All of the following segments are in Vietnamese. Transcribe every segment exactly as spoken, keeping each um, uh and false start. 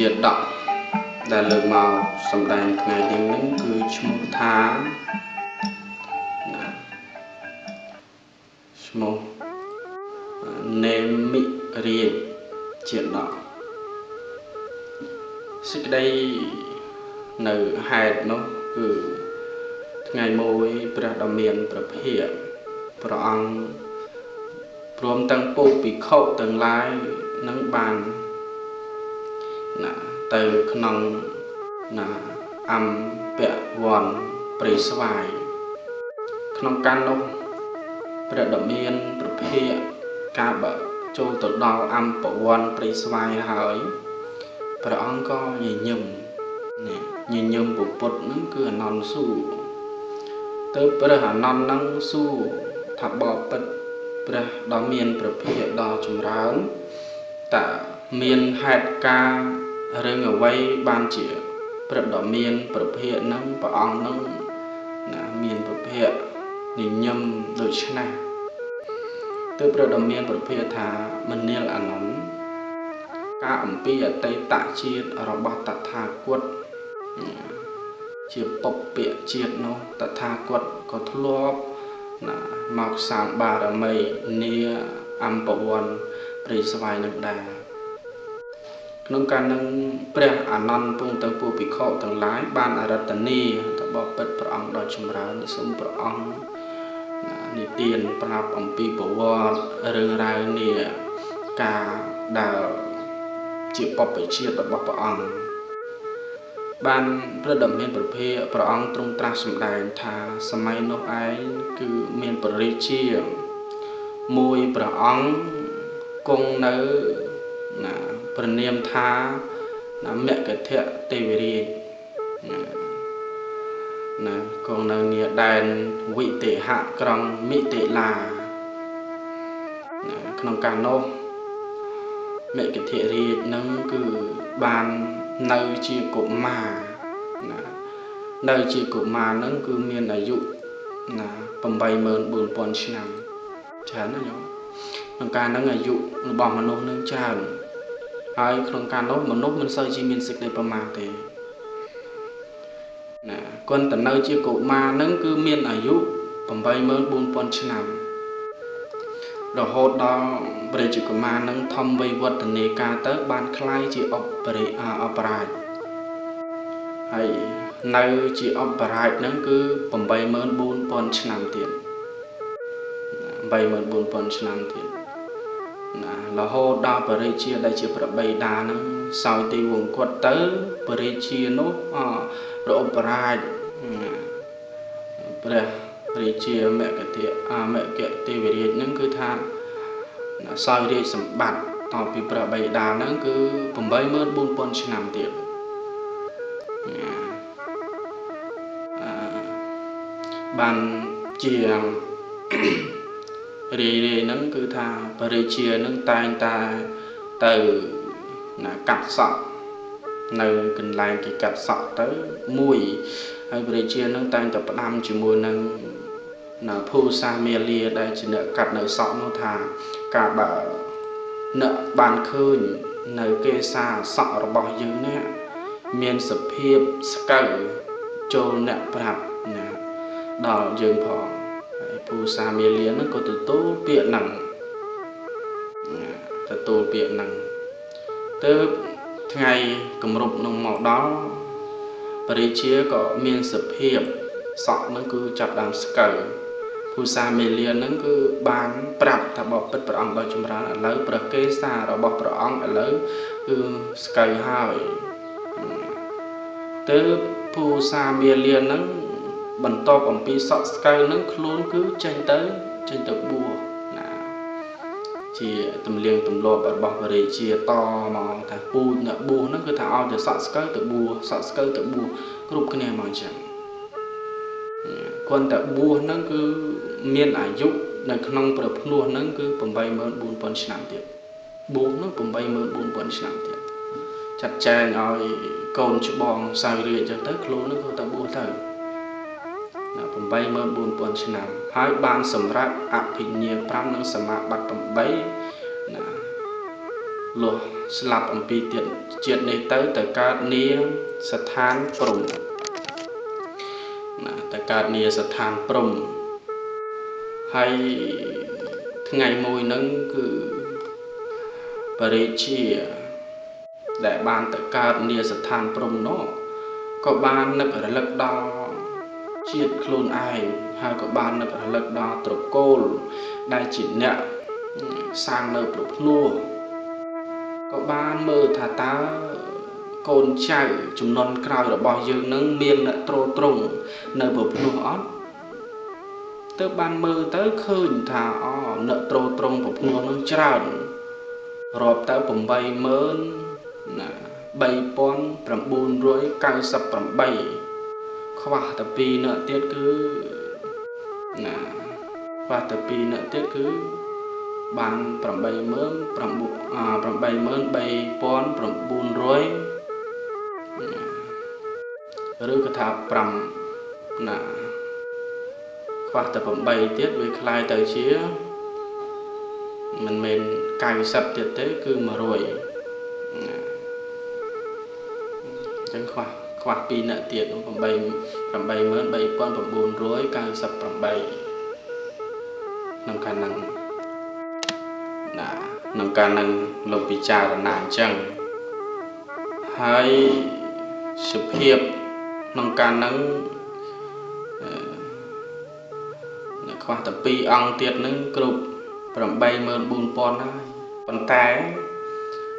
chia đọc là lượng màu sầm đàn ngày đêm nắng cứ chum thá chum nêm mị riêng chia đọc xích đây nữ hạt nó cứ ngày môi bờ đầm miền bờ biển bờ ăn rôm tăng bù bị khâu tầng lái nắng bàn nà từ khăn nà âm bẹ vòn bể xoài khăn can lông bờ đầm miền bờ biển cá bờ trôi từ đào âm bờ vòn bể xoài hỏi bờ ăn co nhì nhầm nhì nhầm bột bột nắng cửa non su tới bờ hà non nắng su thạp bò bật bờ đào miền bờ biển đào chùm rán tạ miền hạt ca rừng ở vây ban chỉ bờ đào miền bờ biển nắng bờ ăn nắng nà miền bờ biển nhì nhầm đôi chân này tới bờ đào miền bờ biển thà mình nêu ăn nóng các ông bia tây tạ chiết ở bát tạ tha quật chiết bọc bịa chiết nó tạ tha quật có thua là mọc sáng bà đã mây nia âm bầu vần bì xoay nương đà nông cạn nông bèo ăn non vùng tầng phù bị khâu tầng lái ban ở đất tân ni tạ bọc bẹt bờ ong đòi chum ra nước sông bờ ong ni tiền bạp ông bì bầu vần rừng ra nia cả đào chỉ bọc bể chia đập bọc bỏng ban rất đậm miền bờ phê bỏng trung tra sầm đài thà sầm mai nô ái cứ miền bờ rì chia môi bỏng cung nở nà bờ niêm thà nà mẹ cái thiện tê về đi nà cung nở nia đàn vị tệ hạ còng mỹ tệ là nông cạn nô mẹ cái thiệt thì nâng cứ bàn nơi chi cổ mà nơi chi cổ mà nâng cứ miền đại dụ là bầm bay mơn buồn buồn chi nằm chán rồi nhở không can nâng đại dụ bỏ mà nô nâng chán ai không can nốt mà nốt mình sơi chi miền sực đây bầm mà thế là con tận nơi chi cổ mà nâng cứ miền đại dụ bầm bay mơn buồn buồn chi nằm rồi hốt đó bởi chữ của mà nâng thông vây vật tình nề ca tới ban khai chữ opera hay nơi chữ opera nâng cứ bầm bay mơn bôn bôn chân nằm tiền bay mơn bôn bôn chân nằm tiền là hốt đó bởi chữ đại chữ bởi bay đá nâng sau thì vùng quật tới bởi chữ nốt rồi opera bởi rì chia mẹ cái thiệt à mẹ cái tê về đi những cứ tha soi đi sầm bạt tàu bị bờ bầy đà nó cứ bầm bấy mướt buôn buôn xin làm tiền bàn chia rì rì nó cứ tha bờ rì chia nó tay ta từ là cặp sọ nơi cần lại cái cặp sọ tới mùi hay bờ rì chia nó tay tập làm chỉ mùi nâng là phu sa mê lia đây chỉ nợ cặt nợ sọ nó thà cả bờ nợ bàn khơi nợ kê xa sọ nó bỏ dưới nè miền sập hiệp sầu trâu nợ bạc nè đào dường phò phu sa mê lia nó có từ tố biện nặng từ tố biện nặng tới ngày cầm rụp nông màu đó và đi chia có miền sập hiệp sọ nó cứ chặt đám sầu phu sa mê liên nâng cứ bán bạc thà bỏ bít bạc ông đòi chum ra là lớn bạc kê xa rồi bỏ bạc ông là lớn cứ sky high tới phu sa mê liên nâng bẩn to còn pi sọ sky nâng luôn cứ tranh tới tranh tới bùa nè chỉ tầm liên tầm lô bạc bạc về chia to mà thà phu nợ bùa nó cứ thà ao để sọ sky tự bùa sọ sky tự bùa group cái này mà chẳng còn tại bùa nó cứ miền ải dụ là không phải bùa nó cứ bầm bay mơn bùn bẩn làm tiệt bùa nó bầm bay mơn bùn bẩn làm tiệt chặt chè rồi cồn chụp bòn xài rìa cho tới luôn nó cứ tại bùa thở là bầm bay mơn bùn bẩn làm hai ban sầm rác áp hình nhiều pram nó sầm mạ bạch bầm bay là lối slap âm pi tiện chuyện này tới tới cả niềng sát than prum nè tới cả niềng sát than prum hay ngày môi nâng cứ bời chia để bàn tới cả niềng sát than prum nó có bàn nó phải lực đo chiết khôn ai hay có bàn nó phải lực đo trục côn đại chỉ nhẹ sang nơi trục lua có ban mơ thả tá con trai chúng non cào rồi bỏ dương nâng miên nợ trô trùng nợ bột nô ót tới ban mơ tới khơi thả o nợ trô trùng bột nô nâng tròn rồi tới bồng bay mơ bay pon bầm bùn rối cào sập bầm bay khoa tập pi nợ tiết cứ nè khoa tập pi nợ tiết cứ ban bầm bay mơ bầm bùn bầm bay mơ bay pon bầm bùn rối rồi cái tháp bầm nè khoa tập bầm bay tiết với khai tới chia mình mình cài sập tiết thế cứ mà rồi chẳng khoa khoa pin nợ tiền cũng bảy tầm bảy mới bảy con tầm bốn rưỡi càng sập tầm bảy nằm khả năng đã nằm khả năng lộc bị trà là nản chẳng hay sự hiệp nằm khả năng khoa tập pi ăn tiệt nâng cục tầm bảy mới bốn con đấy còn tái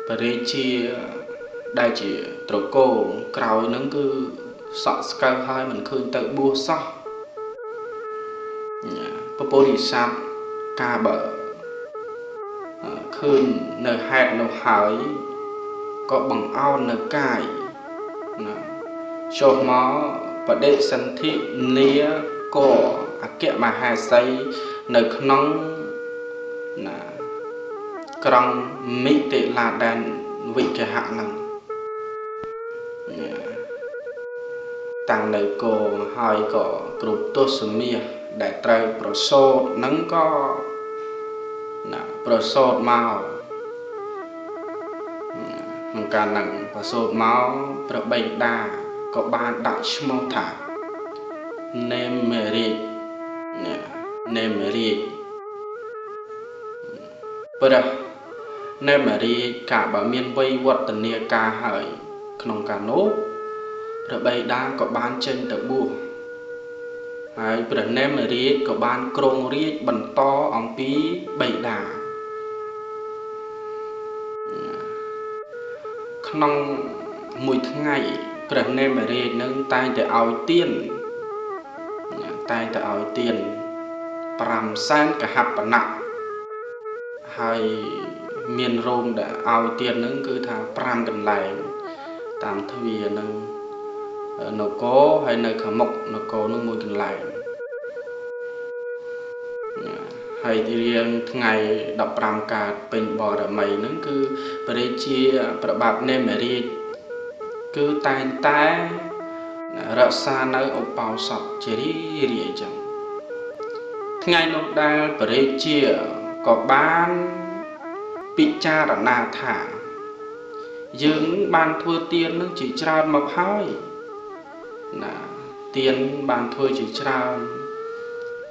và đây chia đại chỉ trục cô cào nắng cứ sọ cao hai mình khơi tự bua sọ popo đi sạp ca bờ khơi nở hẹn nở hỏi có bằng ao nở cài cho mó và đệ sân thị nia cổ à kẹ mà hai say nở nóng là còn mỹ tệ là đàn vị cái hạ năng tăng đời cô hai có group tốt sớm mía đại trai pro số nắng có nè pro số màu nông ca nắng pro số màu pro bệnh đa có ba đại màu thả nem meri nè nem meri bữa nem meri cả bà miền vây quật tận nia ca hởi nông ca nốt bây đang có ban chân tự bùa hay bữa nem riết có ban krong riết bẩn to ông pí bảy đà trong mùi ngày bữa nem riết nâng tay để ao tiền tay để ao tiền làm san cả hạt bản nặng hay miền rôm để ao tiền nâng cứ thà pram gần lại tạm thời nâng nó có hay nơi khả mộc nó có nó môi cần lại hay thì riêng ngày đọc ram cà bình bò đã mày nó cứ bơi chia bờ bạc nem mà đi cứ tay tay rợ xa nơi ông bào sọc chỉ đi rìa chẳng ngày lúc đây bơi chia có bán pizza đã nà thả dưỡng ban thua tiền nó chỉ trao mập hai là tiền bàn thôi chỉ trao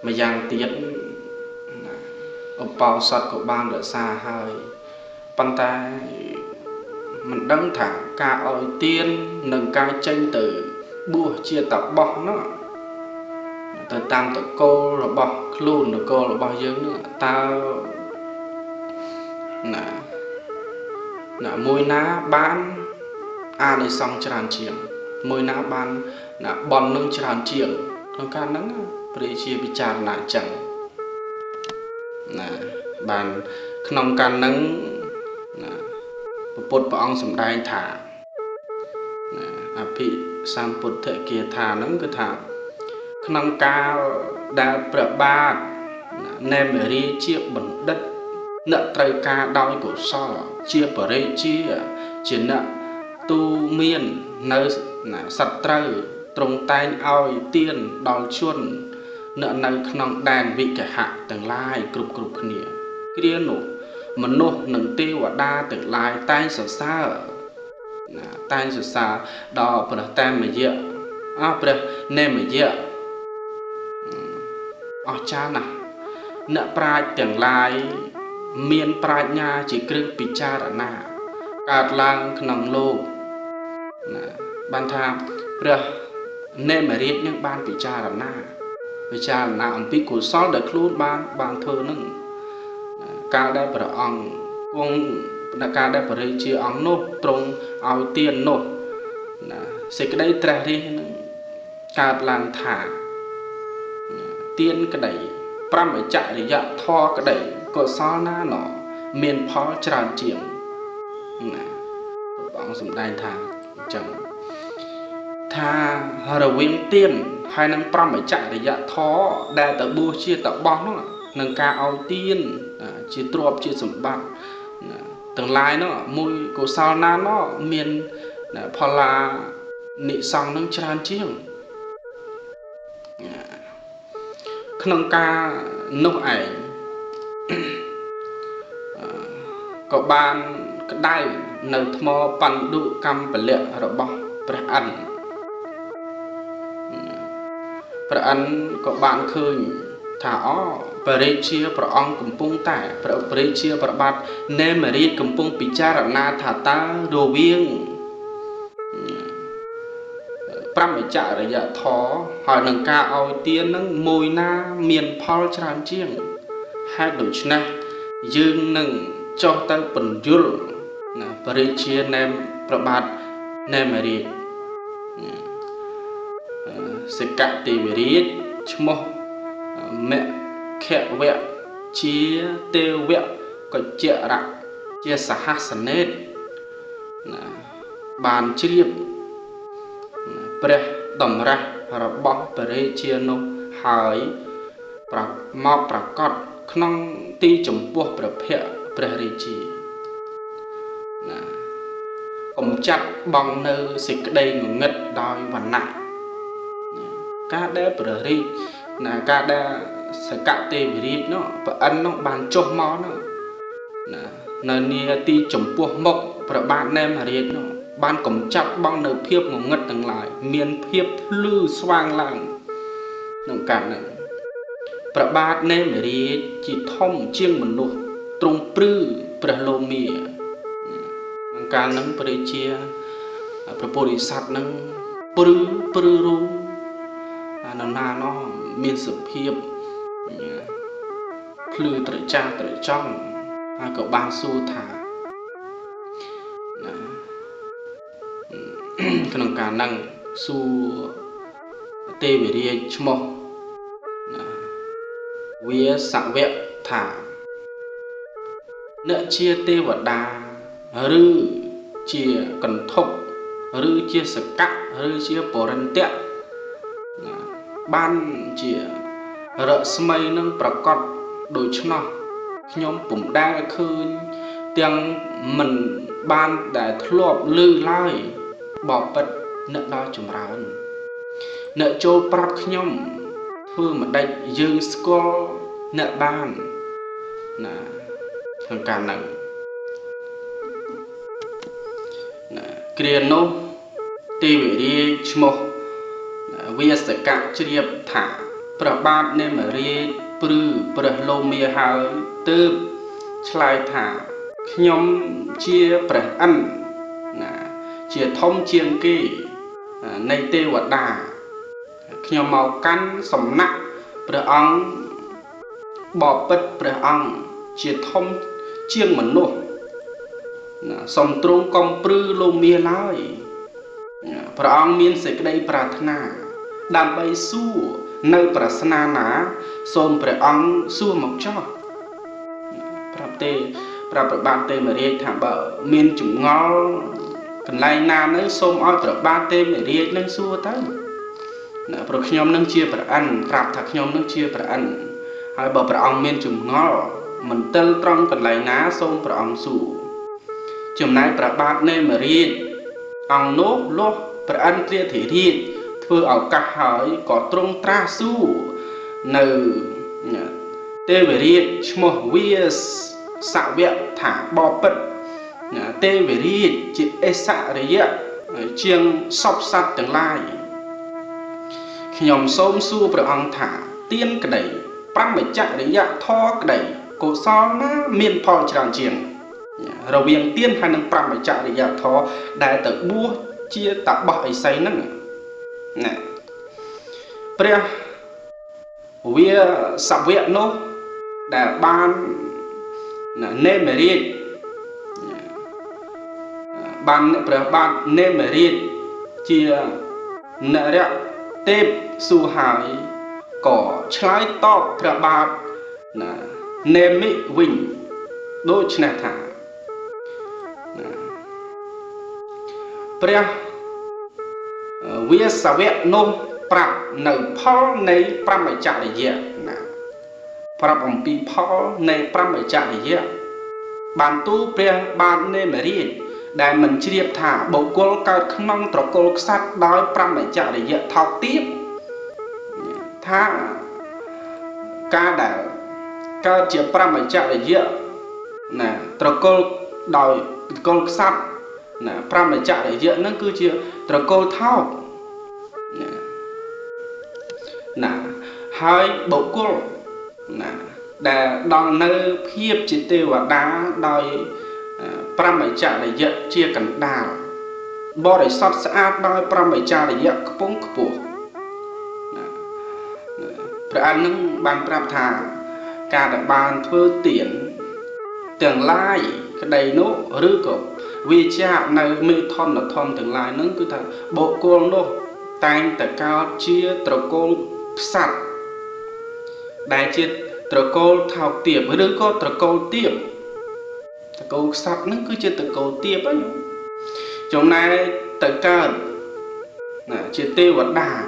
mà dàn tiền ông bao sọt của ban đã xa hơi bàn tay mình đâm thẳng ca ôi tiền nâng ca tranh tử bùa chia tập bọc nó từ tam tự cô là bọc luôn được cô là bao nhiêu nữa tao là là môi ná bán a đi xong tràn chiếm môi ná ban là bọn nâng tràn chiếng nâng ca nâng bởi chia bị tràn lại chẳng là bàn nông ca nâng bột bỏ ông xâm đai thả à bị sang bột thợ kia thả nâng cứ thả nông ca đã bật ba nem bởi đi chia bẩn đất nợ trai ca đau của so chia bởi chia chia nợ tu miên nơi sạch trâu trong tay ao tiền đòi chuồn nợ nơi nòng đàn vị cả hạ tầng lai cục cục khnia kia nổ Mình nô nâng tiêu và đa tự lại tay sửa xa ở tay sửa xa đó bởi tay mà dựa à bởi nên mà dựa ở cha nà nợ praj tương lai miên praj nha chỉ cực bị cha đã nà cạt lăng nâng lô bàn tham bởi nên mà riêng những bàn bị cha đã nà vì cha là ông bị cổ xót được luôn bàn bàn thơ nâng ca đã bờ ông quân ca đã bờ chia ông nô trong ao tiền nô sẽ cái đấy tra đi ca làm thả tiền cái đấy pram phải chạy để dọn tho cái đấy có sao na nó miền phó tràn chiềng ông sùng đai thả chẳng thà hờ viên tiền hai năm pram phải chạy để dọn tho đa tờ bua chia tờ bóng đó nâng ca ao tiên chỉ trộm chỉ sủng bạc tương lai nó mùi của sao na nó miền phò là nị sòng nâng tràn chiêng nâng ca nông ảnh có ban đai nâng thmo pan đụ cam bẩn lệ rồi bỏ phải ăn phải ăn có ban khơi thả Parechia pro ông cầm pung ta, pro Parechia pro bát nem riết cầm pung pichara na thả ta đồ biếng, pram pichara dạ thó hỏi nâng ca ao tiên nâng môi na miền phao tràn chiêng, hai đôi chân dương nâng cho ta bẩn dul, Parechia nem pro bát nem riết, sẹt cả tì riết chmo mẹ khẽ vẹo chia tiêu vẹo có chợ đặc chia sả hạt sắn nết bàn chiệp pre đầm ra rồi bỏ pre chia nô hỏi và mò và cọt khăng ti chủng buộc và phẹo pre chi ôm chặt bằng nơi xịt đây ngất đòi và nặng cá đe pre là cá đe sẽ cạo tê về đi nó và ăn nó bàn chốt mó nó là nia ti chủng buộc mộc và bạn em hà riết nó ban cổng chặt băng nợ phiếp ngủ ngất từng lại miền phiếp lư xoang làng đồng cảm này và bạn em hà riết chỉ thông chiêng mình luôn trung prư và lô mìa đồng cảm nâng và chia và bồ đi sát nâng prư prư ru nâng na nó miền sự phiếp lưu tự trang tự trong hai cậu ban su thả khả năng năng su tê về đi chmo vía sạng vẹo thả nợ chia tê vật đà rư chia cần thục rư chia sạc cắt rư chia bổ rần tiện ban chia rợ smay nâng bạc cọt đối cho nó nhóm cũng đang khơi tiếng mình ban để thua lư lai bỏ bật nợ đo chùm rán nợ châu bạc nhóm phương mà đạch dương sco nợ ban là thằng cả nặng kia nô tv đi chmo vía sẽ cạn chiệp thảประบาดเนมรีปรือประโลมีหาตืบชลายถาขยมเชียประอันนะเชียท่องเชียงกี้ในเตวดาขยมเมากันสมนักประอังบอบปิดประอังเชียท่องเชียงเหมือนโลกนะสมตรงกองปรือโลมีลายประอังมีนเสกได้ปรารถนาดำใบสู้nơi bậc na ná xôm bậc ông xua mộc cho bậc tê bậc ba tê mà riêng thả bờ miền chủng ngó cần lai na nơi xôm oi bậc ba tê mà riêng nâng xua tới bậc nhom nâng chia bậc ăn bậc thạc nhom nâng chia bậc ăn hai bờ bậc ông miền chủng ngó mình tơ trong cần lai ná xôm bậc ông xù chiều nay bậc ba tê mà riêng ông nốt lốt bậc ăn kia thì riêng vừa ở các hỏi có trung tra su nờ tê về riết một viết xạo vẹo thả bò bật tê về đi chị ê xạ đấy ạ chiêng sọc sát tương lai khi nhóm xôm xu vào ăn thả tiên cái đấy băng bể chạy đấy ạ tho cái đấy cổ so nó miên phò tràn chiêng rồi biếng tiên hai năng băng bể chạy đấy ạ tho đại tử bua chia tạp bọ ấy say nè nè bây giờ vì sạp viện nó đã ban nên mà riêng ban ban nên mà riêng chia nợ đấy tép su hải cỏ trái to ra ba nên mỹ vinh đôi chân thả bây giờ vì sạp viện nó Pháp nợ phó này Pháp mời chạy dịa Pháp ông bị phó này Pháp mời chạy dịa Bạn tu bè bạn nê mẹ riêng Đại mình chỉ điệp thả bộ côn cao khăn mong trọc côn sát đói Pháp mời chạy dịa thọc tiếp Tha Ca đảo Ca chìa Pháp mời chạy dịa Trọc côn đòi côn sát Pháp mời chạy dịa nó cứ chìa trọc côn thao hai bộ côn đã đòn nơi khiếp chỉ tiêu và đá đòi Pram bảy trả để dạy chia cảnh đào bỏ để xót xa đòi Pram bảy trả để dạy cấp bốn cấp bốn Pram ăn những bàn Pram thà cả đã bàn thơ tiện tương lai cái đầy nốt rư cổ vì cha nơi mê thôn là thôn tương lai nâng cứ thật bộ côn đó tay ta cao chia trọc côn sạch đại triệt trờ câu thảo tiệp với đứa con trờ câu tiệp trờ câu sạch nó cứ chơi trờ câu tiệp ấy trong này tờ cờ chơi tiêu vật đà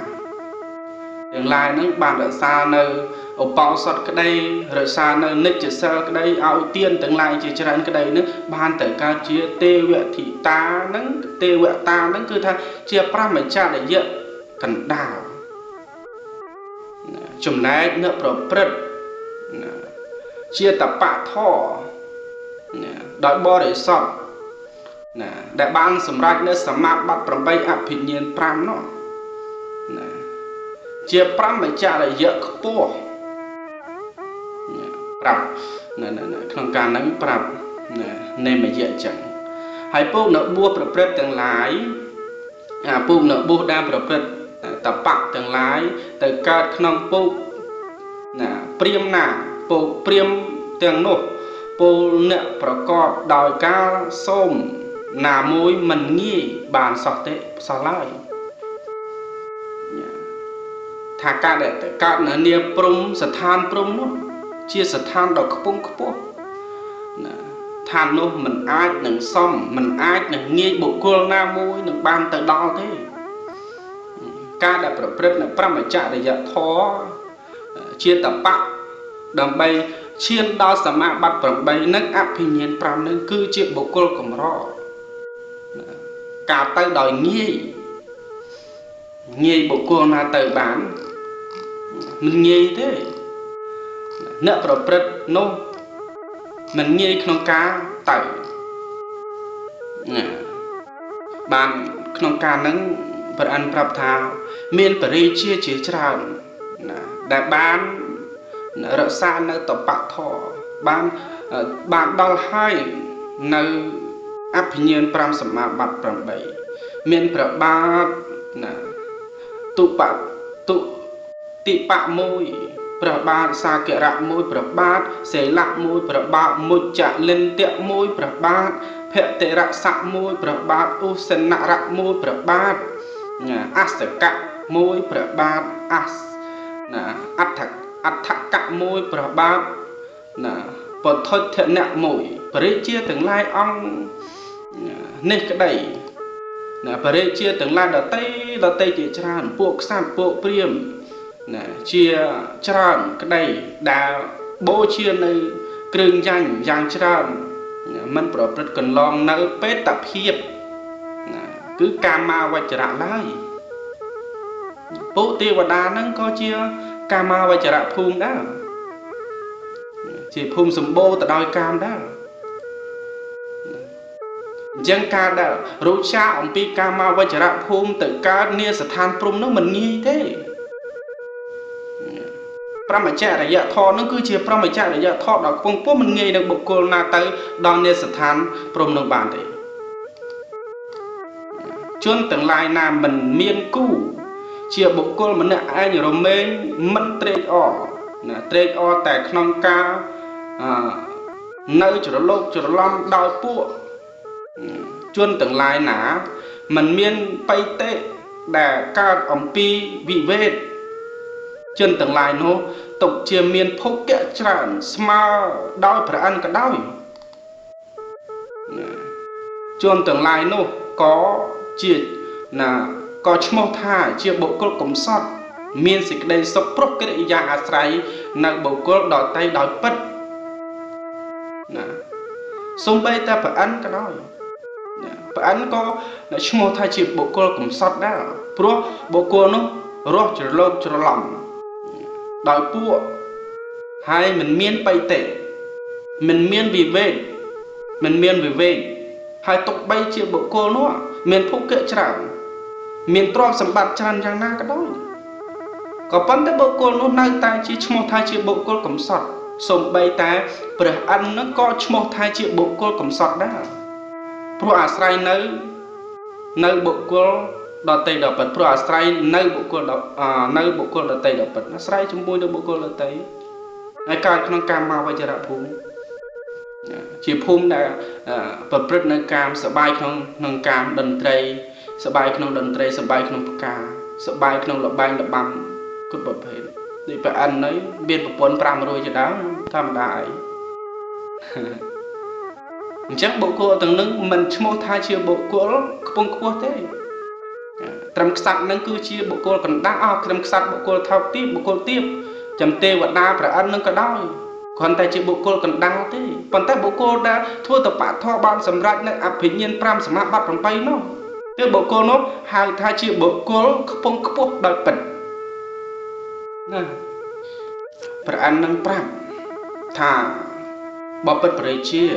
tương lai nó bàn ở xa nơi ở bao sọt cái đây rồi xa nơi nít chơi sơ cái đây ao tiên tương lai chơi chơi cái đây nữa bàn tờ cờ chơi tiêu vợ thị ta nó tiêu vợ ta nó cứ tha chơi pram mình cha để dựa cần đào chùm này nó bật bật chia tập bạ thọ đói bò để sọt đại ban sầm rách nó sầm mát bắt bầm bay áp hình nhiên pram nó chia pram để trả lại dễ khóc bò pram không cần nắm pram nên mà dễ chẳng hai bố nó bua bật bật tương lái à bố nó bua đam bật bật tập bạc tương lái từ các nông bộ là priêm nà bộ priêm tương nộp bộ nợ bà có đòi ca xôm nà môi mình nghi bàn sọt tệ sọt lại thà ca để từ các nợ nia prung sật than prung nó chia sật than đọc bông bông than nó mình ai đừng xôm mình ai đừng nghi bộ cua na môi đừng bàn từ đo thế ca đã bật bật là pram phải trả để dạ thó chia tập bạc đầm bay chiên đo sầm mạ bật bầm bay nâng áp hình nhiên pram nâng cư chịu bộ côn cầm rõ cả tay đòi nghi nghi bộ côn là tờ bán mình nghi thế nợ bật bật nô mình nghi không cá tẩy bàn không cá nâng Phật Anh Pháp Thảo miền Paris chia chế tràn đã ban rợ xa nơi tập bạc thọ ban ban đau hai nơi áp nhiên pram sầm mạ bạc pram bảy miền Pháp ba tụ bạc tụ tị bạc môi Pháp ba xa kẹt rạ môi Pháp ba xé lạc môi Pháp ba một chạm lên tiệm môi Pháp ba phệ tệ rạ sạ môi Pháp ba u sen nạ rạ môi Pháp ba ác sẽ cạ môi bờ ba ác là ác thạch ác thạch cạ môi bờ ba là bờ thôi thiện nặng mũi bờ đấy chia tương lai ông nên cái đấy là bờ đấy chia tương lai là tây là tây chỉ tràn buộc sàn buộc priêm là chia tràn cái đấy đà bố chia này cường giang giang tràn mình bờ rất cần lo nợ pet tập hiệp cứ karma và trả lại bộ tiêu và đa nâng có chia karma và trả phun đó chỉ phun sầm bô ta đòi cam đó dân ca đã rút xa ông pika mau và chả phun tự ca nia sát than phun nó mình nghi thế pram chả để dạ thọ nó cứ chỉ pram chả để dạ thọ đó phun phun mình nghi được bộc cô na tới đòn nia sát than phun đồng bàn đấy chôn từng lai na mình miên cũ chia bộc cô mình là ai nhiều mê mất trệt o trệt o tại non ca nơi chỗ lộc chỗ lon đòi pua chôn từng lai ná mình miên bay tệ để ca ông pi vị vết chôn từng lai nó tục chia miên phúc kẹt tràn small đòi phải ăn cả đói chôn từng lai nó có chỉ là có một thà chia bộ cốt cống sót miên dịch đây sốc prok cái đại gia ác trái là bộ cốt đỏ tay đỏ bật xong bây ta phải ăn cái đó phải ăn có là một thà chia bộ cốt cống sót đó prok bộ cốt nó rót trở lông trở lòng đói bụng hai mình miên bay tệ mình miên vì về mình miên vì về hai tục bay chia bộ cốt nó miền phúc kệ chẳng miền tròn sầm bạt tràn giang na cái đó có vấn tới bộ côn nó nay tai chỉ một thai chỉ bộ côn cẩm sọt sông bay tai bờ ăn nó có một thai chỉ bộ côn cẩm sọt đó pro asrai nơi nơi bộ côn đọt tây đọt bật pro asrai nơi bộ côn đọt à nơi bộ côn đọt tây đọt bật asrai chúng tôi đâu bộ côn đọt tây ai cả trong cam mau bây giờ đã phun chỉ phun là bật bật nơi cam sợ bay không nâng cam đần tây sợ bay không đần tây sợ bay không ca sợ bay không lọt bay lọt băng cứ bật hết đi phải ăn đấy biên bật bốn trăm rồi chứ đó tham đại chắc bộ cô từng nước mình mua thai chia bộ cô không có thế trầm sạch nâng cứ chia bộ cô còn đã ao trầm sạch bộ cô thao tiếp bộ cô tiếp chấm tê vật na phải ăn nâng cả đói còn tại bộ cô cần đau thế còn tại bộ cô đã thua tập bát thọ ban sầm rách này áp hình nhân pram sầm hạ bắt bằng bay nó thế bộ cô nó hai thai chịu bộ cô không có buộc đòi bẩn nè phải ăn năng pram thà bỏ bật phải chia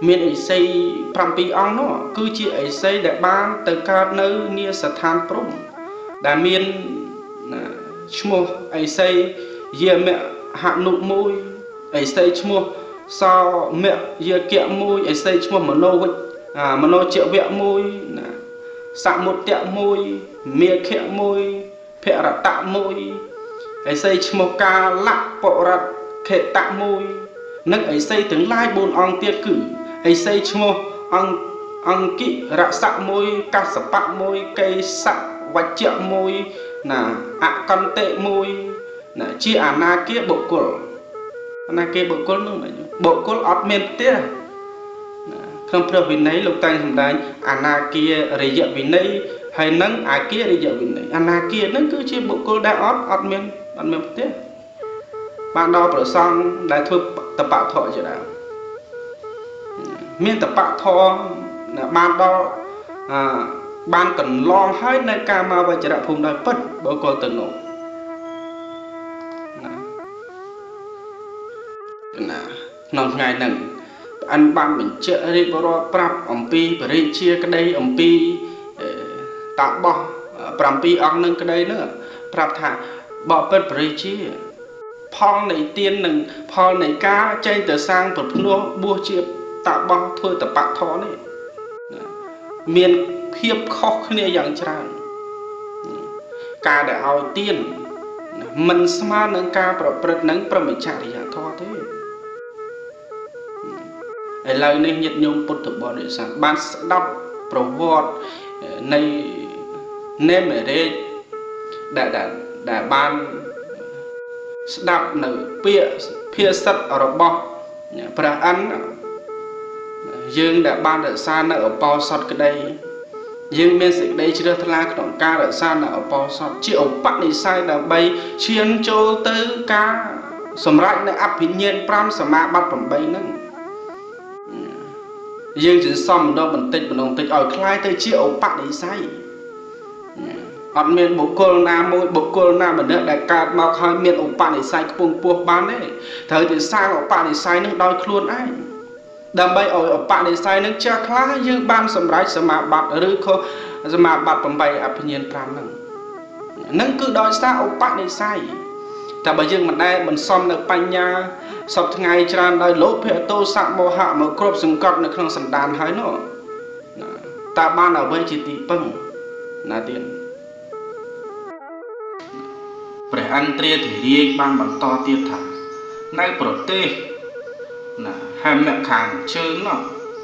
miền ấy xây pram pi on nó cứ chia ấy xây để ban từ cao nơi nia sát than prom đã miền chmo ấy xây dìa mẹ hạ nụ môi ấy xây chua sao mẹ giờ kẹo môi ấy xây chua mà nô à mà nô triệu vẹo môi sạ một tẹo môi mía kẹo môi phẹo rạt tạ môi ấy xây chua ca lạ bộ rạt khệ tạ môi nước ấy xây tướng lai bồn ong tiệt cử ấy xây chua ong ong kỵ rạ sạ môi ca sập bạ môi cây sạ vạch triệu môi là ạ con tệ môi nè chi à na kia bộ cột na kia bộ cột luôn này bộ cột ót men tê không phải vì nấy lục tay thầm đấy à na kia để dựa vì nấy hay nâng à kia để dựa vì nấy à na kia nâng cứ chi bộ cột đã ót ót men ót men tê bạn đo bữa xong đại thua tập bạo thọ chưa đã miền tập bạo thọ là bạn đo à bạn cần lo hết nơi ca mà và chỉ đạo phùng đại phật bộ cột từng nổ nông ngày nè anh ban mình chợ đi bỏ prap ông pi bơi chia cái đây ông pi tạo bò prap pi ông nâng cái đây nữa prap thả bỏ bơi bơi chia phong này tiên nè phong này cá trên từ sang bật nô bua chia tạo bò thôi tập bạc thọ này miền khiếp khó khăn dạng tràn cá để ao tiên mình smart nâng cá bỏ bơi nâng prap mình chạy thì thọ thế lời này nhiệt nhung bút tập bọn để sản ban đọc pro vọt này nem ở đây đã đã đã ban đọc nở pia pia sắt ở bọc và ăn dương đã ban ở xa nở ở bao sọt cái đây dương bên dịch đây chưa thà cái động ca ở xa nở ở bao sọt triệu bắt đi sai là bay chuyên châu tư ca sầm rách này áp hình nhiên pram sầm mạ bắt phẩm bay nâng dương chỉ xong đâu mình tích mình đồng tích ở khai tới chiều bạn ấy say Còn miền bố cô là mỗi bố cô là một nơi đại ca mà khói miền ổng bạn để xài cùng buộc bán đấy. Thời thì xa ổng bạn để xài nước đôi khuôn ấy. Đầm bây ổng bạn để xài nước cha khá như ban sầm rái sầm mạ bạc ở rư khô sầm mạ bạc bầm bày ạp nhiên pram nâng. Nâng cứ đôi xa ổng bạn để xài. Thà bởi dương mặt đây bằng xóm nợ bánh nha. Sọc thằng ngày tràn đôi lốp hệ tô sạc mô hạ mở cộp dùng cọt nợ khăn sẵn đàn hơi nọ. Ta ban ở vây chỉ tí băng là tiền. Phải ăn trê thì riêng ban bằng to tiết thả. Nay bỏ tê hai mẹ kháng chướng nọ.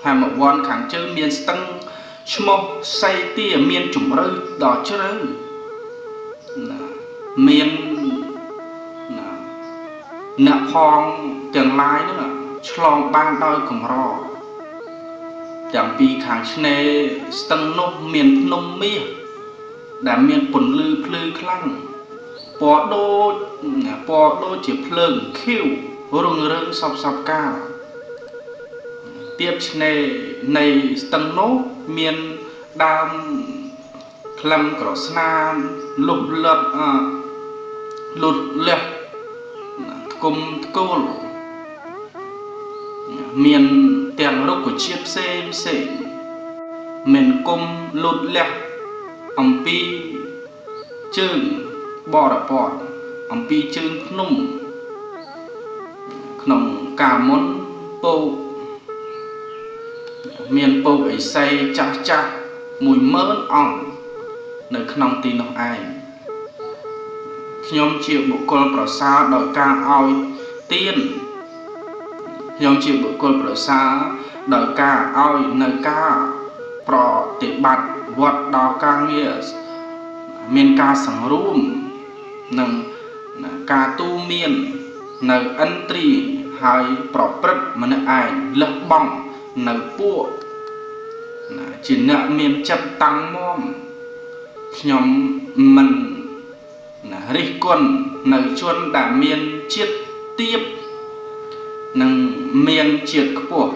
Hai mẹ vòn kháng chướng miên tăng mô say tìa miên chủng rơi đó chứ rơi. Miên nợ phong tiền lái nữa trong ban đôi cùng rò chẳng vì kháng chê tăng nốt miền nông mía đã miền bồn lư lư khăn bỏ đô bỏ đô chỉ phượng khiu rung rưng sọc sọc cao tiếp chê này tăng nốt miền đam làm cỏ nam lục lợt lụt lẹt cùng cô miền tiền rốc của chiếc xe xe miền cung lột lẹt ẩm pi chương bò đập bọt ẩm pi chương nung nồng cà món bầu miền bầu ấy say chặt chặt mùi mỡ ỏng nơi nồng tin nồng ai nhóm chịu bộ côn bảo xa đòi ca oi tiên nhóm chịu bộ côn bảo xa đòi ca oi nơi ca bỏ tệ bạch vật đòi ca nghĩa miền ca sẵn rùm nâng ca tu miền nơi ân tri hay bỏ bật mà nơi ai lỡ bỏng nơi buộc chỉ nợ miền chất tăng mồm nhóm mình rích quân nơi chuôn đã miên chiết tiếp nâng miên chiết của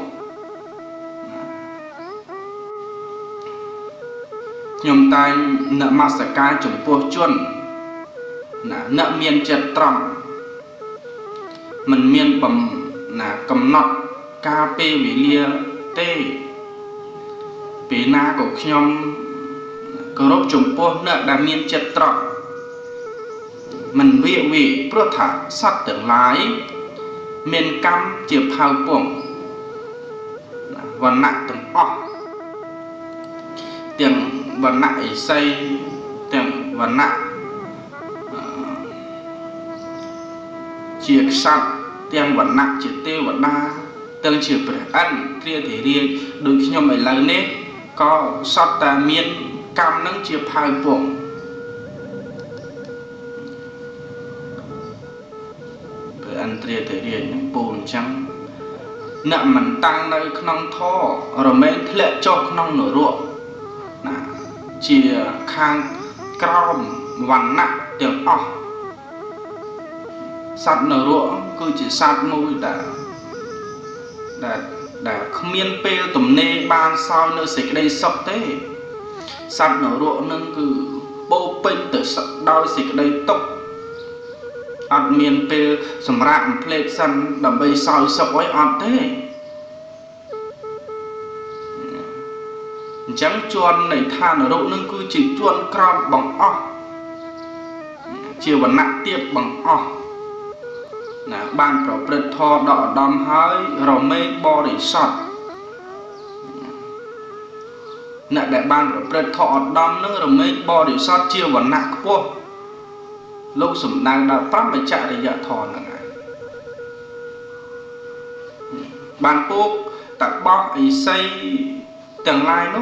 nhóm tay nợ mặt sẽ ca chủng của chuôn nợ miên chiết trọng mình miên bầm là cầm nọt ca pê với lia tê pê na của nhóm cơ rốc chủng của nợ đã miên chiết trọng mình vị vị bớt thả sát tưởng lái miền cam chiệp hào cuồng và nặng tầm ọ tiền và nặng xây tiền và nặng chiệp sạt tiền và nặng chiệp tiêu và đa tương chiệp ăn kia thì riêng đối với nhóm bảy lần nè có sát ta miền cam nắng chiệp hào cuồng ăn trưa thời điểm buồn trắng nợ mình tăng nơi nông thọ rồi mới lệ cho nông nở ruộng chỉ khang crom vằn nặng tiếng ọ sạt nở ruộng cứ chỉ sạt môi đã đã đã không miên pê tùm nê ban sao nơi xịt đây sọc thế sạt nở ruộng nâng cứ bô pênh từ sọc đôi xịt đây tốc ạt miền tây sầm rạng lệ sân đầm bay soi soi ạt thế trắng chuồn này than ở độ nâng cư chỉ chuồn crom bằng o chiều và nặng tiếp bằng o là ban trò bật thò đỏ đom hơi rồi mây bo để sọt nặng đại ban trò bật thò đom nữa rồi mây bo để sọt chiều và nặng qua lúc sủng đang đã phát mà chạy để dạy thò là ngài bàn quốc tạc bóp ấy xây tương lai nó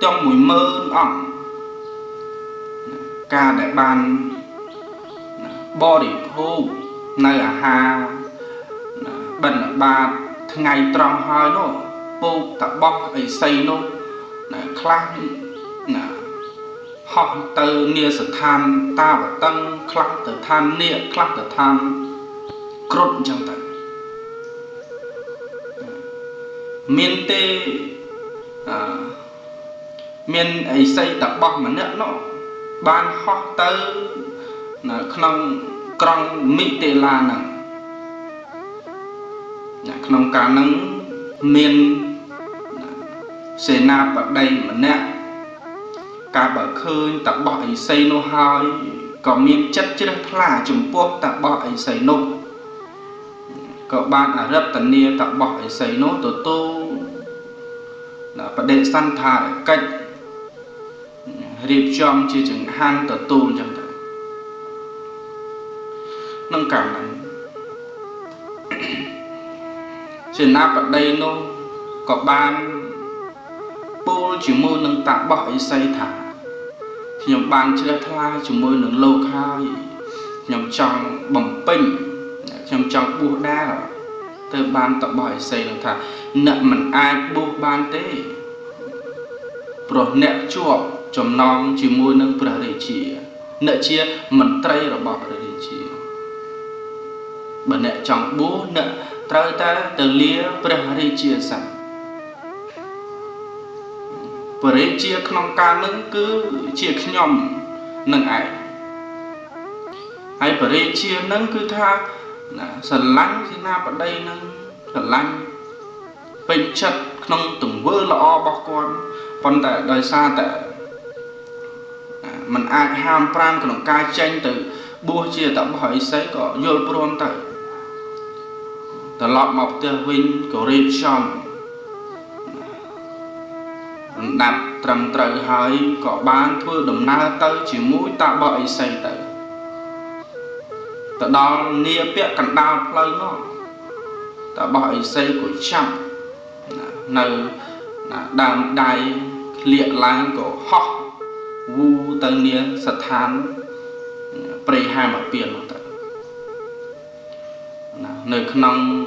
trong mùi mơ ẩm ca đại bàn bo để thu nơi ở hà bần ở bà ngày tròn hơi nó vô tạc bóp ấy xây nó khá họ từ nia sự tham ta và tăng khắc từ tham nia khắc từ tham cột chẳng ta miền tây miền ấy xây tập bọc mà nữa nó ban hot tới nông con mít tê la nông cá nắng miền xe nạp ở đây mà nè cá bờ khơi tập bọi xây nô hơi có miếng chất chứ là Trung Quốc tập bọi xây nô cậu bạn Ả Rập tần nia tập bọi xây nô tổ tô là vấn đề săn thả cách riêng trong chỉ chừng hang tổ tô trong đấy nâng cảm lắm xe nạp ở đây nô có ban bố chỉ môi nâng tạm bọi xây thả nhóm bàn chưa tha chỉ môi nâng lâu khai nhóm trong bẩm pinh nhóm trong bùa đa rồi từ bàn tạm bọi xây nâng thả nợ mình ai bố bàn tế rồi nẹ chuộc chồng non chỉ môi nâng bờ để chia nợ chia mình tây rồi bỏ để chia bờ nẹ trong bố nợ tây ta từ lia bờ để chia sẵn bởi vì chia không ca nâng cứ chia nhóm nâng ai ai bởi vì chia nâng cứ tha sần lanh thì nạp ở đây nâng sần lanh bình chất không từng vơ lọ bọc con còn tại đời xa tại mình ai ham pram của nông ca tranh từ bua chia tạo hỏi xây có vô bồn tại tại lọt mọc tiêu huynh của riêng trong đạp trầm trời hỏi có bán thua đồng na tới chỉ mũi ta bọi xây tới từ đó nia biết cảnh đào lấy nó ta bọi xây của chậm nơi đàm đài liệt lang của họ vu tới nia sát than prey hai mà biển tới nơi khăn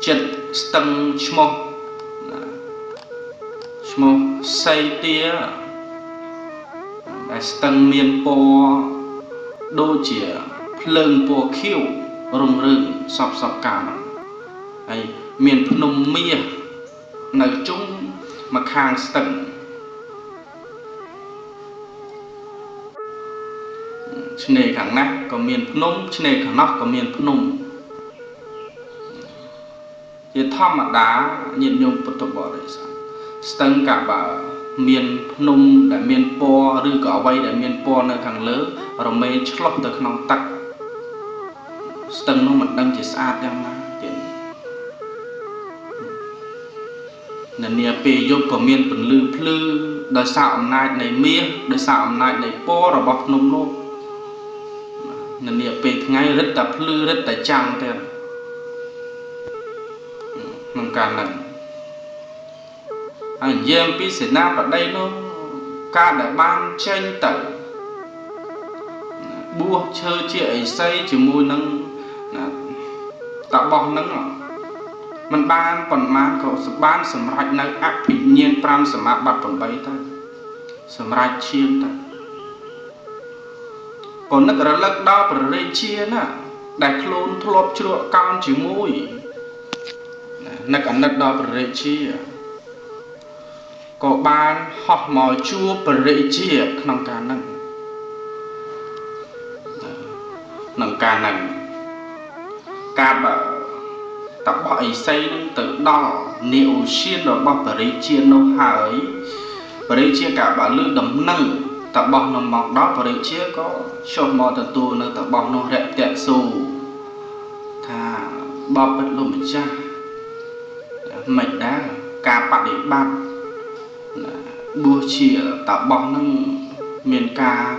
chết tầng chmong một xây tía tầng miền po đô chĩa lưng po khiêu rùng rừng sọc sọc cả ấy miền Phnom Mia nói chung mà hàng tầng trên này cả nát có miền Phnom trên này cả nóc có miền Phnom thì thom mà đá nhìn nhung bật tục bỏ đấy sao tăng cả bà miền Phnom đã miền po rư cỏ vay đã miền po nơi càng lớn rồi mê chót từ nòng tắc tăng nó mình đang chỉ xa đem na tiền nên nhà pì giúp của miền Phnom lư lư đời sau hôm nay này mía đời sau hôm nay này po rồi bọc nôm nô nên nhà pì ngay rất tập lư rất tài trang tiền nông cạn lần anh em biết Việt Nam ở đây nó ca đã ban tranh tẩy bua chơi chị xây chỉ môi nâng tạo bóng nâng lắm mình ban còn mang có ban sầm rạch nâng áp bị nhiên pram sầm áp bạc còn bấy ta sầm rạch chiên ta còn nước rớt lắc đó bởi rê chiên á đại lôn thôp chua con chỉ môi nước ẩn nước đó bởi rê chiên có ban học mò chua bể chia nông cá nâng nông cá nâng cá bờ tập bọi xây nâng tự đỏ niệu xiên rồi bọc bể chia nô hái bể chia cả bà lư đấm nâng tập bọc nông mọc đó bể chia có cho mò từ tu nâng tập bọc nông rẹt tẹt xù thà bọc bật lùm cha mệt đá cá bạc để bạc bùa chìa tạo bóng nâng miền ca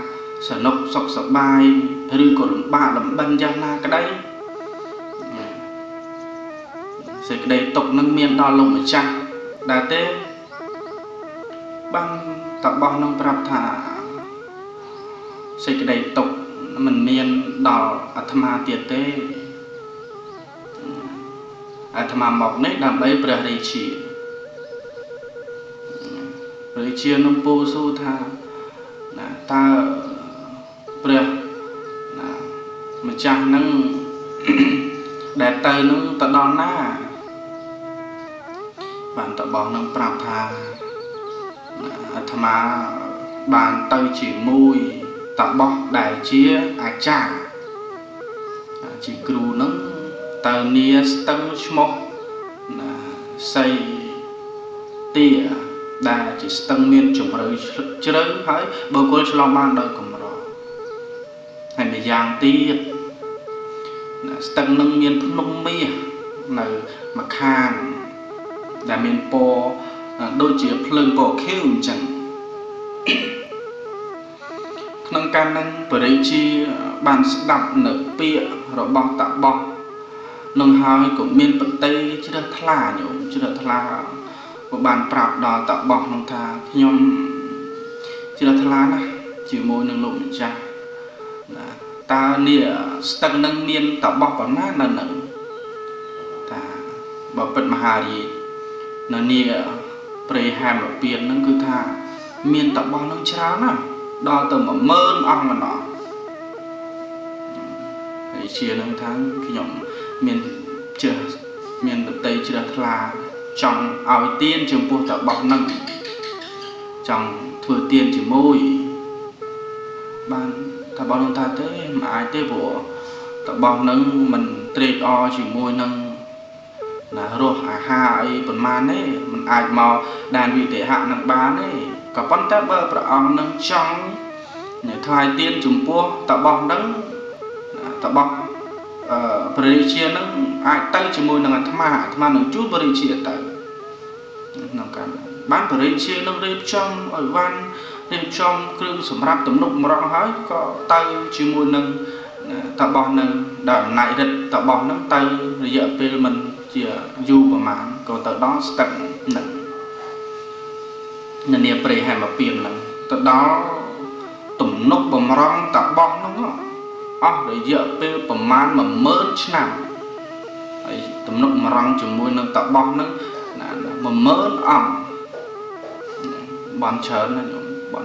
sở nốc sọc sọc bài rư của đồng bà lầm bần ra na cái đấy sẽ cái đấy tộc nâng miền đo lồng ở chăng đá tê băng tạo bóng nâng bạp thả sẽ cái đấy tộc mình miền đo ở thầm hà tiệt tê ở thầm hà mọc nếch đàm bấy bà rì chìa rồi chia nông bô su tha ta bờ mà chàng nâng đẹp tay nâng ta đón na bạn ta bỏ nâng prap tha thà mà bạn tay chỉ môi tạm bọc đại chia ác chàng chỉ cừu nâng tờ nia tâm mốc xây tìa đại chỉ tâm miên chủng rồi chơi hãy bờ cối lòng mang đời cầm rồi hay là giang tìa tâm nâng miên phun mi là mặc hàng đại miên po đôi chỉ phun bỏ kêu chẳng nâng can nâng bởi đây chi bàn đặt nở bịa rồi bong tạm bong nâng hai của miền bắc tây chứ đợt là nhổm chứ đợt là của bàn prạp đò tạm bong nâng thà nhom chứ đợt là này chỉ môi nâng lụm cha ta nịa tăng nâng miền tạm bong còn nát nần nở ta bảo phật Maha gì nâng nịa prey hàm ở biển nâng cứ thà miền tạm bong nâng cháo nè đo từ mà mơn ăn mà nọ để chia năm tháng khi nhộng miền chưa miền bắc tây chưa là trong áo tiên trường buộc tạo bọc nâng trong thừa tiền chỉ môi ban ta bao năm ta thế mà ai thế bộ tạo bọc nâng mình trade o chỉ môi nâng là ruột à ha ấy còn man đấy mình ai màu đàn vị thể hạ nâng bán đấy cả con ta bơ và ông nâng trong nhà thoại tiên trùng pua tạo bọc nâng tạo bọc bơi chia nâng ai tăng chỉ môi nâng tham hạ tham ăn nâng chút bơi chia tại nâng cả bán bơi chia nâng đêm trong ở van đêm trong kêu sầm rạp tấm nục mà rong hói có tăng chỉ môi nâng tạo bọc nâng đảo nại địch tạo bọc nâng tay rồi giờ về mình chia du và mạng còn tạo đó tặng nâng nên bề hàm mà biển lắm, từ đó tụm nóc bầm rong tạo bong đúng không? Ó để dựa về bầm man mà mỡ chứ nào? Tụm nóc mà rong chừng môi nó tạo bong nó mà mỡ ẩm, bòn chớ này bòn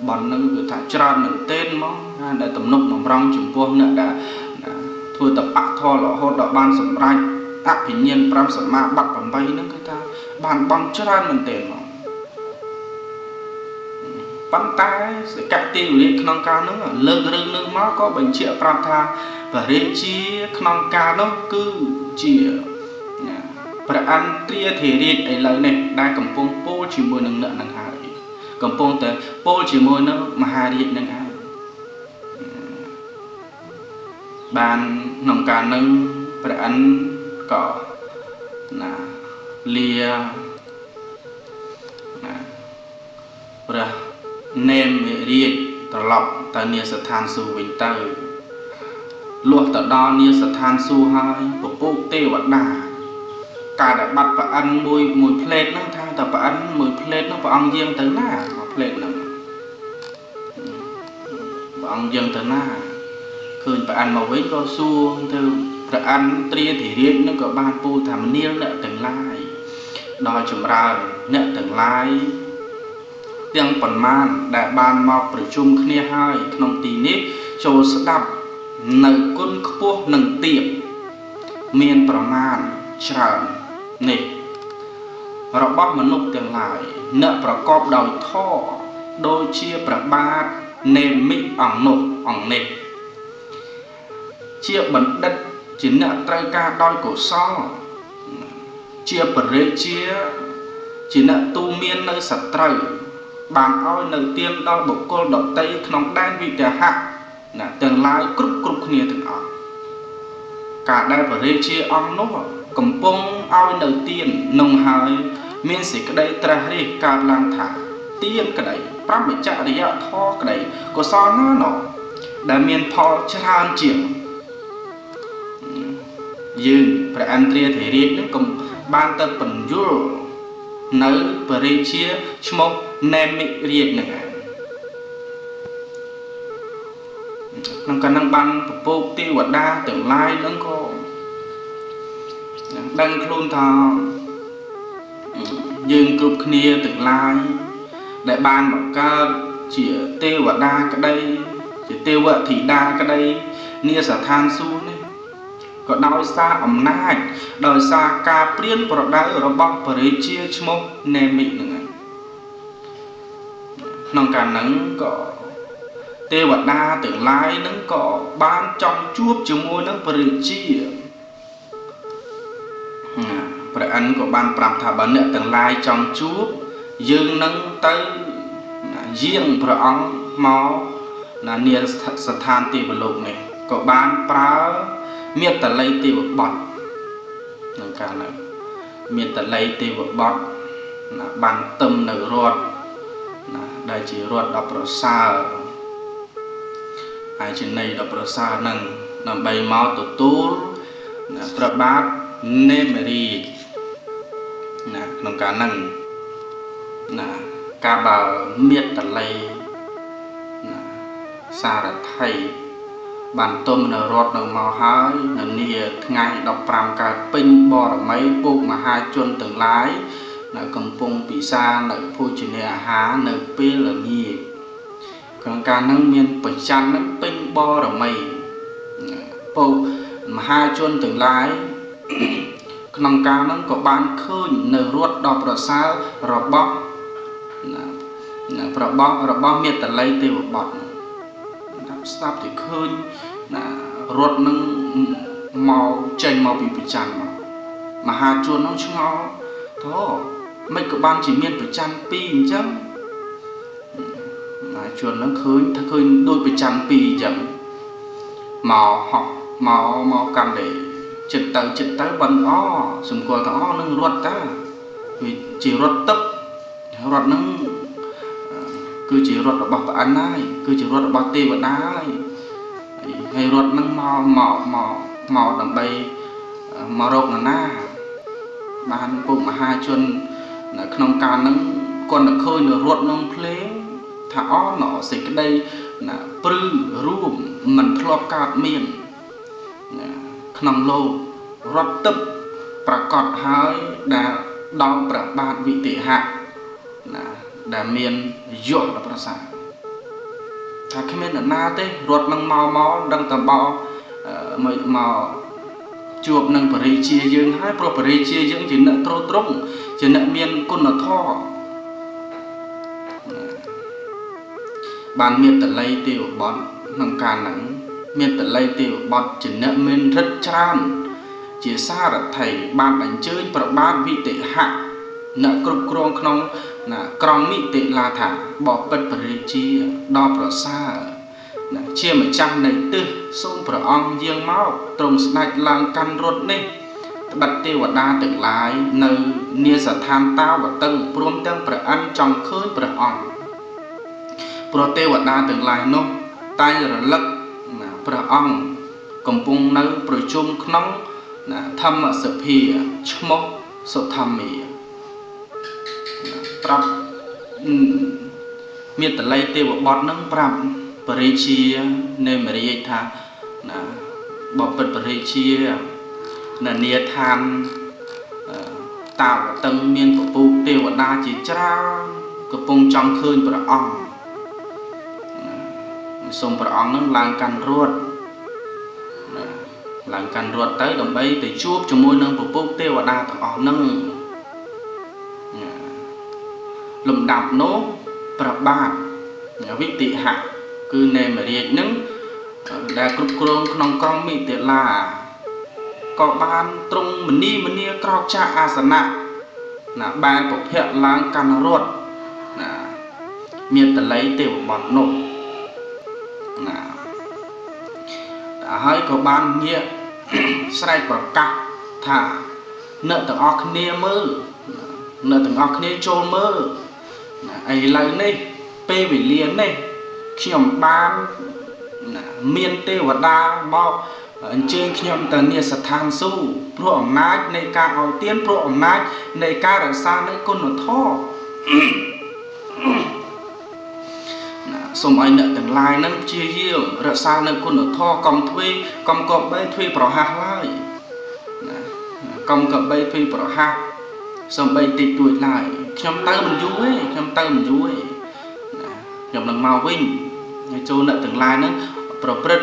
bòn nó cứ thả tròn mình tên mong, để tụm nóc mà rong chừng vuông nữa đã thôi tập bạc thò lọ hốt đỏ ban sầm rai, ác hiển nhiên pram sầm ma bạc bầm bay nó người ta bàn bòn tròn mình tên mong. Bắn tay sẽ cắt tiền lên khăn cao nữa lơ rừng nước máu có bệnh triệu prata và riêng chi khăn cao nó cứ chỉ và ăn kia thì đi để lợi này đang cầm phong pô chỉ môi nâng nợ nâng hại cầm phong tới pô chỉ môi nó mà hai điện nâng hại bàn nồng cao nâng và ăn cỏ là lìa là nem riêng tờ lọc tờ nia sát than su vĩnh tờ luộc tờ đo nia sát than su hai của bố tê vật đà cả đã bắt và ăn mùi mùi plate nó thang tờ và ăn mùi plate nó và ăn riêng tới nà và plate nó và ăn riêng tới nà khơi và ăn màu vĩnh có su từ và ăn tria thì riêng nó có ban pu thảm nia nợ từng lai đòi chùm ra nợ từng lai tiếng phần man đại ban mọc bởi chung khnia hai nông tí nếp châu sẽ đập nợ quân quốc nâng tiệm miền phần man tràn nếp rõ bóc mà nục tiếng lại nợ phần cọp đầu thọ đôi chia phần ba nền mịn ổng nục ổng nếp chia bẩn đất chỉ nợ trai ca đôi cổ so chia phần rê chia chỉ nợ tu miên nơi sạch trời bạn ơi đầu tiên đó bộ côn độc tây nóng đan vị địa hạ là tương lai cúp cúp nia từng ở cả đây và đây chia ông nốt cầm bông ơi đầu tiên nồng hơi miên sĩ cái đấy tra đi cả làm thả tiên cái đấy pháp bị chạ đi ạ tho cái đấy có so nó nọ đã miên thọ tràn triển dừng phải ăn tria thể đi những cầm ban tập phần dưa nấu và đây chia smoke nem mịn riêng này năng cả năng ban vô tiêu và đa tương lai đang có đang luôn thọ nhưng cục kia tương lai đại ban bảo ca chỉ tiêu và đa cái đây chỉ tiêu vợ thì đa cái đây nia sả than su này có đau xa ẩm nách đời xa ca priên vào đá ở bọc và đấy chia smoke nem mịn này nông cạn nắng có Tê vật na tưởng lái nâng có bán trong chuốc chiều môi nâng bởi chi bởi anh của ban pram thả bấn tưởng lái trong chuốc dương nâng tới riêng bởi ông máu là niên sạch than tì vật lục này có bán pra miệt tà lây tì vật bọt nâng cả này miệt tà lây tì vật bọt là bán tâm nở ruột đại chỉ ruột đọc rõ xa ai trên này đọc rõ xa nâng nằm bay máu tổ tố trọ bát nêm mê nâng cá nâng cá bảo miết tà lây xa là thầy bản tôm nở ruột nâng máu hái nâng nìa ngay đọc pram cả pinh bò đọc mấy bụng mà hai chuôn từng lái nợ công phong bị xa nợ phôi chuyển hệ há nợ p là nghi còn cả năng miên bảy trăm nấc pin bo đỏ mày bộ mà hai chuôn từng lái nằm cá nấc có bán khơi nợ ruột đỏ đỏ sao đỏ bọ đỏ bọ đỏ bọ miệt tận lấy tiêu bọt đắp sáp thì khơi là ruột nấc màu chèn màu bị bị chằn mà hai chuôn nó chứ ngó thôi mình của ban chỉ miên phải chăn pin chứ mà chuyện nó khơi thắc khơi đôi phải chăn pin chậm màu họ màu màu cầm để chật tới chật tới bận o sùng cò thằng o nâng ruột ta vì chỉ ruột tấp ruột nâng cứ chỉ ruột bọc và ăn ai cứ chỉ ruột bọc tê và đá hay ruột nâng màu màu màu màu đầm bay màu rộng là na bàn bụng mà hai chân là không cá nâng còn là khơi là ruột nông ple thảo nó xịt cái đây là prư ruộng mình thọ cá miền không lâu ruột tấp và cọt hơi đã đau và bạt vị tỷ hạ là đã miền ruột là bờ sả thà khi miền là na thế ruột nâng màu màu đang tầm bò mày màu chuộc năng phải chia dương hai pro phải chia dương chỉ nợ trô trống chỉ nợ miên con là tho bàn miên tận lây tiêu bọt nằm càn nắng miên tận lây tiêu bọt chỉ nợ miên rất tràn chỉ xa là thầy bàn đánh chơi pro ban vị tệ hạ nợ cục cron không là cron mỹ tệ là thả bỏ bật phải chia đo pro xa chia một trăm này tư xung pro ong dương máu trồng sạch làng căn ruột này đặt tiêu và đa tượng lái nơi nia sở tham tao và tân prom tân pro ăn trong khơi pro ong pro tiêu và đa tượng lái nô tay rồi lắc pro ong cầm bung nơi pro chung nóng thâm ở sở phi chmok sở tham mì prap miệt lây tiêu và bọt nâng prap bởi chia nên mà đi thà là bỏ bật bởi chia là nia than tạo tâm miên của bụng tiêu và đa chỉ trao của bụng trong khơi và ong sông và ong nó làng cằn ruột làng cằn ruột tới đồng bay để chuốc cho môi nâng của bụng tiêu và đa của ong nâng lùm đạp nốt và ba vị tị hạ cứ nề mà riêng nâng đã cục cồn nòng con mị tiệt là có ban trung mình đi mình đi cọ cha asana là ban của hiện lang can ruột là miệt tận lấy tiểu bọt nổ là đã hơi có ban nhẹ sai quả cắt thả nợ từ acne mơ nợ từ acne trôn mơ ấy lấy này pe về liền này khi nhầm ban miên tê và đa bọ trên khi nhầm tờ nia sạt thang su pro ổng nát này ca áo tiên pro ổng nát này ca đằng xa này con nó thọ xong ai nợ từng lai nâng chia nhiều đằng xa này con nó thọ công thuê công cọp bay thuê pro hạt lại công cọp bay thuê pro hạt xong bay tịt tuổi lại khi nhầm tơ mình vui khi nhầm tơ mình vui nhầm lần mau vinh chôn nợ tương lai nữa, pro prết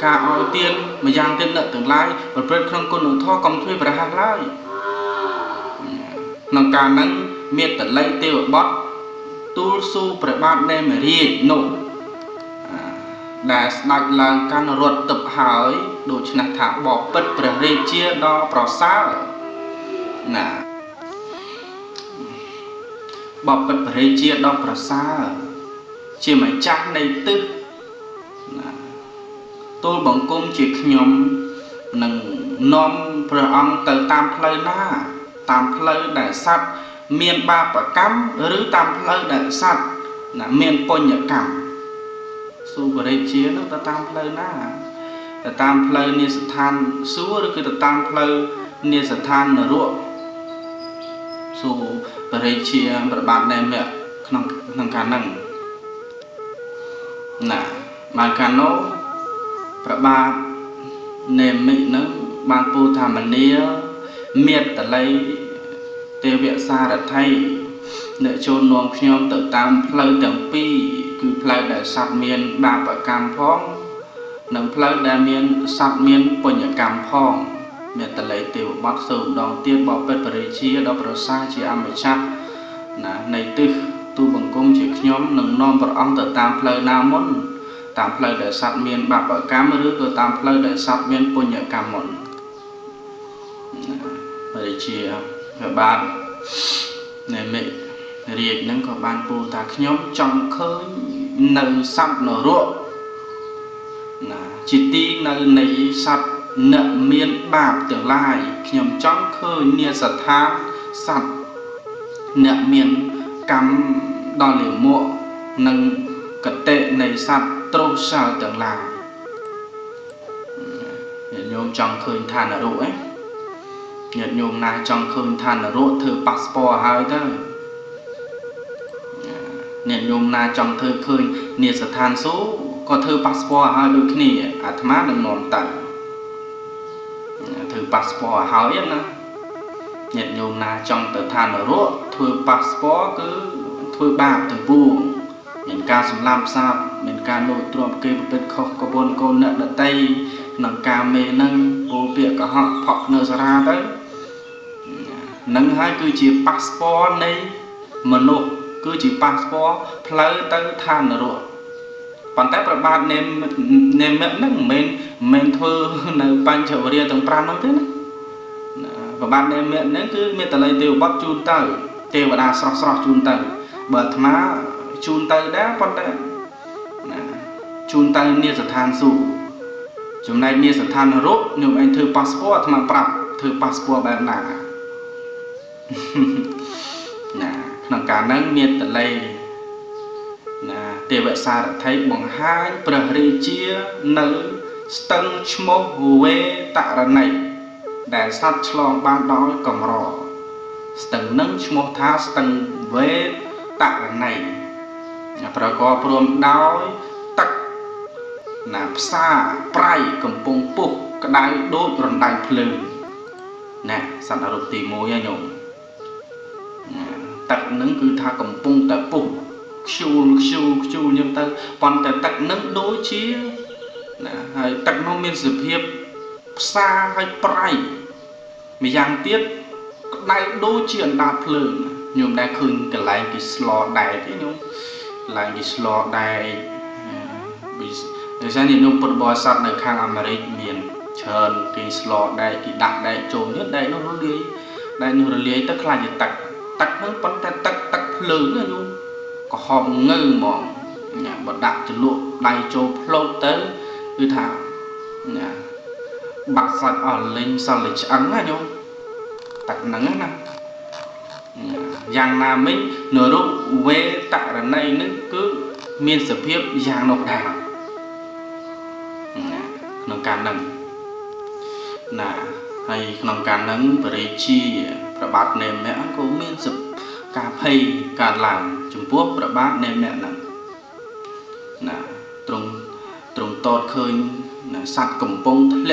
ca ao tiên mà giang tiên nợ tương lai, pro prết không còn nợ thọ công thuê và hàng lai, nông cạn nắng miệt tận lấy tiêu bót, tu su phải ban đêm mà riết nổ, Đã sạc làng căn ruột tập hỏi đủ chân thả bỏ bất bởi rê chia đo bỏ xa nà bỏ bất bởi rê chia đo bỏ xa chỉ mấy chắc này tức tôi bóng cung chỉ nhóm nâng nôm bởi ông tới tam lời na tam lời đại sát miền ba bỏ cắm rứ tam lời đại sát là miền con nhớ cảm xu vào đây chia nó ta tam plei na ta tam plei ni sát than xúa rồi cứ ta tam plei ni sát than là ruộng xu vào đây chia một bạn này mẹ không không cá nằng nè bạn cá nấu một bạn nềm mịn nữa bạn pu thả mình đi miệt ta lấy tê vẹn xa đã thay nợ chôn nòng nhau tự tam plei tưởng pi cứ plei để sát miền ba vợ cam phong, nấm plei để miền sát miền bồi nhở cam phong, miền tây lấy tiểu bắc sầu đòn tiên bảo bê bơi chia đò bờ xa chia am bờ chát, nà này tư tu bằng công chỉ nhóm nâng non vợ ông tự tam plei nam môn, tam plei để sát miền ba vợ cam mới được tam plei để sát miền bồi nhở cam môn, bơi chia và bạn này mẹ riêng những cái bàn bù ta nhóm trong khơi nở sập nở ruộng chỉ ti nở nấy sập nợ miên bạc tương lai nhóm trong khơi nia sạt than sập nợ miên cắm đo liều mộ nâng cật tệ nấy sập trâu sờ tương lai nhóm trong khơi than nở ruộng ấy nhật nhóm này trong khơi than nở ruộng thử passport hai thôi nên nhôm na trong thơ khơi nền sạt than số có thơ passport hai đôi khi à tham ác đừng nón tận thơ passport hai ấy nữa nên nhôm na trong tờ than ở ruộng thơ passport cứ thơ bạc thơ vuông miền ca sầm lam sao miền ca nội trộm kêu bên khóc có buồn cô nợ đợt tây nằng ca mê nâng vô việc cả họ họ nợ ra đấy nâng hai cứ chỉ passport này mà nộp cứ chỉ passport plei tới than ruộng, còn tạiประบาท nêm nêm mẹ nâng mình mình thưa là ban chợ ria từng pram nó thế nè,ประบาท nêm mẹ nâng cứ mẹ ta lấy tiêu bắp chun tới, tiêu và đa sọc sọc chun tới, bờ thá chun tới đá con đấy, chun tới nia sạt than sù, chúng này nia sạt than ruộng nếu anh thưa passport thì mà pram thưa passport bạn nào, nè. Nâng cả nâng miệt tận lây Tế vệ xa đã thấy bằng hai Bờ rì chia nữ Stâng chmô huê tạ ra này Để sát lòng ban đói cầm rò Stâng nâng chmô thá Stâng huê tạ ra này Bờ gò bồm đói Tắc Nạp xa Prai cầm bông bục Cái đáy đốt rần đáy phê Nè sẵn đã rụt tì mối nha nhộn tật nâng cứ tha cầm bung tật bung siêu siêu siêu nhưng ta còn tật tật nâng đối chia là tật nó miên sự hiệp xa hay prai mày giang tiết đại đối chuyện đa phượng nhôm đại khưng cái lại cái slot đại thế nhung lại cái slot đại bây giờ thì nhôm bật bò sạt ở khang Amerik miền trần cái slot đại cái đặt đại trộn nhất đại nó nó lưới đại nó lưới tất là gì tật tắc nó bắn ta tắc tắc lớn luôn có hòm ngơ mòn nhà bật đạp cho lụa đầy cho lột tới cứ thả nhà bạc sạch ở lên sao lại trắng à nhung tắc nắng nè giang nam mình nửa lúc về tại lần này nó cứ miên sập hiếp giang nộp đảng nó càng nắng là hay nó càng nắng bể chiประบาทเนมแม่ก็มีสุขการให้การหลังจุ่มพวกประบาทเนมแม่นั่นนะตรงตรงตอดเคยนะสัตว์กลุ่มปงทะเล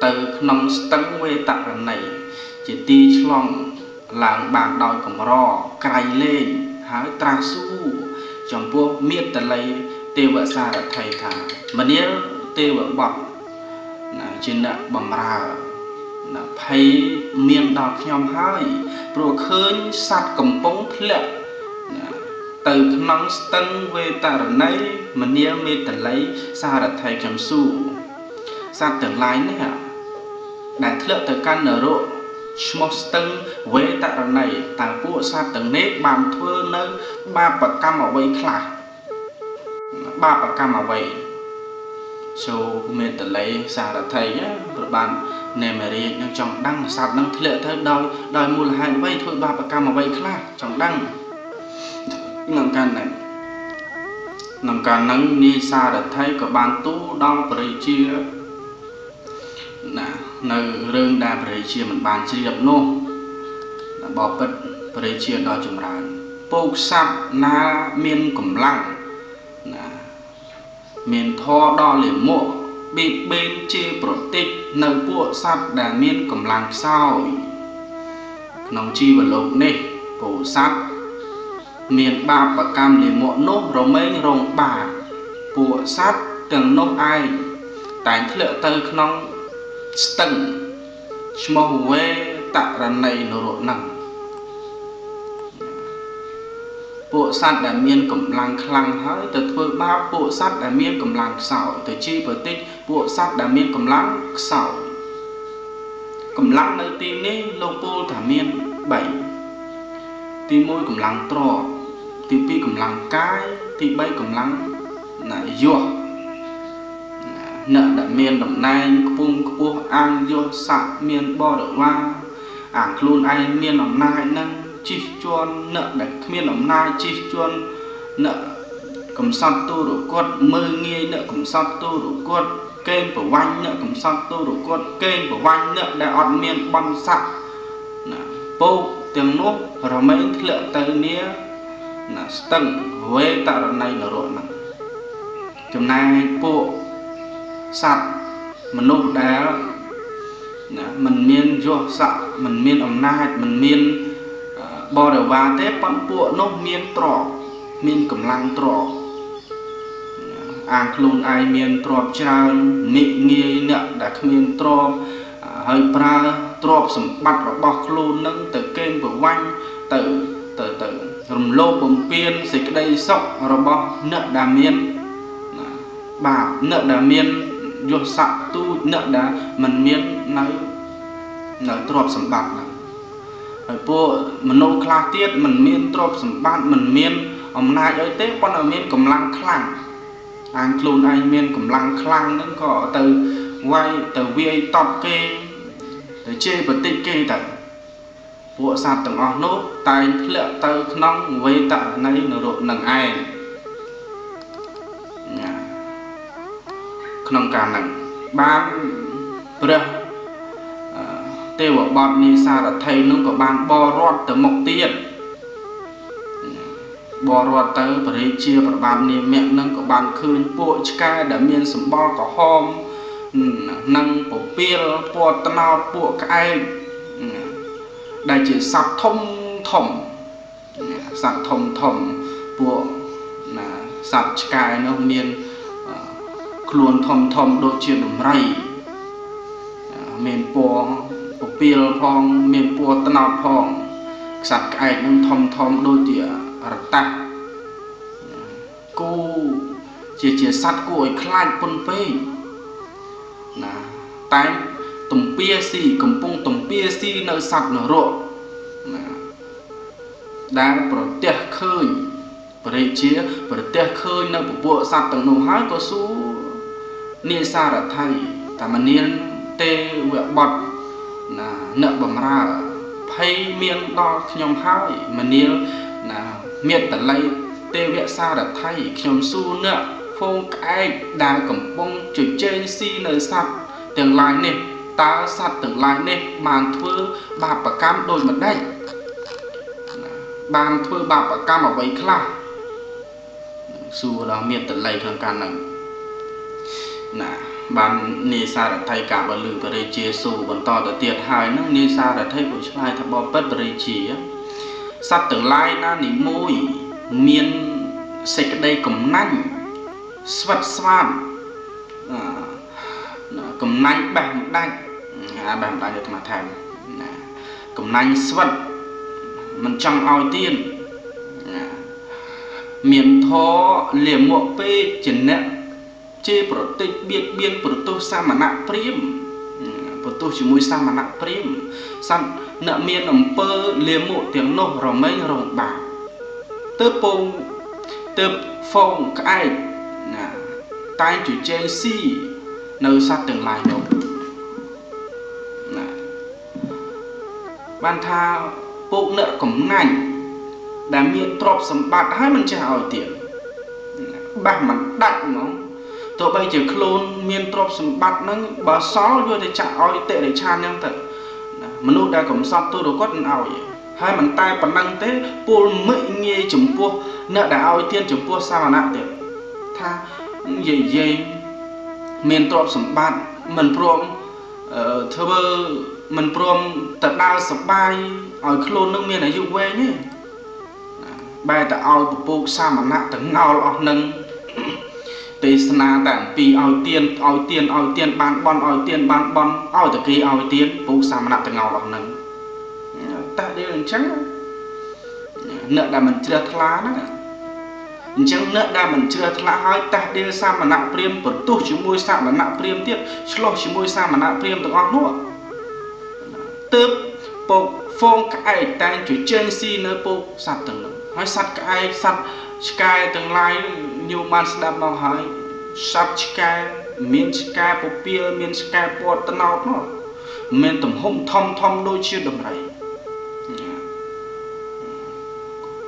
เตอขนมตั้งเวตักไหนจิตตีฉลองหลังบางดอยกลุ่มรอไกลเล่นหายตราสู้จุ่มพวกเมียตะไลเตวะซาไทยทามันเนี้ยเตวะบอกนะจินดะบำราthấy miền đỏ nhom hai, rồi khơi sát cầm bóng lệ, từ măng tân về ta này mình nhớ mê tận lấy xa đặt thầy chấm su xa tương lai nè đại thượng từ căn nở rộ măng tân về ta này ta của xa từng nếp bàn thưa nơi ba bậc cam ở vậy khả ba bậc cam ở vậy sau mê tận lấy xa đặt thầy á rồi bàn nè mày đi đang chồng đăng sạt đang thượng thầy đòi đòi mua là hai vậy thôi ba bậc cam ở vậy khả chồng đăng nằm can này nằm can nắng ni xa đã thấy có ban tú đau bời chia nè nơi rừng đa bời chia mình bàn chia đập nô là bỏ bật bời chia đòi chủng rán bốc sáp na miên cẩm lăng nè miên tho đo liền mộ bị bên chia protein nơi bộ sáp đà miên cẩm lăng sao nòng chi và lục nè bổ sáp miền ba và cam liền mộ nốt rồi mấy rồng bà của sát từng nốt ai tại thợ tơi non từng màu quê tạ rằng này nổ độ nặng bộ sát đã miên cẩm làng khăng hỡi từ thôi ba bộ sát đã miên cẩm làng sảo từ chi vừa tích bộ sát đã miên cẩm làng sảo cẩm làng nơi tim ní lô pô thả miên bảy tí môi cẩm làng trò tí pi cẩm làng cái tí bay cẩm làng nãy dừa nợ đã miền đồng nai cung cung an dừa sạc miền bò đậu hoa ảng luôn ai miền đồng nai nâng chi chuôn nợ đã miền đồng nai chi chuôn nợ cẩm sọt tu đổ quất mơ nghe nợ cẩm sọt tu đổ quất kênh của vanh nợ cẩm sọt tu đổ quất kênh của vanh nợ đã ọt miền băm sạc bô tiếng nốt rồi mấy lượng tới nia là tầng huế tạo đợt này nở rộ nặng chừng này bộ sạt mình lúc đá mình miên vô sạc mình miên ổng na mình miên bò đều ba tết bọn bộ nốt miên trọ miên cẩm lăng trọ ác luôn ai miên trọp trao mị nghi nợ đã miên trọp hơi pra trọp sầm bạch và bọc luôn nâng từ kênh vừa quanh từ từ từ rồng lô bồng piên dịch đây sọc rồi bọc nợ đà miên bà nợ đà miên vô sạc tu nợ đà mình miên nói nói trọp sầm bạch rồi bộ mình nô khla tiết mình miên trọp sầm bạch mình miên hôm nay ấy tết con ở miên cẩm lăng khlang anh luôn ai miên cẩm lăng khlang nó có từ quay từ vi tọp kê từ chê và tích kê tận bộ sạt tầng o nốt tay lẹo tơ nong với tạ nay nở độ nằng ai nằng cả nằng ba bờ tiêu ở bọt ni xa là thầy nó có ban bo rót từ mộc tiền bo rót tới và đi chia và ban ni mẹ nó có ban khơi bộ chka đã miên sầm bo có hôm năng bộ pia bộ tân ao bộ các anh đại chỉ sạc thông thỏng sạc thông thỏng bộ là sạc cái nó miền luồn thỏng thỏng đôi chuyện đồng rầy miền bộ bộ pia phong miền bộ tân ao phong sạc cái nó thỏng thỏng đôi tỉa ta cô chỉ chỉ sạc cô ấy khai quân phê là tay tùng pia si cầm pung tùng pia si nơi sạt nở rộ đang bờ tè khơi bờ chia bờ tè khơi nơi bộ sạt tầng nổ hái có số nia xa đã thay ta mà niên tê vẹo bọt là nợ bầm ra hay miên đo nhom hái mà niên là miên tận lấy tê vẹo xa đã thay nhom su nữa phong cái đà cẩm bông chuyển trên si nơi sạt tương lai nè ta sạt tương lai nè bàn thưa bà và cam đôi mặt đây bàn thưa bà và cam ở vậy khá dù là miệt tận lấy thằng can này nè bàn nê sa đã thay cả bà lử và đây chia sù bọn to đã tiệt hài nó nê sa đã thay của chai thằng bò bất và đây chỉ sạt tương lai na nỉ môi miên sạch đây cẩm nanh svat svan cầm nanh bèm đanh bèm đanh được mà thèm cầm nanh svat mình trong ao tiên miền thọ liền ngộ pê chấn nè chế protein biên biên protein sa mà nặng prim protein chỉ mũi sa mà nặng prim san nợ miền ẩm pơ liền ngộ tiếng nổ rồng mấy rồng bạc tơ pông tơ phong cái nè tai chủ chê si nơi sát từng lại đâu ban tha bộ nợ cổng ngành đã miên trọp sầm bạt hai mình trả hỏi tiền ba mặt đặt mà tôi bây giờ clone miên trọp sầm bạt nó bà sáu vô để trả hỏi tệ để cha nhân thật mà lúc đã cổng sọt tôi đồ quất ảo hai bàn tay bàn năng thế buồn mị nghe chấm pua nợ đã hỏi tiền chấm pua sao mà nặng tiền tha dây dây miên trọp sầm bạt mình prom thơ bơ mình prom tật đau sập bay hỏi clone nước miên này dụ quê nhé bài ta ao bộ sa mà nặng tấn ao lo nâng tê na tản pi ao tiền ao tiền ao tiền ban bon ao tiền ban bon ao từ kia ao tiền bộ sa mà nặng tấn ao lo nâng ta đây là trắng nợ là mình chưa thla đó chẳng nợ là mình chưa thla hỏi ta đây sa mà nặng priem bẩn tu chỉ môi sa mà nặng priem tiếp slow chỉ môi sa mà nặng priem tấn ao nữa tiếp bộ phong cái tay chủ chân si nơi bộ sạt tấn hỏi sát cái sát cái tương lai nhiều man sẽ đam màu hỏi sát cái miền cái bộ bia miền cái bộ tân áo nó miền tầm hôm thom thom đôi chia đồng này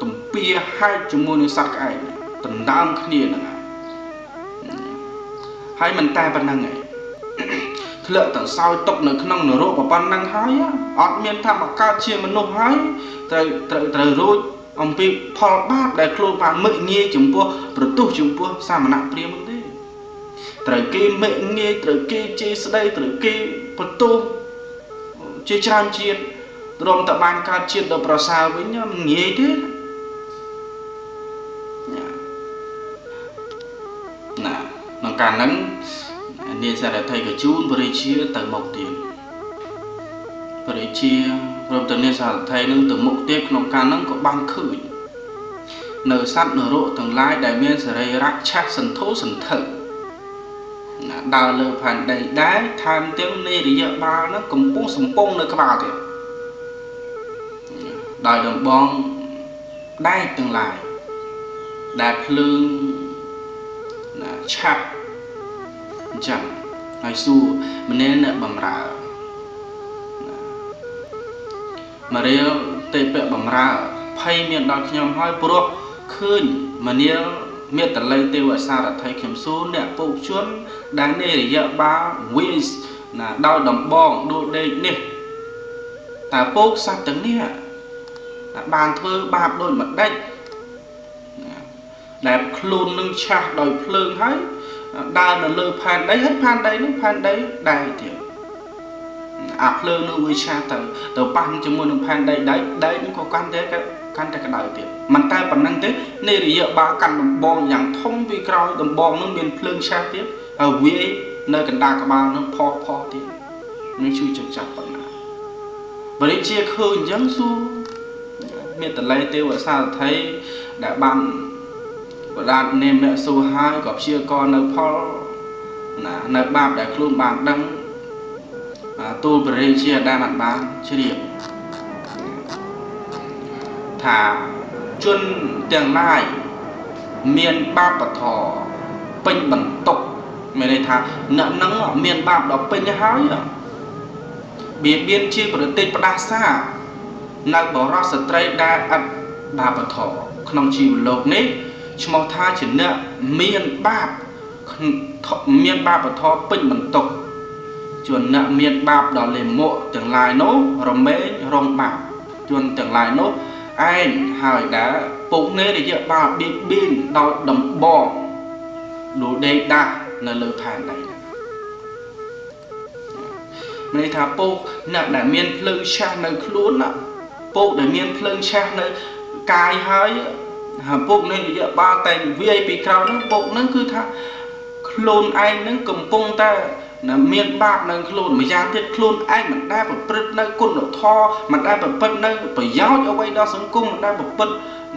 tầm bia hai chúng mua sát cái tầm đam cái gì nữa hai mình tay vẫn đang ngày lợn tận sau tộc nợ nông nợ ruộng và ban năng hái á ở miền tham mà cao chia mình nộp hái trời trời trời rồi ông bị phò bát để khô vàng mệ nghe chúng pua, rồi tu chúng pua sao mà nặng tiền mất đi. Từ kia mệ nghe, từ kia chơi đây, từ kia vật tu chơi trang chiên, rồi tập ban ca chiên đồ bò sao với nhau nghe thế. Nè, nó càng nắng nên sẽ để thầy cái chú bơi chia từ một tiền, bơi chia. Rồi từ nên sao thấy nâng từ mục tiêu nông ca nâng có ban khử nở sát nở rộ tương lai đại miên sẽ đây rác chắc sần thố sần thở đào lờ phản đầy đáy tham tiếng nê để dựa ba nó cũng bông sầm bông nữa các bà thì đòi đồng bong đáy tương lai đạt lương chắc chẳng ngày xưa mình nên nợ bầm rạ mà nếu tệ bẹ bẩm ra phay miền đào nhom hói pro khơi mà nếu miền tận lấy tiêu ở xa là thấy kiểm số nè bộ chuyên đáng nề để dỡ ba wins là đau đầm bong đôi đây nè ta bốc sang tấn nè bàn thơ ba đôi mặt đách đẹp luôn nâng cha đòi phơi hết đa là lơ phan đấy hết phan đấy lúc phan đấy đài thì áp lơ nó với cha từ từ ban cho mua đồng phan đây đấy đấy cũng có quan thế cái quan thế cái đời tiền mặt tay bản năng thế nên để dựa ba căn đồng bong dạng thông vi còi đồng bong nó miền phương xa tiếp ở với nơi cần đa cả ba nó pho pho tiếp nó chui chặt chặt bản năng và đến chia khơi giống su miền tây lấy tiêu ở xa thấy đã ban và đàn nem đã số hai gặp chia con nơi pho là nơi ba đã luôn bàn đăng tôi bơi chia đa mặt ba chia điểm thả chuyên tương lai miền ba bờ thò pin bằng tộc mày đây thả nợ nắng ở miền ba đó pin hái à biển biên chia của tây bắc xa nợ bỏ ra sợi dây đa ắt ba bờ thò không chịu lột nếp cho tha chỉ nợ miền ba miền ba bờ thò pin bằng tộc chuẩn nợ miền bạc đó liền mộ tương lai nốt rồng mế rồng bạc chuẩn tương lai nốt anh hỏi đã cũng nghe để dựa vào biết pin đau đầm bò đủ đầy đà là lời phản đấy này thà bộ nợ đã miền lưng sang nơi luôn ạ bộ để miền lưng sang nơi cài hơi hả bộ nên dựa ba thành vip crowd nó bộ nó cứ thà luôn anh nó cầm cung ta là miền Bắc nâng cồn mà giang thiết cồn anh mình đa bật bật nâng cồn độ tho mình đa bật bật nâng phải giáo cho quay đó sống cung mình đa bật bật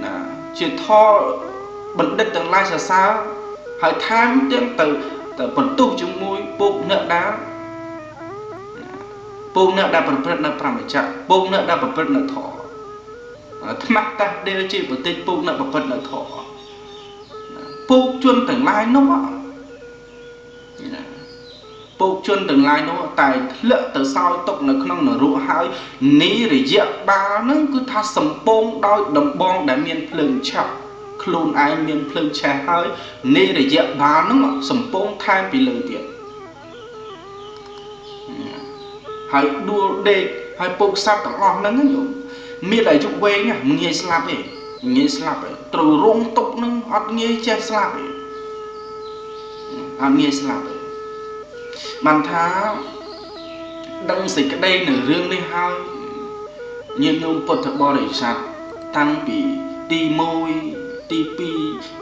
là chuyện tho bận đất tương lai xa xa hỏi tham tiếng từ từ bận tu chúng mui bụng nợ đá bụng nợ đá bận bận nợ phạm chặt bụng nợ đá bận bận nợ thọ thắc ta đây là chỉ bận tên bụng nợ bận bận nợ thọ bụng chuyên tương lai nó bụng chuyên tương lai nó tại lợ từ sau tục là không nở rũ hai ní để dẹp ba nó cứ tha sầm bông đôi đồng bông để miên phừng chặt luôn ai miền phương trẻ hơi nên để dẹp bà nó mà sầm bông thay vì lời tiện hãy đua đề hãy bông sắp tỏ lọt nó nhỉ miền đại dụng quê nha nghe slap ấy nghe slap ấy từ rung tục nó hoặc nghe che slap ấy hoặc nghe slap ấy bàn thá đăng dịch cái đây nở rương đây hai nhưng ông bật thật bò để sạc tăng bị đi môi tê pê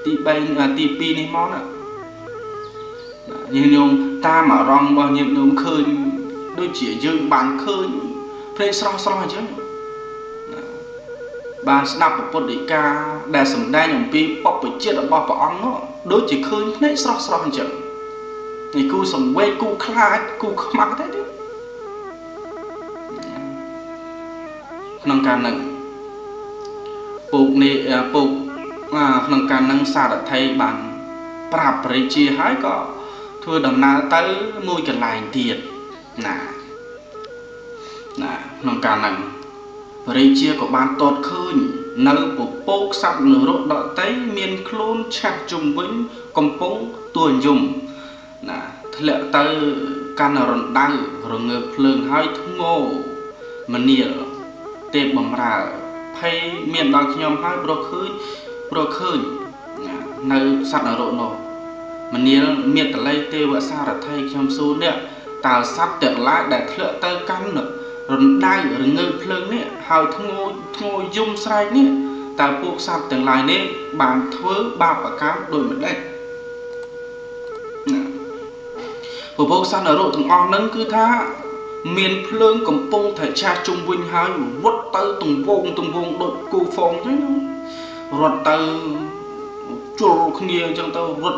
tê pê à tê pê này món ạ. Nhưng nhung ta mà rong bao nhiêu nhung khơi đôi chỉ dương bàn khơi phê so so chứ. Bàn snap của Podika đã sầm đai nhung pi bọc với chiếc đập bọc bọc nó đôi chỉ khơi phê so so chứ. Này cô sầm quay cô khai cô mặc thế chứ. Nâng cao nâng buộc này buộc à nông cạn nông xã đã thấy bản bà bơi chia hái có thưa đồng na tới nuôi cái lại tiền nè nè nông cạn nông bơi chia của bạn tốt hơn nâng của bốc sắp nửa độ đợi tới miền khôn chặt chung với công bông tuổi dùng nè lệ tới can rồng đăng rồi ngược lường hai thúng ngô mình nhiều tê bầm ra hay miền đằng nhom hai bờ khơi rồi khơi nơi sạt ở độ nổ mình nhớ miệt ở đây tiêu vợ sao là thay trong số nè tàu sắp tiệt lại để lựa tơ căng nữa rồi đang ở ngư phơi nè hào thung ngồi ngồi dung say nè tàu buộc sắp tiệt lại nè bàn thưa ba và cám đổi mình đây của buộc sắp ở độ từng on nâng cứ tha miền phơi cầm bông thể cha trung vinh hai vút tơ từng vùng từng vùng đội cù phong chứ rốt từ chỗ kia chẳng tao rốt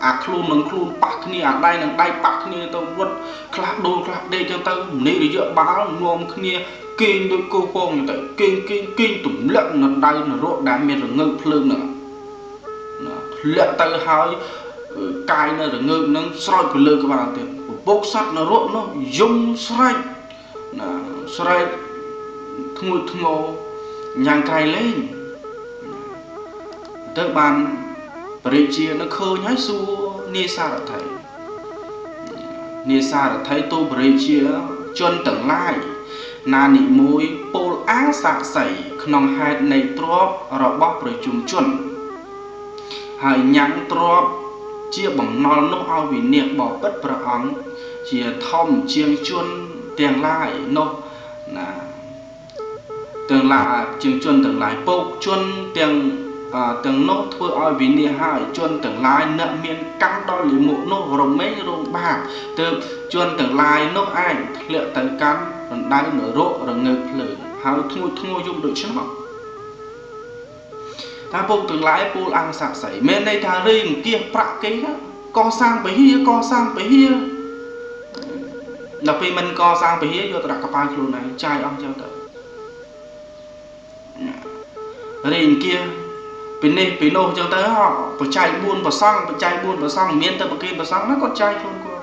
à khuôn nâng khuôn bạc kia à đai nâng đai bạc kia tao rốt khạc đôi khạc đê chẳng tao nếu để dựa báo ngôn kia kinh đôi cô phong tại kinh kinh kinh tụm lợn nâng đai nâng rốt đá miệt rồi ngưng phương nữa lợn tao hai cài nâng rồi ngưng nâng xoay của lơ các bạn tiền bốc sắt nâng rốt nó dùng xoay xoay ngồi ngồi nhàng cài lên tới bàn bơi chia nó khơi nhái xua ni sa đã thấy ni sa đã thấy tôi bơi chia chân tầng lai na nị môi pol á sạ sẩy nòng hai này trop rọ bóc bơi chung chuẩn hãy nhắn trop chia bằng non nô ao vì niệm bỏ bất bờ óng chia thông chiêng chuôn tiền lai nô là tầng lại chiêng chuôn tầng lại pol chuôn tiền à, từng nốt thưa oi vì nè hai chuôn từng lai nợ miên căng đo lì mộ nốt rồng mấy rồng bạc từ chuôn từng lai nốt ảnh lựa tới cắn rồi đáy nửa rộ rồi ngực lử hào thu thu dung được chứ không ta bông từng lái bố ăn sạc sảy men đây thà riêng kia bạc kế đó co sang bấy hia co sang bấy hia là vì mình co sang bấy hia vô ta đặt cặp ai luôn này trai ông cho ta riêng kia bên này bên nô chẳng tới họ phải chạy buôn và xăng phải chạy buôn và xăng miên tây bắc kia và xăng nó còn chạy luôn qua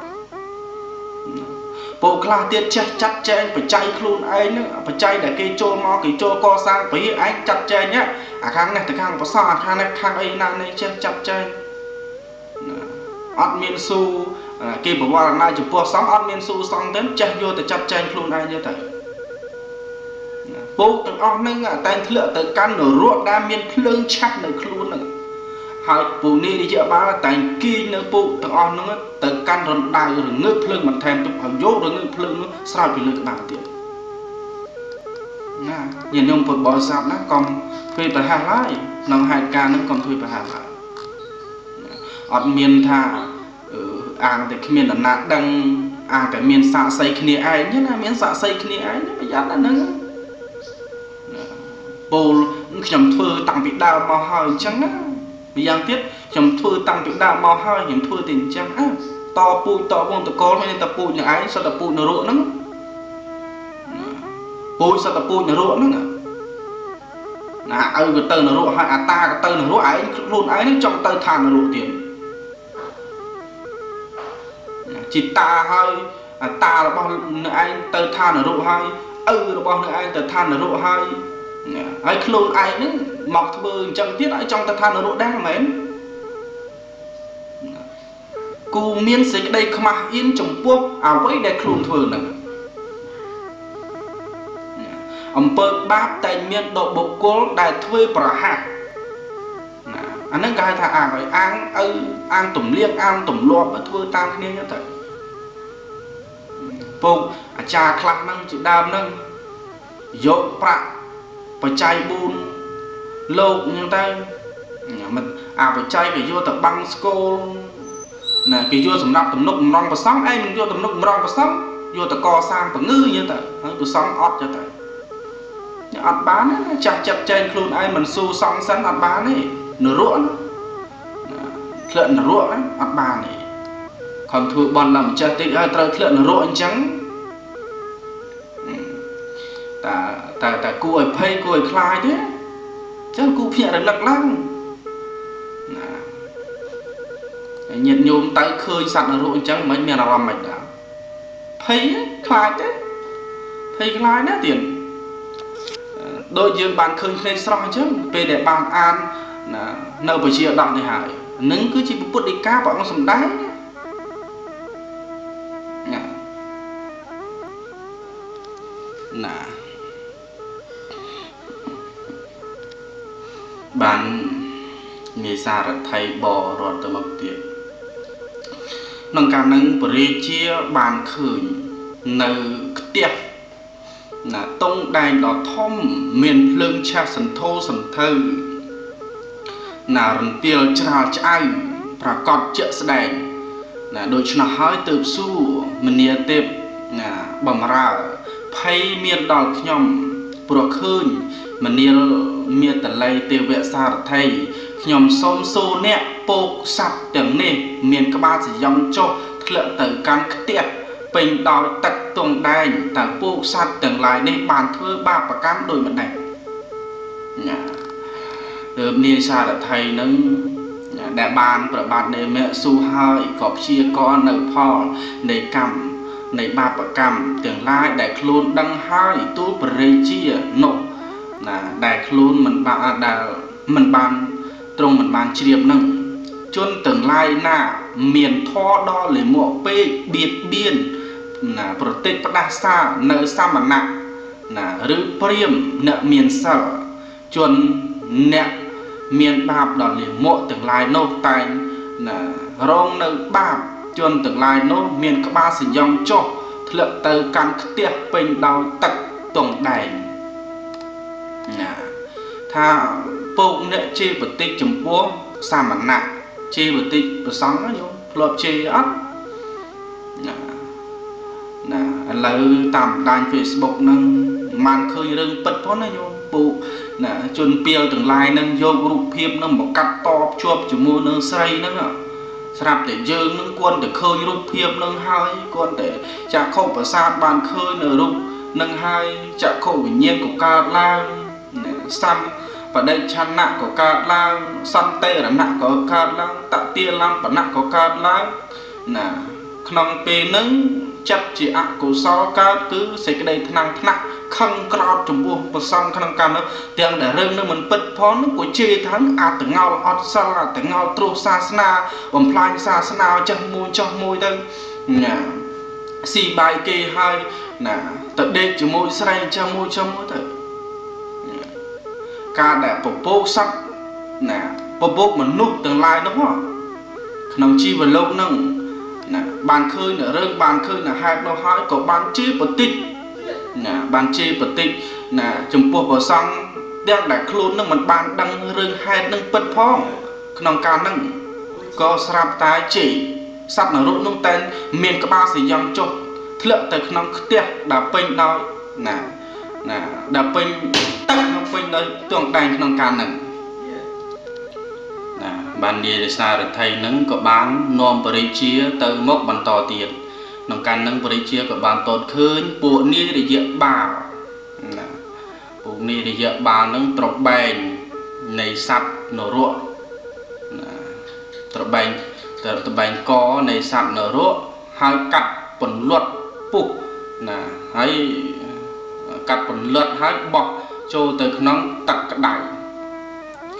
bộ là tiết chặt chặt chẽ phải chạy luôn anh nữa phải chạy để cây trôi mò cây trôi co sang với anh chặt chẽ nhé à khang này thì khang và xăng khang này khang ấy nang này chặt chặt chẽ admin su kia bảo qua là nay chụp qua sóng admin su xong đến chạy vô thì chặt chẽ luôn anh như thế bố từng ông nâng à tay lựa tới căn nở ruộng đa miên lương chắc nở luôn nè hãy bố đi đi chợ ba tay kia nở bố từng ông nâng tới căn rồi đài rồi ngược lương mà thèm tụp hầm dốt rồi ngược lương sao bị lương bạc tiền nha nhìn ông phật bỏ sạp nó còn thuê bà hàng lại nâng hai ca nó còn thuê bà hàng lại ọt miên thà àng thì miên là nát đăng àng cái miên xạ xây kia ai nhất là miên xạ xây kia ai nhất mà dán là nâng bồ nhầm thơ tặng bị đào màu hỏi chẳng á Vì giang tiết chúng thưa tăng chúng ta mau hơi chúng thưa tình trang á to pui to vong tập con nên tập pui những ái sao tập pui nở ruộng lắm pui sao tập pui nở ruộng lắm nè ai người tơ nở ruộng hay à ta cái tơ nở ruộng ấy luôn ấy nó trong tơ than nở ruộng tiền chỉ ta hơi à ta là bao nửa ai tơ than nở ruộng hay ư là bao nửa ai tơ than nở ruộng hay ấy luôn ấy nữa mọc bờ trong tiết ấy trong tơ than nở ruộng đang mến cú miên xích đây không ai yên chồng quốc à với đây khôn thừa nữa ông bơ bát tay miên độ bộ cố đại thuê bờ hạt anh nói cái thà à phải ăn ơi ăn tủm liêng ăn tủm lọp ở thuê tam kia nhất thật bông trà khạc năng chữ đam năng dỗ bạc và chai bún lâu nhưng ta mình à phải chai phải vô tập băng school nè cái vô sầm nắp tầm nóc mông và sóng ai mình vô tầm nóc mông và sóng vô tờ co sang tờ ngư như tờ tụi sóng ọt cho tờ ọt bán ấy, chặt chặt trên luôn ai mình xu sóng sắn ọt bán ấy nửa ruộng lợn nửa ruộng ấy ọt bán này còn thua bọn làm chặt tịt ai tờ lợn nửa ruộng trắng ta ta ta cô ấy phê cô ấy khai đấy chắc cô phịa là lật lăng nhiệt nhôm tay khơi sẵn ở ruộng trắng mấy miền làm mạch đã thấy khai thế thấy khai nét tiền đôi dương bàn khơi lên xong chứ về để bàn an là nợ bởi chia đặng thì hải nứng cứ chỉ bút đi cá bọn nó sầm đáy nè bàn nghề xa là thầy bò rồi từ mập tiền nâng cảm nâng bởi chia bàn khởi nờ tiệp là tông đài đó thông miền lương cha sần thô sần thơ là rừng tiêu trà chai và cọt chợ sài là đôi chân hói từ su mình nia tiệp là bầm ra phay miền đòn nhom bùa khơi mình nia miền tận lây tiêu vệ xa là thầy nhóm xôm xô nẹ bột sạch tiếng nè miền các bạn sẽ dòng cho lượng tử căn tiệp bình đòi tật tuồng đành tảng bột sạch tiếng lại nên bàn thưa ba và cám đôi mặt này được nên xa là thầy nâng đại bàn và bạn để mẹ su hơi cọp chia con nợ phò để cầm để ba và cầm tiếng lại để luôn đăng hai tu bề chia nộ là để luôn mình bạn đã mình bàn trong mình bàn chìa nâng chôn từng lai na miền tho đo lấy mộ pê biệt biên là protein đa xa nợ xa mà nặng là rư priêm nợ miền sở chôn nẹt miền bạp đo lấy mộ từng lai nô tài là rong nợ bạp chôn từng lai nô miền các ba sử dụng cho lượng tờ căn tiệp bình đau tật tổng đài là tha phụ nệ chi vật tích chấm búa xa mặt nặng chi vật tích vật sáng lọt chi ắt là là tạm đàn Facebook nâng mang khơi rừng bật phốt này nhung phụ là chôn piêu từng lai nâng vô group phim nâng một cắt to chuột chỉ mua nâng xây nâng ạ sạp để dương nâng quân để khơi group phim nâng hai quân để chả không ở xa bàn khơi nở rụng nâng hai chả không bình nhiên của ca la xăm và đây chăn nặng của ca la san tê là nặng của ca la tạ tia lăng và nặng của ca la là nòng pê nứng chặt chỉ ạ của so ca cứ xây cái đây nặng nặng không có trồng buông một xong không cam nữa tiền để rơi nó mình bật phón của chi thắng à từ ngao ót sa là từ ngao tru sa sna bầm phai sa sna trong môi trong môi đây là si bài kê hai là tận đây chỉ môi say trong môi trong môi thôi ca để bộc bốc sắc nè bộc bốc mình nút tương lai đúng không nằm chi vào lâu nâng nè bàn khơi nè rơi bàn khơi nè hai nó hỏi có bàn chi bật tích nè bàn chi bật tích nè chấm buộc vào xong đang để khôn nâng mình bàn đang rơi hai nâng bật phong nằm ca nâng có sạp tái chỉ sắp nở rụng nông tên miền các ba sử dụng cho lượng từ nằm tiệt đã pin đau nè nè đã pin tắt nó pin tới tuồng đàn trong ca nè nè Ban địa xa được thầy nâng có bán nôm bờ chia từ mốc bàn tỏ tiền nông can nâng bờ chia có bàn tổn khơi buồn ni để dễ bảo buồn ni để dễ bảo nâng trọc bèn này sập nở ruộng trọc bèn trọc bèn có này sập nở ruộng hai cặp quần luật phục là hai cặp quần luật hai bọc cho từ nông tặc đẩy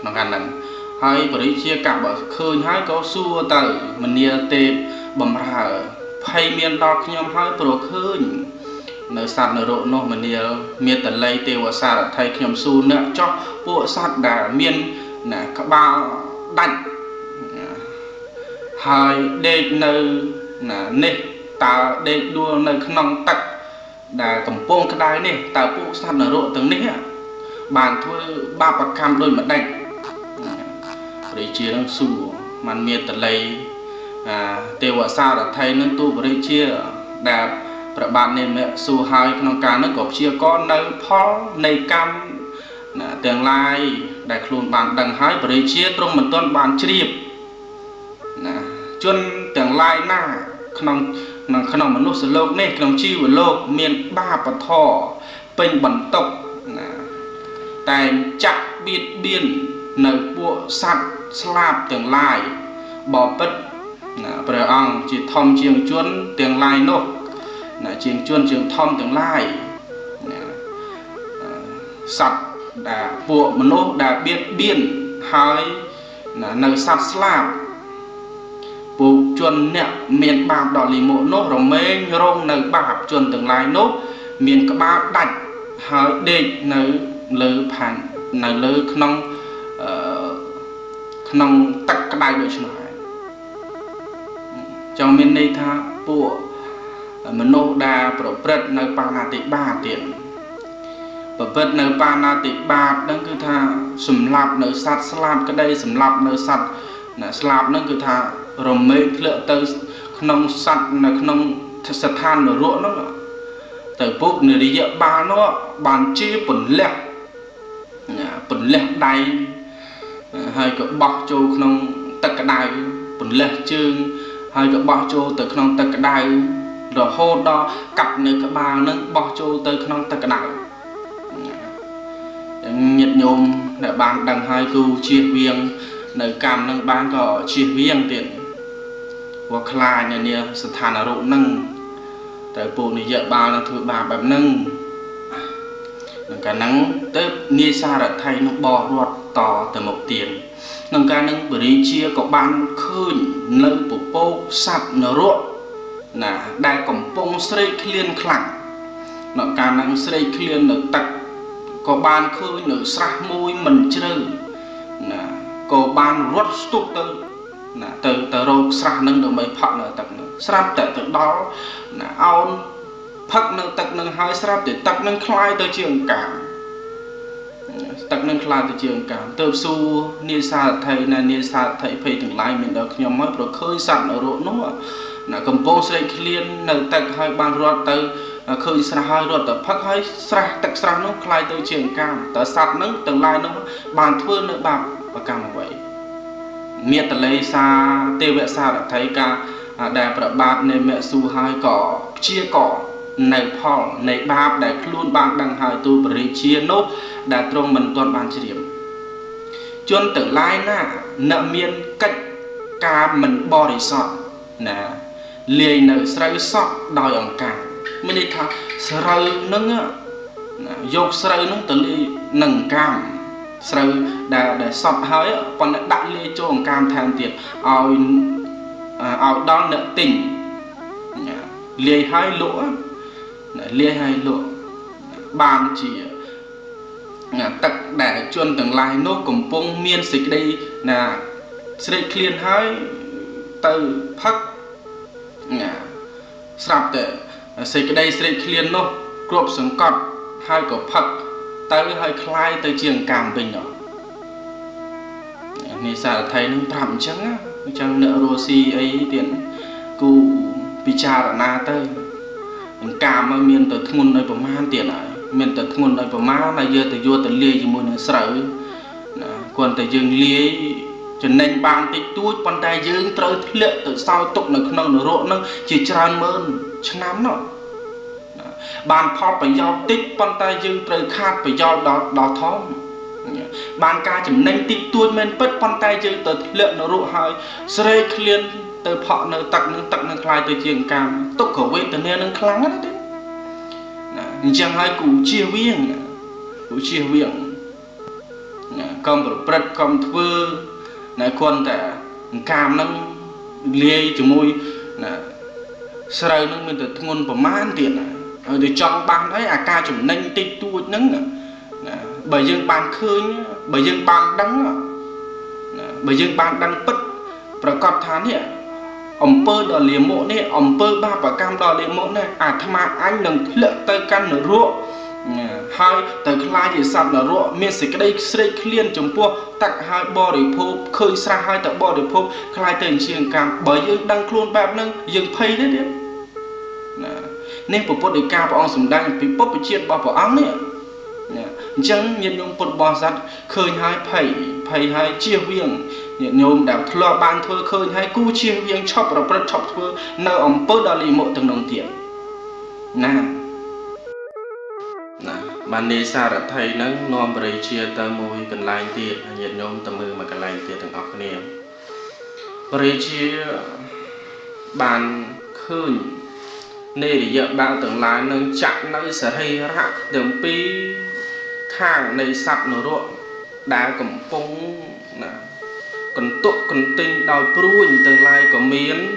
nông can nâng hai bờ chia cả bờ khơi hai có xua tờ mình nia tê bầm ra hay miền đọc nhom hai bờ khơi nơi sạt nở độ nó mình nia miền tận lấy tê và sạt thay nhom xu nữa cho bộ sạt đã miền là các ba đành hai đê nơi là nè ta đê đua nơi nông tặc đã cầm pôn cái đáy nè ta bộ sạt nở độ từng nè bàn thôi ba bạc cam đôi mặt đành bơi chia đang sù màn miệt tận lấy à tiêu ở xa đã thấy nên tu bơi chia đã các bạn nên mẹ sù hai trong cá nó có chia con nấu pho này cam tương lai đại luôn bạn đằng hai bơi chia trong một tuần bạn chìm nè chuyên tương lai na không không không một nốt sờ lộc này không chiu một lộc miền ba và thọ bình bẩn tộc nè tài chặt biệt biên nơi bộ sạch slap tương lai bỏ bất bởi ông chỉ thông chiếng chuôn tương lai nốt chiếng chuôn chiếng thông tương lai sạch đã bộ một nốt đã biết biên hơi nơi sạch slap bộ chuôn nẹ miền bạc đỏ lì mộ nốt rồi mênh rông nơi bạc chuôn tương lai nốt miền các bạc đạch hơi địch nơi lư phản nơi lư nông nông tắc cái bài bồi chừng này trong miền Tây tha bộ mình nô đà bộ bật nơi Panati ba tiền bộ bật nơi Panati ba đang cứ tha sầm lạp nơi sát sầm cái đây sầm lạp nơi sát là sầm đang cứ tha rồi mấy lựa tới nông sát là nông sát than rồi ruộng nó tới phút người đi dỡ ba nó bàn chi bẩn lẹt bẩn lẹt đầy hai cái bọc cho không tật cái đai bẩn lệ chương hai cái bọc cho từ không tật cái đai rồi hô đó cặp nơi cái ba nâng bọc cho từ không tật cái đai nhiệt nhôm để bán đằng hai cù chia viên nơi cam nâng bán gò chia viên tiền hoặc là nhà nhà sân thàn ở độ nâng tại bộ này dạy ba là thứ ba bấm nâng cả nắng tết nia xa đã thay nó bò ruột to từ một tiền nâng ca nâng bưởi chia có ban khơi nơi bộ bô sạt nở ruộng là đai cổng bông sợi liên khẳng nó ca nâng sợi liên được tặc có ban khơi nở sạc môi mình chơi là có ban ruột tụt từ là từ từ rô sạc nâng được mấy phận ở tặc sạc tại từ đó là ao thật nâng tật nâng hai sáp để tật nâng khai tới trường cảm tật nâng khai tới trường cảm từ su ni sa thầy là ni sa thầy phải từng lai mình được nhóm mất rồi khơi sẵn ở độ nó là cầm bông sợi liên nâng tật hai bàn ruột tới khơi sẵn hai ruột tới phát hai sạc tật sẵn nó khai tới trường cảm tới sạc nâng từng lai nó bàn thua nữa bạc và cảm vậy miệt tật lấy xa tiêu vệ xa đã thấy cả đẹp rợ bạc nên mẹ su hai cỏ chia cỏ này phò này ba để luôn bạn đằng hai tu bưởi chia nốt đã trong mình toàn bàn chỉ điểm chôn tương lai na nợ miên cách ca mình bò để sọt nè liền nợ sợi sọt đòi ẩn cả mình đi thà sợi nâng á dọc sợi nâng tới nâng cam sợi đã để sọt hơi còn đặt lê cho ẩn cam thèm tiệt ao ao đó nợ tỉnh liền hai lỗ lia hai lộ bàn chỉ tật để chuyên tương lai nốt cùng bông miên dịch đây là sẽ liên hai từ phát sạp để dịch đây sẽ liên nốt gộp xuống cọt hai cổ phật tới hai khai tới trường cảm bình đó nên sao thấy nó thảm trắng chẳng nợ rosi ấy tiền cụ picha na tới cam mà miền từ thôn nơi Bồ Man tiền này miền từ thôn nơi Bồ Man là giờ từ vua từ lia chỉ muốn sợi còn từ dương lia Trên nền bàn tịch túi bàn tay dưới trôi lệ từ sau tục nực nồng nở rộ nâng chỉ tràn mơn chán nọ bàn phò phải giao tịch bàn tay dưới trôi khát phải giao đỏ đỏ thó bàn ca chấm nền tịch túi men bớt bàn tay dưới từ lệ nở rộ hơi sợi liên từ phọ nở tặc nở tặc nở khai từ chiềng cam tục khẩu vị từ nền nở kháng đấy chẳng hay cụ chia viên cụ chia viên công bậc bậc công thưa này con đã cam nâng lê chữ môi là sờ nâng mình được ngôn bẩm man tiền này để cho bạn thấy à ca chủng nâng tít tu nâng bởi dân bạn khơi bởi dân bạn đắng bởi dân bạn đắng bất và con thán nhỉ ông pơ đòi liếm mộ này ông pơ ba và cam đòi liếm mộ này à tham anh đừng lợi tới căn nở ruộng hai tới lai thì sập nở ruộng miền sài đây sài liên chống pua tặng hai bò để phô khơi xa hai tặng bò để phô lai tới chiềng cam bởi dương đăng luôn bẹp nâng dương phây đấy đấy nên bộ phốt để cam và ông sùng đăng vì phốt bị chiên bò vào ống này chẳng nhân ông phốt bò giặt khơi hai phẩy phẩy hai chia viền nhôm đã lo ban thưa khơi hay cú chia viên chọc và bật chọc thưa nơi ông bớt đòi mộ từng đồng tiền nè bạn đi xa đã thấy nó non bời chia ta môi cần lành tiền nhiệt nhôm tầm mưa mà cần lành tiền từng óc niệm bời chia bàn khơi nề để dọn bạn từng lá nâng chặn nơi sở hay hạ từng pi hàng này sập nổ ruộng đá cẩm phong nè còn tụ còn tinh đòi pruin tương lai của miến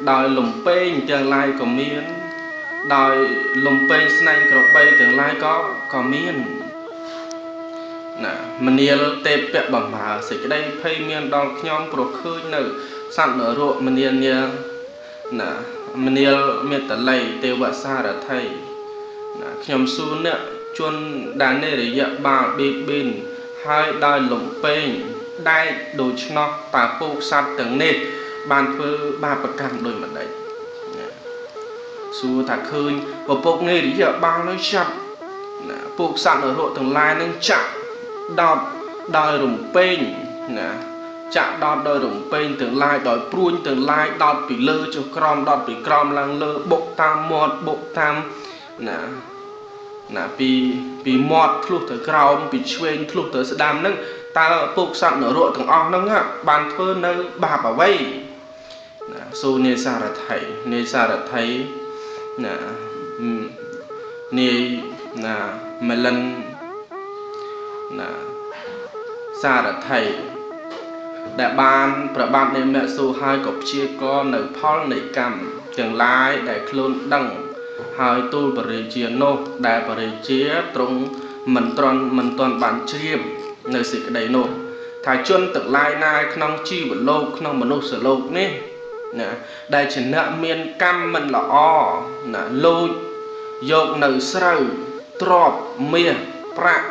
đòi lồng pê tương lai của miến đòi lồng pê snake cọp bay tương lai có có miến mình nhiều tệp bẹp bẩm hà xịt cái đây phê miên đòi nhom pro khơi nở sẵn nở ruộng mình nhiều nhiều nè mình nhiều miệt tận lầy tiêu bạ xa đã thay nhom xuống nè chuôn đá nề để dẹp bà bì bình hai đòi lồng pê đại đối nó ta phụ sát từng nét bàn phơ ba bậc cảm đôi mặt đấy xu thả khơi và bốc nê thì giờ ba nói chặt phụ sát ở hộ từng lai nên chạm đọt đòi rủng pênh chạm đọt đòi rủng pênh từng lai đòi pruin từng lai đọt bị lơ cho crom đọt bị crom lăng lơ bộ tam mọt bộ tam nè nè bị bị mọt thuộc tới crom bị chuyên thuộc tới sự đam nâng ta phục sẵn nở rộ thằng ông nâng á bàn thơ nâng bà bảo vây xô nê xa đã thấy nê xa đã thấy nê là mấy lần xa đã thấy đại ban và ban nê mẹ xô hai cọc chia con nở phong nảy cầm chẳng lai đại khôn đăng hai tu bà rì chia nô đại bà rì chia trông mình toàn mình toàn bản chiêm nơi sự đầy nổ thái chuân tượng lai nai không chi một lâu không một nốt sửa lâu nè đây chỉ nợ miền cam mình là o là lôi dọc nơi sâu trọp miền prạ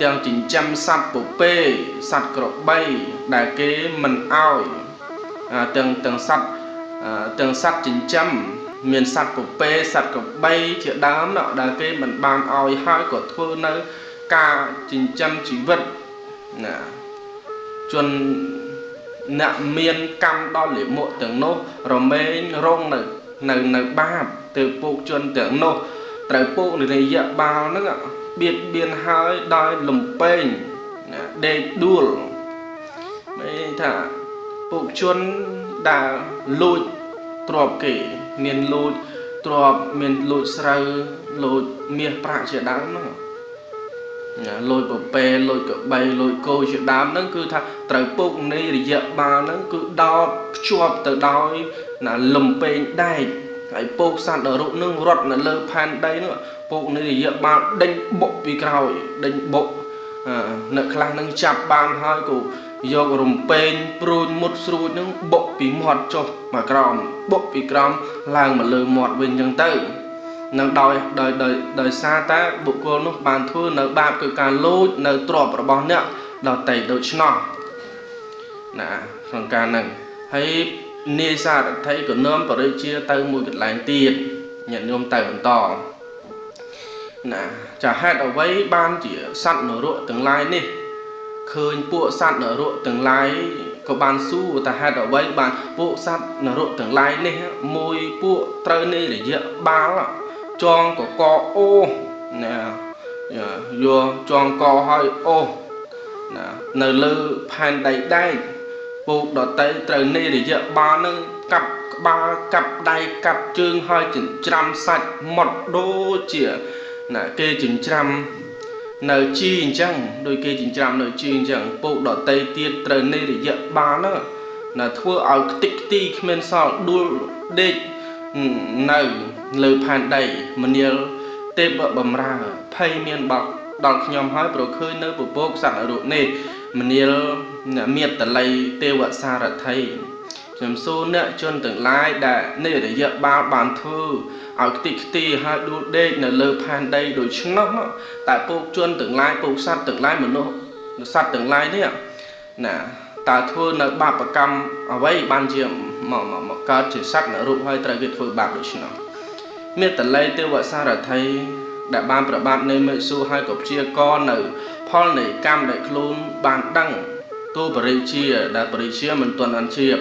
theo chín trăm sạt bộ pê sạt cọp bay đại kế mình ao từng từng sạt từng sạt chín trăm miền sạt bộ pê sạt cọp bay chợ đám nọ đại kế mình bàn ao hai của thua nơi ca chín trăm chỉ vật nè chuẩn nè miền cam đo lệ mộ tưởng nô rồi mê rong nở nở nở ba từ phụ chuẩn tưởng nô từ phụ này dẹp bao nữa biệt biên hai đòi lồng pênh để đua mấy thả phụ chuẩn đã lụt trọp kỷ miền lụt trọp miền lụt sờ lụt miền prạ chợ đám nữa lôi bộ bè lôi cỡ bay lôi cô chuyện đám nó cứ thà trời bốc này thì dẹp bà nó cứ đo chuột từ đói là lùm bè đai phải bốc sạt ở ruộng nương rót là lơ pan đây nữa bốc này thì dẹp bà đánh bộ vì cào đánh bộ nợ khang nâng chạp bàn hai cụ do lùm bè prun một số những bộ vì mọt cho mà còng bộ vì còng làng mà lơ mọt bên nhân tử nâng đòi đời đời đời xa ta bộ cô nó bàn thua nợ ba cực cả lôi nợ trộm và bón nữa đòi tẩy đầu nọ nè phần ca nâng thấy nê xa đã thấy của nôm và đây chia tay mùi cái lành tiền nhận nôm tẩy còn to nè chả hai đầu vây ban chỉ sẵn nở ruộng tương lai nè khơi bộ sạn ở ruộng từng lái có bàn su ta hai đầu bay bàn bộ sạn ở ruộng từng lái này môi bộ trơ này để dễ ba là tròn có co ô nè vừa tròn co hơi ô nè lư pan đầy đây bộ đỏ tay trơ này để dễ ba nâng cặp ba cặp đầy cặp chương hơi chỉnh trăm sạch một đô chĩa là kê chỉnh trăm nợ chi chăng đôi kê chỉnh trăm nợ chi chăng bộ đỏ tay tiết trời này để dễ ba nữa là thua áo tích ti men sao đua đê nợ lời phản đầy mà nhiều tê bợ bầm ra thay miền bọc đọc nhóm hói bầu khơi nơi bộ bốc sẵn ở độ này mà nhiều miệt tờ lây tê vợ xa ra thay chấm số nợ chôn tương lai đã nể để dựa ba bàn thư áo tịch tì hai đu đê là lơ phan đây đối chứng lắm á tại bộ chôn tương lai bộ sát tương lai mà nó sát tương lai đấy ạ nè ta thua là ba bạc cam ở đây ban diệm mà mà mà cát chỉ sát là rụng hơi tại việt phơi bạc đối chứng lắm miệt tận lấy tiêu vợ xa là thấy đã ban và ban nên mới su hai cột chia con nữ paul này cam đại luôn bàn đăng tô bời chia đã bời chia mình tuần ăn chia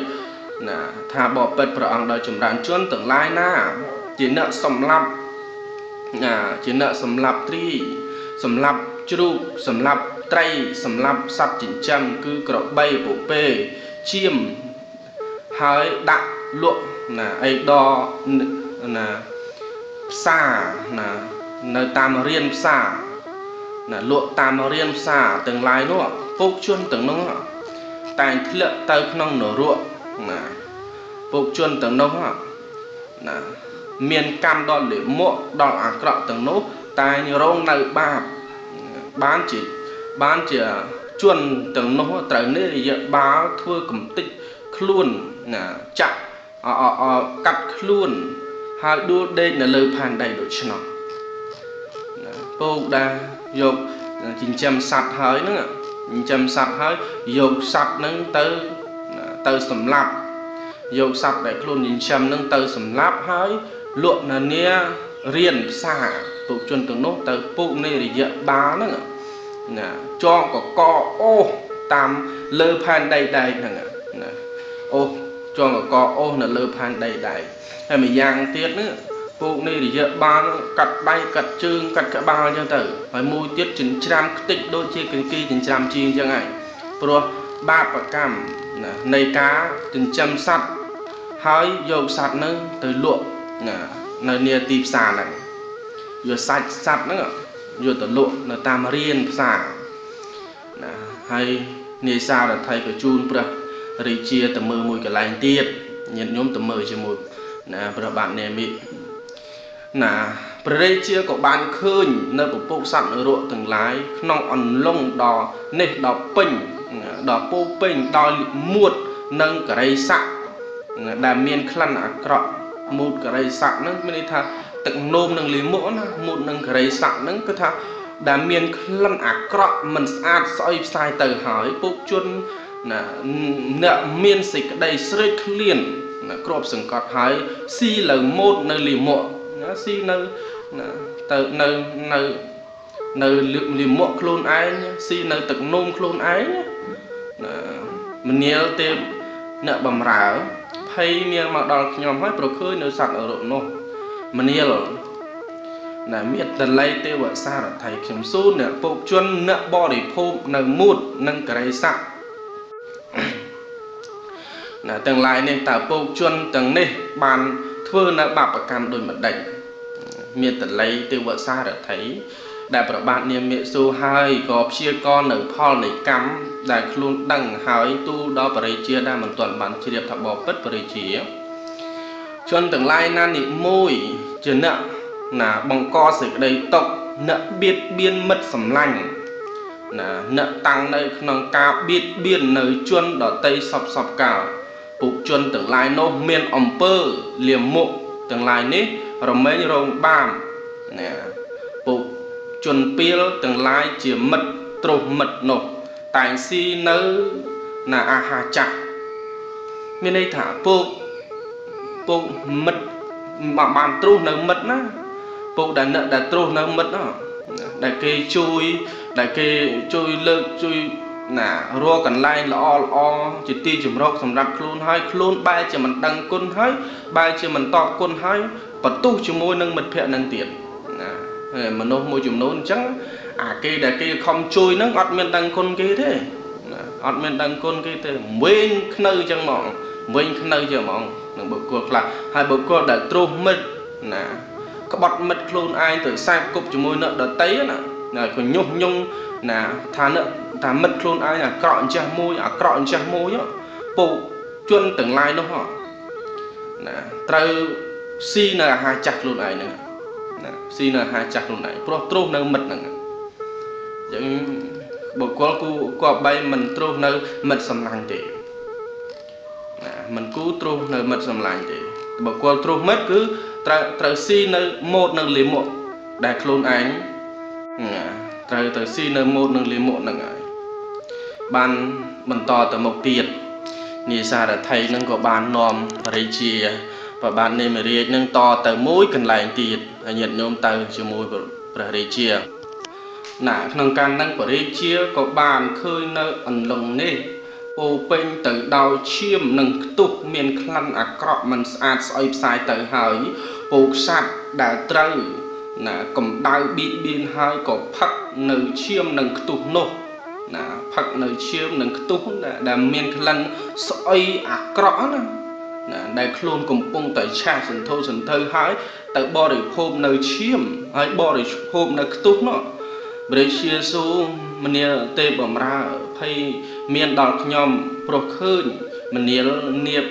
nà thà bỏ bệt vào ông đời chủng đàn chuyên tương lai na chỉ nợ sầm lấp nà chỉ nợ sầm lấp tri sầm lấp chru sầm lấp tây sầm lấp sập chỉnh trăm cứ cọ bay bộ pê chiêm hơi đạn luộc nà ấy đo nà xa nà nơi tam riêng xa nà luộc tam riêng xa tương lai nữa phúc chuyên tương nữa tài lượng tới nông nổ ruộng nè phục chuyên tầng nông hả nè miền cam đòn để mộ đòn ác lọ tầng nốt tài như rong này ba bán chỉ bán chỉ chuyên tầng nông tại nơi giờ báo thua cầm tích luôn nè chặt cắt luôn hai đua đây là lời phản đầy đội cho nó phục đa dục chín trăm sạt hơi nữa chín trăm sạt hơi dục sạt nâng tới tờ sầm lạp dầu sạch để luôn nhìn chăm nâng tờ sầm lạp hơi luộn là nia riền xa tụ chuẩn từng nốt tờ phụ này để dựa bá nữa nè cho có co ô tam lơ phan đầy đầy nè ô cho có co ô là lơ phan đầy đầy hay mình giang tiết nữa phụ này để dựa bá cắt bay cắt chương cắt cả bao cho tờ phải môi tiết chín trăm tịch đôi chia cái kia chín trăm chi cho ngày pro ba và cam này cá từng châm sắt hơi dầu sắt nữa tới luộc là nia tịp xà này vừa sạch sắt nữa vừa tới luộc là tam riêng xà hay nia sao là thay cái chun bờ rì chia tầm mơ mùi cái lạnh tiệt nhận nhóm tầm mơ chỉ một là bờ bạn nè mị là bờ chia của bạn khơi nơi bộ bốc sắt ở ruộng từng lái nòng ẩn lông đỏ nếp đỏ pình đỏ bố bình đòi muột nâng cả đây sạc đà miên khăn là cọt một cả đây sạc nâng mình thà tận nôm nâng lý mỗ một nâng cả đây sạc nâng cứ thà đà miên khăn là cọt mình ăn soi sai tờ hỏi bốc chun là nợ miên xịt đây sợi liền là cọp sừng cọt hỏi si là một nâng lý mỗ nó si nâng tờ nâng nâng nâng lý mỗ clone ấy si nâng tận nôm clone ấy mình nhớ tìm nợ bầm ráo hay miếng mà đòn nhóm hết bầu khơi nợ sạt ở độ nô mình nhớ là miệt tần lấy tiêu vợ xa là thầy kiếm số nợ phục chuyên nợ bò để phục nợ mút nâng cái đấy sạc là tương lai nên tạo phục chuyên tầng này bàn thưa nợ bạc và cam đôi mặt đẩy miệt tần lấy tiêu vợ xa là thấy đại bảo bạn niệm mẹ số hai góp chia con ở Paul này cắm đại luôn đằng hỏi tu đó và đây chia đa một tuần bạn chia đẹp thập bỏ bất và đây chia chôn tương lai nan niệm môi chưa nợ là bằng co sự đây tộc nợ biết biên mất sầm lành là nợ tăng đây nâng cao biết biên nơi chôn đỏ tây sọc sọc cào phục chôn tương lai nô miền ẩm pơ liềm mộ tương lai nít rồi mấy rồng bam nè phục chuẩn pil tương lai chỉ mật trộn mật nổ tài si nớ là a hà chặt miền đây thả bộ bộ mật mà bàn trộn nấu mật á bộ đã nợ đã trộn nấu mật đó đại kê chui đại kê chui lơ chui nà rùa cần lai lọ lọ chỉ ti chủng rộng sầm rạp khôn hơi khôn bay chỉ mình đăng côn hơi bay chỉ mình to côn hơi bật tu chủng môi nâng mật phệ nâng tiền nè mình nô môi chủng nôn trắng à kia đại kia không chui nó ngọt miền đăng côn kia thế ngọt miền đăng côn kia thế nguyên nơi chẳng mỏng nguyên nơi giờ mỏng đừng bực cuộc là hai bực cuộc đã trôi mệt nè các bạn mệt khôn ai thử sai cục chủng môi nợ đợt tấy nè nè còn nhung nhung nè thà nợ thà mất luôn ai là cọ cha môi à cọ cha môi á bộ chuyên từng lai nó họ nè trừ si là hai chặt luôn này nè si là hai chặt luôn này pro trôn nâng mật nè những bộ con cu qua bay mình trôn nâng mật sầm lành thì mình cứ trôn nâng mật sầm lành thì bộ con trôn mất cứ trừ si nâng một nâng liền một đại luôn ảnh trời tới xin nơi một nâng lý một nâng ấy ban bần to tới một tiệt như xa đã thấy nâng có ban nòm rây chìa và ban nêm riêng nâng to tới mỗi cần lành tiệt nhận nhóm tới cho mỗi rây chìa nạ nâng can nâng của rây chìa có ban khơi nơi ẩn lòng nê ô bên tới đau chiêm nâng tục miền khăn ạc cọp mần sát xoay sai tới hỏi bột sát đã trời nà cầm đau bị biên hai có phật nợ chiêm nâng tụt nô nà phật nợ chiêm nâng tụt là đàm miên khăn soi ác rõ nè nà đại khôn cùng bông tới cha sần thâu sần thơ hái tới bo để hôm nợ chiêm hái bo để hôm nợ tụt nọ bấy chia số mình nè tê bẩm ra hay miên đào nhom pro khơi mình nè niệm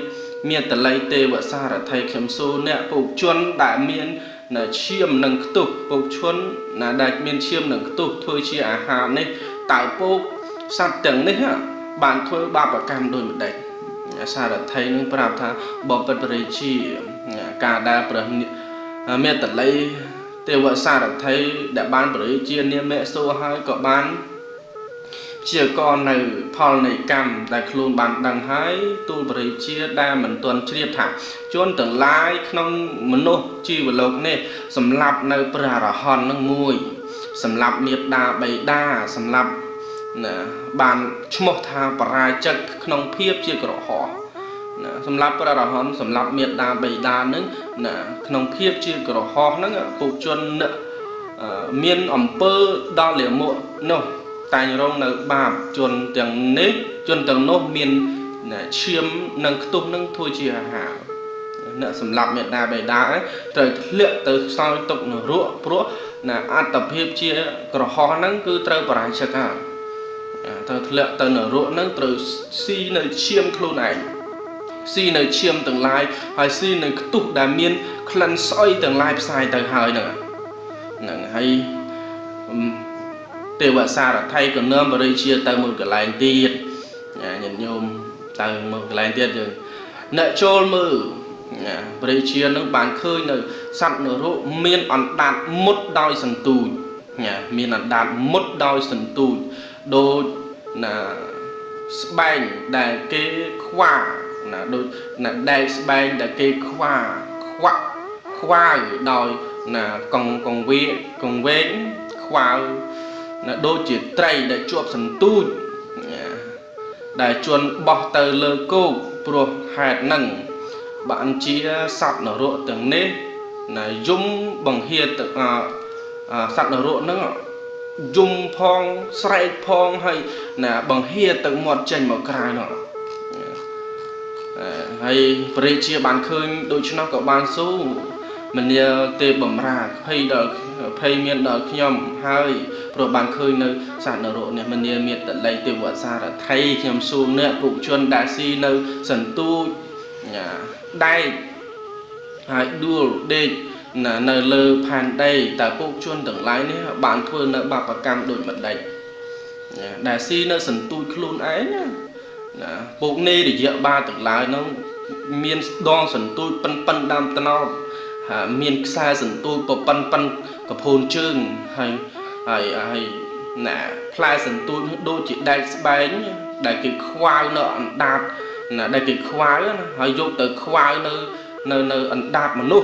miên tờ lấy tê vợ xa là thầy khém số nè phục chuân đại miên là chiêm nâng tục bộc chuôn là đại miền chiêm nâng tục thôi chia à hà này tại bộc sạt tiếng đấy hả bạn thôi ba và cam đôi một đấy sao là thấy những bà thà bỏ bật bơi chi cả đa bờ mẹ tật lấy tiêu vợ sao là thấy đã bán bơi chia niêm mẹ số hai có bán chia con này phò này cam đại khôn bạn đằng hái tu bơi chia đa mình tuần chia thả chôn tưởng lái không mình nô chi và lộc này sầm lạp nơi prà hòn nâng mùi sầm lạp miệt đà bảy đa sầm lạp bàn chmọ tha prà chật không phiếp chia cỏ họ sầm lạp prà hòn sầm lạp miệt đà bảy đa nâng không phiếp chia cỏ họ nâng phục chôn nợ miên ẩm pơ đo lẻ mộ nô tại rong nợ bạp chôn tiếng nếp chôn tiếng nô miên chiếm nâng tôm nâng thôi chia hà nợ sầm lạp miệt đà bày đá ấy trời luyện tới soi tục nửa ruộng ruộng là ăn tập hiệp chia cỏ ho nắng cứ trơ vào ai chả cả trời luyện tới nửa ruộng nắng từ si nơi chiêm khôn này si nơi chiêm tương lai hay si nơi tục đà miên khăn soi tương lai sai tới hơi nữa nè hay tiêu vợ xa là thay còn nơm vào đây chia tới một cái lành tiệt nhận nhôm tới một cái lành tiệt rồi nợ trôn mờ bây giờ nó bán khơi nở sẵn nở rộ miên ẩn đạt một đôi sần tùi miên ẩn đạt một đôi sần tùi đôi là bánh đại kế khoa là đại bánh đại kế khoa khoa khoa đòi là còn còn vế còn vế khoa là đôi chỉ trầy đại chuột sần tùi đại chuột bọc tờ lơ cô pro hạt nâng bạn chia sạt nở rộ từng nếp là dung bằng hiền tự sạt nở rộ nữa dung phong sậy phong hay là bằng hiền tự một chân một cái nọ hay về chia bàn khơi đôi chân nó có bàn số mình tê bẩm ra hay đợt hay miền đợt nhom hay rồi bàn khơi nơi sạt nở rộ này mình miền tận lấy từ vợ xa là thay nhom xu nữa cụ chuyên đại si nơi sần tu đây hãy đua để là nợ lơ phàn đây tại bộ chuyên tưởng lái này bạn thua nợ bạc và cam đổi mật đấy đại si nợ sần tui khôn ấy nè bộ nê để dựa ba tưởng lái nó miền đoan sần tui pân pân đam tân ao miền xa sần tui có pân pân có phồn chương hay hay hay nè khai sần tui đôi chỉ đại bánh đại kịch khoa nợ đạt là đại kịch khoái họ dùng từ khoái nơi nơi nơi ẩn đạt mà nô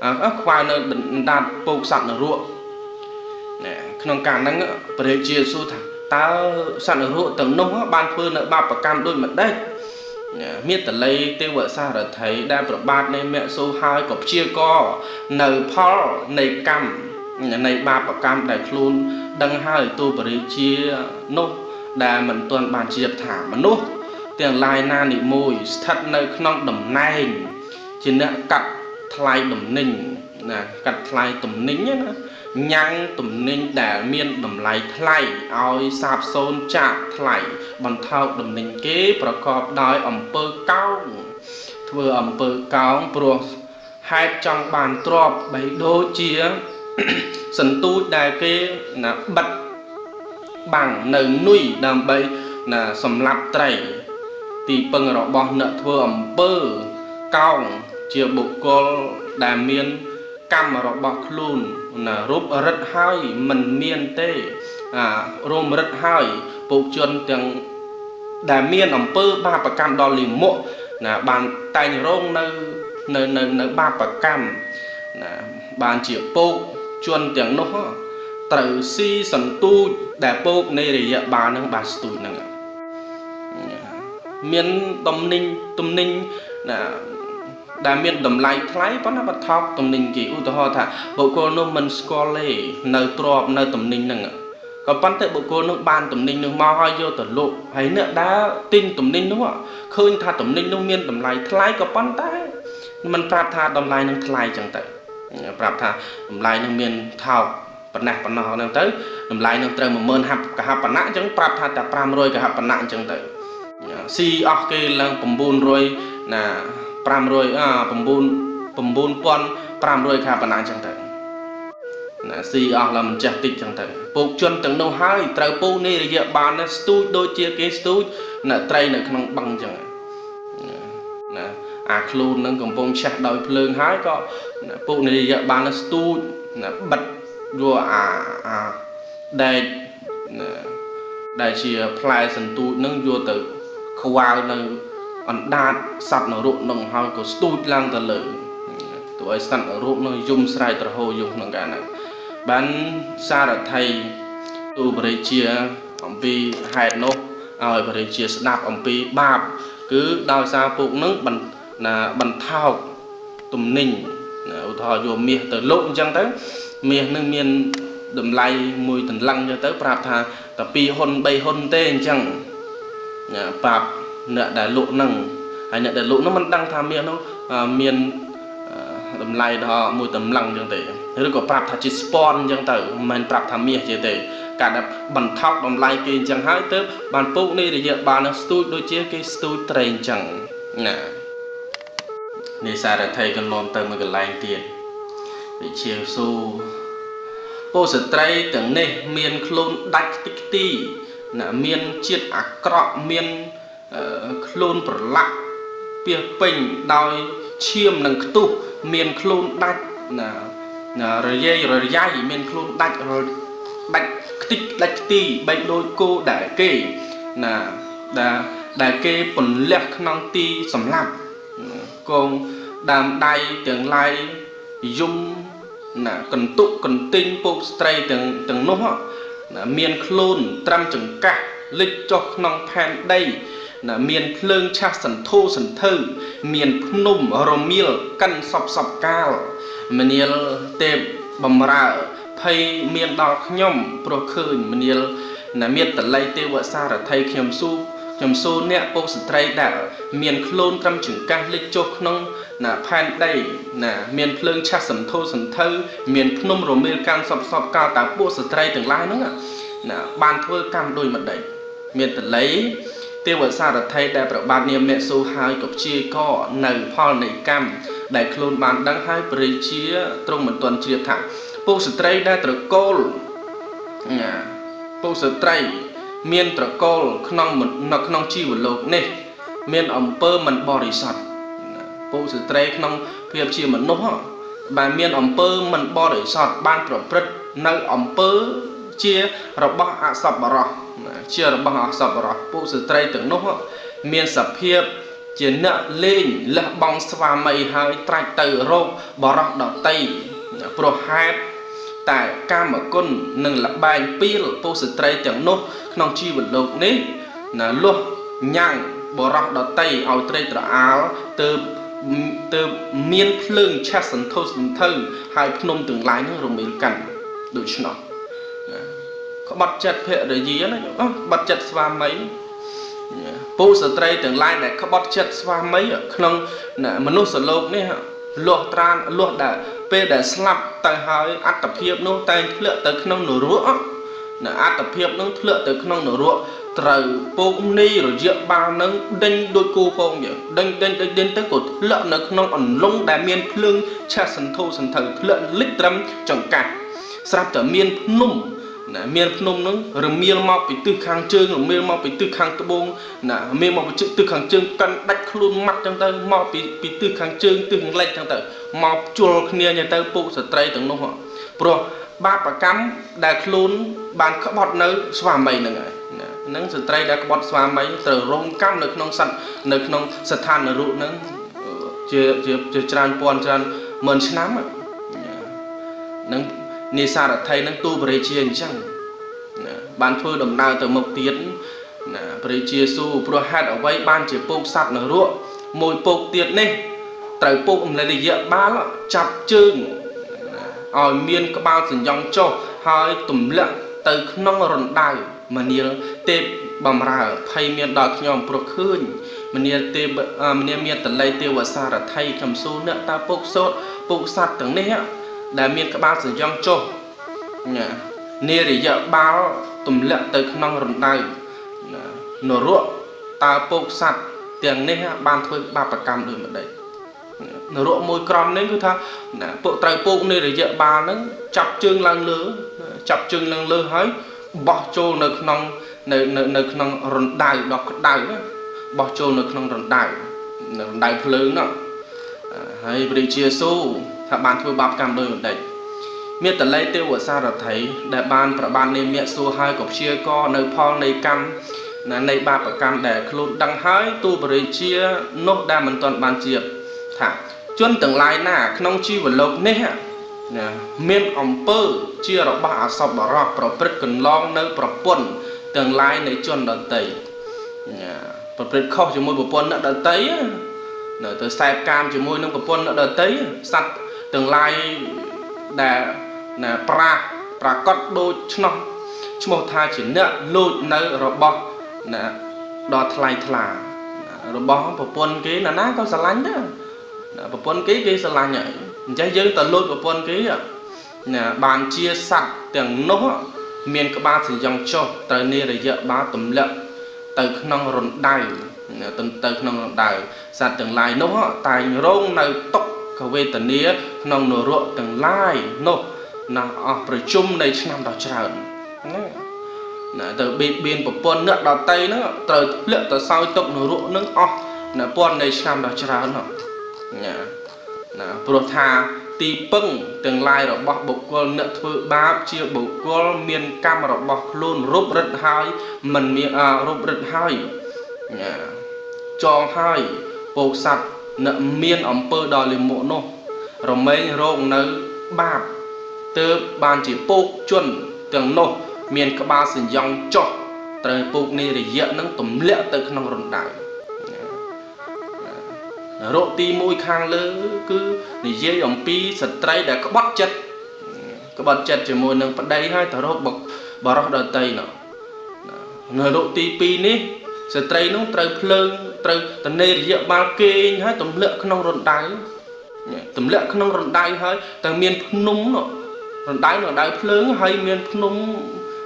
à khoái nơi ẩn đạt bột sẵn ở ruộng nè không càng nắng bể chia số thằng ta sẵn ở hộ tầng nông á ban phơi nợ ba bạc cam đôi mặt đấy miết từ lấy tiêu vợ xa rồi thấy đa bạc bạc nên mẹ số hai cọp chia co nở phao nảy cam này ba bạc cam đại luôn đăng hai tu bời chia nô đà mình toàn bàn chia thả mà nô tiền lai na nị môi thật nơi non đầm nay chỉ nợ cặp thay đầm ninh là cặp thay đầm nính á nhang tùm ninh đã miên đầm lái thay oi sạp xôn chạc thay bằng thao đầm ninh kế bà cọp đói ẩm bơ cao vừa ẩm bơ cao bro hai trong bàn trọp bấy đô chia sân tu đài kê là bật bằng nở nuôi đàm bấy là sầm lạp trầy thì bằng rõ bọn nợ vừa ẩm bơ cao chia bộ cô đà miên cam mà rõ bọc luôn là rốt rất hay mình miên tê à rôm rất hay bộ chuyên tiếng đà miên ẩm bơ ba bạc cam đo liền mộ là bàn tay rôm nơi nơi nơi nơi ba bạc cam là bàn chỉ bộ chuyên tiếng nó tự si sần tu đà bộ này để bà nâng bà tụi nâng miên tâm ninh tâm ninh là đà miên đầm lái thái bắn bắt thóc tầm ninh kì u tơ thà bộ cô nô mình scole nơi trộm nơi tầm ninh nè còn bắn tới bộ cô nô ban tầm ninh nè mau hơi vô tờ lộ thấy nữa đã tin tầm ninh đúng không khơi thà tầm ninh nô miên đầm lái thái còn bắn tới mình phạt thà đầm lái nè thái chẳng tới phạt thà đầm lái nè miên thao bắn nè bắn nọ nè tới đầm lái nè trời mà mơn hấp cả hấp bắn nã chẳng phạt thà tập pram rồi cả hấp bắn nã chẳng tới si ok là bầm bùn rồi nà pram rồi à bầm bùn bầm bùn quan pram rồi cả bản án chẳng thể là si ở là mình chặt tịt chẳng thể buộc chân từng đầu hai trời buộc này là địa bàn là stu đôi chia cái stu là trai là không bằng chẳng là à luôn đang cầm bông chặt đôi lưng hái có buộc này là địa bàn là stu là bật rồi à à đây đây chia play sân tu nâng vô từ khóa là ẩn đạt sạt nó rộn đồng hào của stút lang tờ lử tụi ấy sạt nó rộn nó dùng sài tờ hồ dùng nó cả này bán xa là thầy tụi bởi chia ổng vi hẹn nốt rồi bởi chia sạp ổng vi bạp cứ đào xa phụ nâng bằng là bằng thao tùm ninh ủ thò dù miệt tờ lộn chăng tới miệt nâng miên đầm lay mùi tần lăng cho tới bạp thà tập pi hôn bay hôn tên chăng bạp nợ đại lộ nằng hay nợ đại lộ nó mình đang tham miên nó miên tầm lay đó mùi tầm lăng chẳng thể rồi có pháp thà chỉ spawn chẳng thể mình pháp tham miên chỉ thể cả đập bẩn thóc tầm lay kia chẳng hái tới bàn phụ này để giờ bàn nó stu đôi chia cái stu train chẳng nè nên sao để thầy cần lom tới mà cần lay tiền để chiều su cô sẽ trai tưởng này miên clone đạch tích ti nè miên chiết ác cọ miên clone bờ lạ bia pình đòi chiêm nâng tu miền clone đạch là rồi dây rồi dây miền clone đạch rồi đạch tích đạch tì bệnh đôi cô đại kê là đà đại kê bẩn lẹt năng ti sầm lạp còn đàm đai tiếng lai dung là cần tụ cần tinh bộ stray từng từng nốt là miền clone trăm chừng cả lịch cho nòng pan đây là miền lương cha sần thô sần thơ miền nôm romil căn sọc sọc cao miền tệp bầm ra thầy miền đào nhom pro khơi miền là miền tận lây tiêu vợ xa là thầy khiêm su khiêm su nè bốc trai đạo miền clone trăm chừng ca lịch chốt nông là pan đây là miền lương cha sần thô sần thơ miền nôm romil căn sọc sọc cao tám bộ trai từng lai nữa là ban thưa cam đôi mặt đấy miền tận lấy tiêu vợ xa là thầy đại bảo ban niệm mẹ số hai cọc chia co nở phao nảy cam đại clone ban đăng hai bơi chia trong một tuần chia thẳng bốc trai đa tờ col nhà bốc trai miền tờ col nong một nọc nong chi một lộc này miền ẩm pơ mình bò đi sọt bốc trai nong phiệp chia một nốt họ bà miền ẩm pơ mình bò đi sọt ban tờ prật nở ẩm pơ chia rập băng ác sập bờ chia rập băng ác sập bờ phụ sự trai tưởng nốt miền sập hiệp chiến nợ lên lệ băng xòa mây hai trai tử rô bờ rọc đỏ tây pro hai Tại cam ở con nâng là bài pil po sự trai chẳng nốt non chi vật lục ní là luôn nhàng bỏ rọc đỏ tay ao trai tờ áo từ từ miên phượng cha sân thô sân thơ hai phnom tương lai nữa rồi mình cản đối nó có bật chặt hệ để gì đó bật chặt và mấy po sự trai tương lai này có bật chặt và mấy ở không là mình nốt sân lục ní lột tran lột đã về để slap tại hai ăn tập hiệp nông tay lựa tới nông nổ ruộng là ăn tập hiệp nông lựa tới nông nổ ruộng trời cũng đi rồi rượu ba nâng đinh đôi cô phong vậy đinh đinh đinh đinh tới cột lợn nó nông ẩn lông đá miên lương cha sần thô sần thần lợn lít trăm chẳng cả sáp trở miên nung là miên nung nó rồi miên mọc bị tư khang trơn rồi miên mọc bị tư khang tơ bông là miên mọc bị tư khang trơn căn đách luôn mắt trong tay mọc bị bị tư khang trơn tư khang lạnh trong tay mọc chùa kia nhà ta phụ sợi tây từng nông họ pro ba và cắm đã luôn bàn khóc bọt nơi xóa mày nữa nâng sợi tây đã bọt xóa mày từ rong cắm được nông sạch được nông sạch than ở rụt nâng chưa chưa chưa tràn pon tràn mền lắm nâng nê sa đã thấy nâng tu bờ chiên chẳng bàn phơi đồng nào từ mộc tiến bờ chia su pro hạt ở vây ban chỉ bốc sạt nở ruộng mồi bốc tiệt nè tại bốc là để dễ ba lọ chập chưng ở miền có bao sừng dòng cho hai tụm lợn từ nông rồn đài mà nia tép bầm ra thay miền đọt nhom pro khơi mà nia tép mà nia miền tận lấy tiêu và sa đã thay cầm số nữa ta bốc sốt bốc sạt từng nè đã miền các bạn sử dụng cho nè để dỡ bao tụm lợn tới nông rừng này nổ ruộng ta bốc sạt tiền nè ban thôi ba bạc cam được một đấy nổ ruộng môi crom đấy cứ tha bộ tài bộ này để dỡ ba nó chập chưng lăng lứa chập chưng lăng lứa hết bỏ trâu nực nông nực nực nông rừng đài đọt đài bỏ trâu nực nông rừng đài rừng đài lớn đó hay về chia số thà bàn thua bạc cam đôi một đấy miệt tận lấy tiêu của xa đã thấy để bàn và bàn nên miệt xua hai cọc chia co nơi phong nơi cam là nơi bạc và cam để luôn đăng hái tu bờ chia nốt đa mình toàn bàn chia thả chuyên từng lái nà không chi và lộc nè miệt ông pơ chia đỏ bạc sọc đỏ rọc đỏ bứt cần long nơi đỏ buồn từng lái nơi chuyên đợt tẩy đỏ bứt khó cho mỗi bộ buồn đã đợt tẩy nở từ sai cam chỉ môi nông cà phê đợt tấy sạch tương lai là là pra pra cốt đôi chno một thai chỉ nợ lôi nợ robot là đọt thay thà robot cà phê cái là ná có sờ lánh đó cà phê cái cái sờ lánh nhảy trái dưa từ lôi cà phê cái là bàn chia sạch tiếng nốt miền các bạn sử dụng cho từ nay để dỡ ba tấm lợn từ nông rồn đài từng từ nông đài sạt từng lai nó tài rong nơi tóc cầu về tận nia nông nổ ruộng từng lai nó là ở chung này năm đào tràn là từ bên bên của con nước đào tây nó từ lượng từ sau tóc nổ ruộng nước o là con này năm đào tràn nó là protha ti pung từng lai rồi bọc bọc con nước thưa ba chia bọc con miền cam rồi bọc luôn rốt rất hay mình miền rốt rất hay cho hai bộ sạch nợ miên ẩm pơ đòi liền mộ nô rồi mấy rộng nấu bạp từ bàn chỉ bốc chuẩn tường nô miên các ba sử dụng cho trời bốc này để dẫn nâng tùm lệ tới khăn nông rộn đại rộ ti môi khang lơ cứ để dây ẩm pi sạch trái đã có bắt chất có bắt chất chỉ môi nâng bắt đây hai thở rốt bọc bỏ rốt đời tây nọ người rộ ti pi ní sẽ trai nó trai phơn trai tận nơi địa ba kê hết tầm lượng không rộn đáy tầm lượng không rộn đáy hết từ miền nung nó rộn đáy nó đáy phơn hay miền nung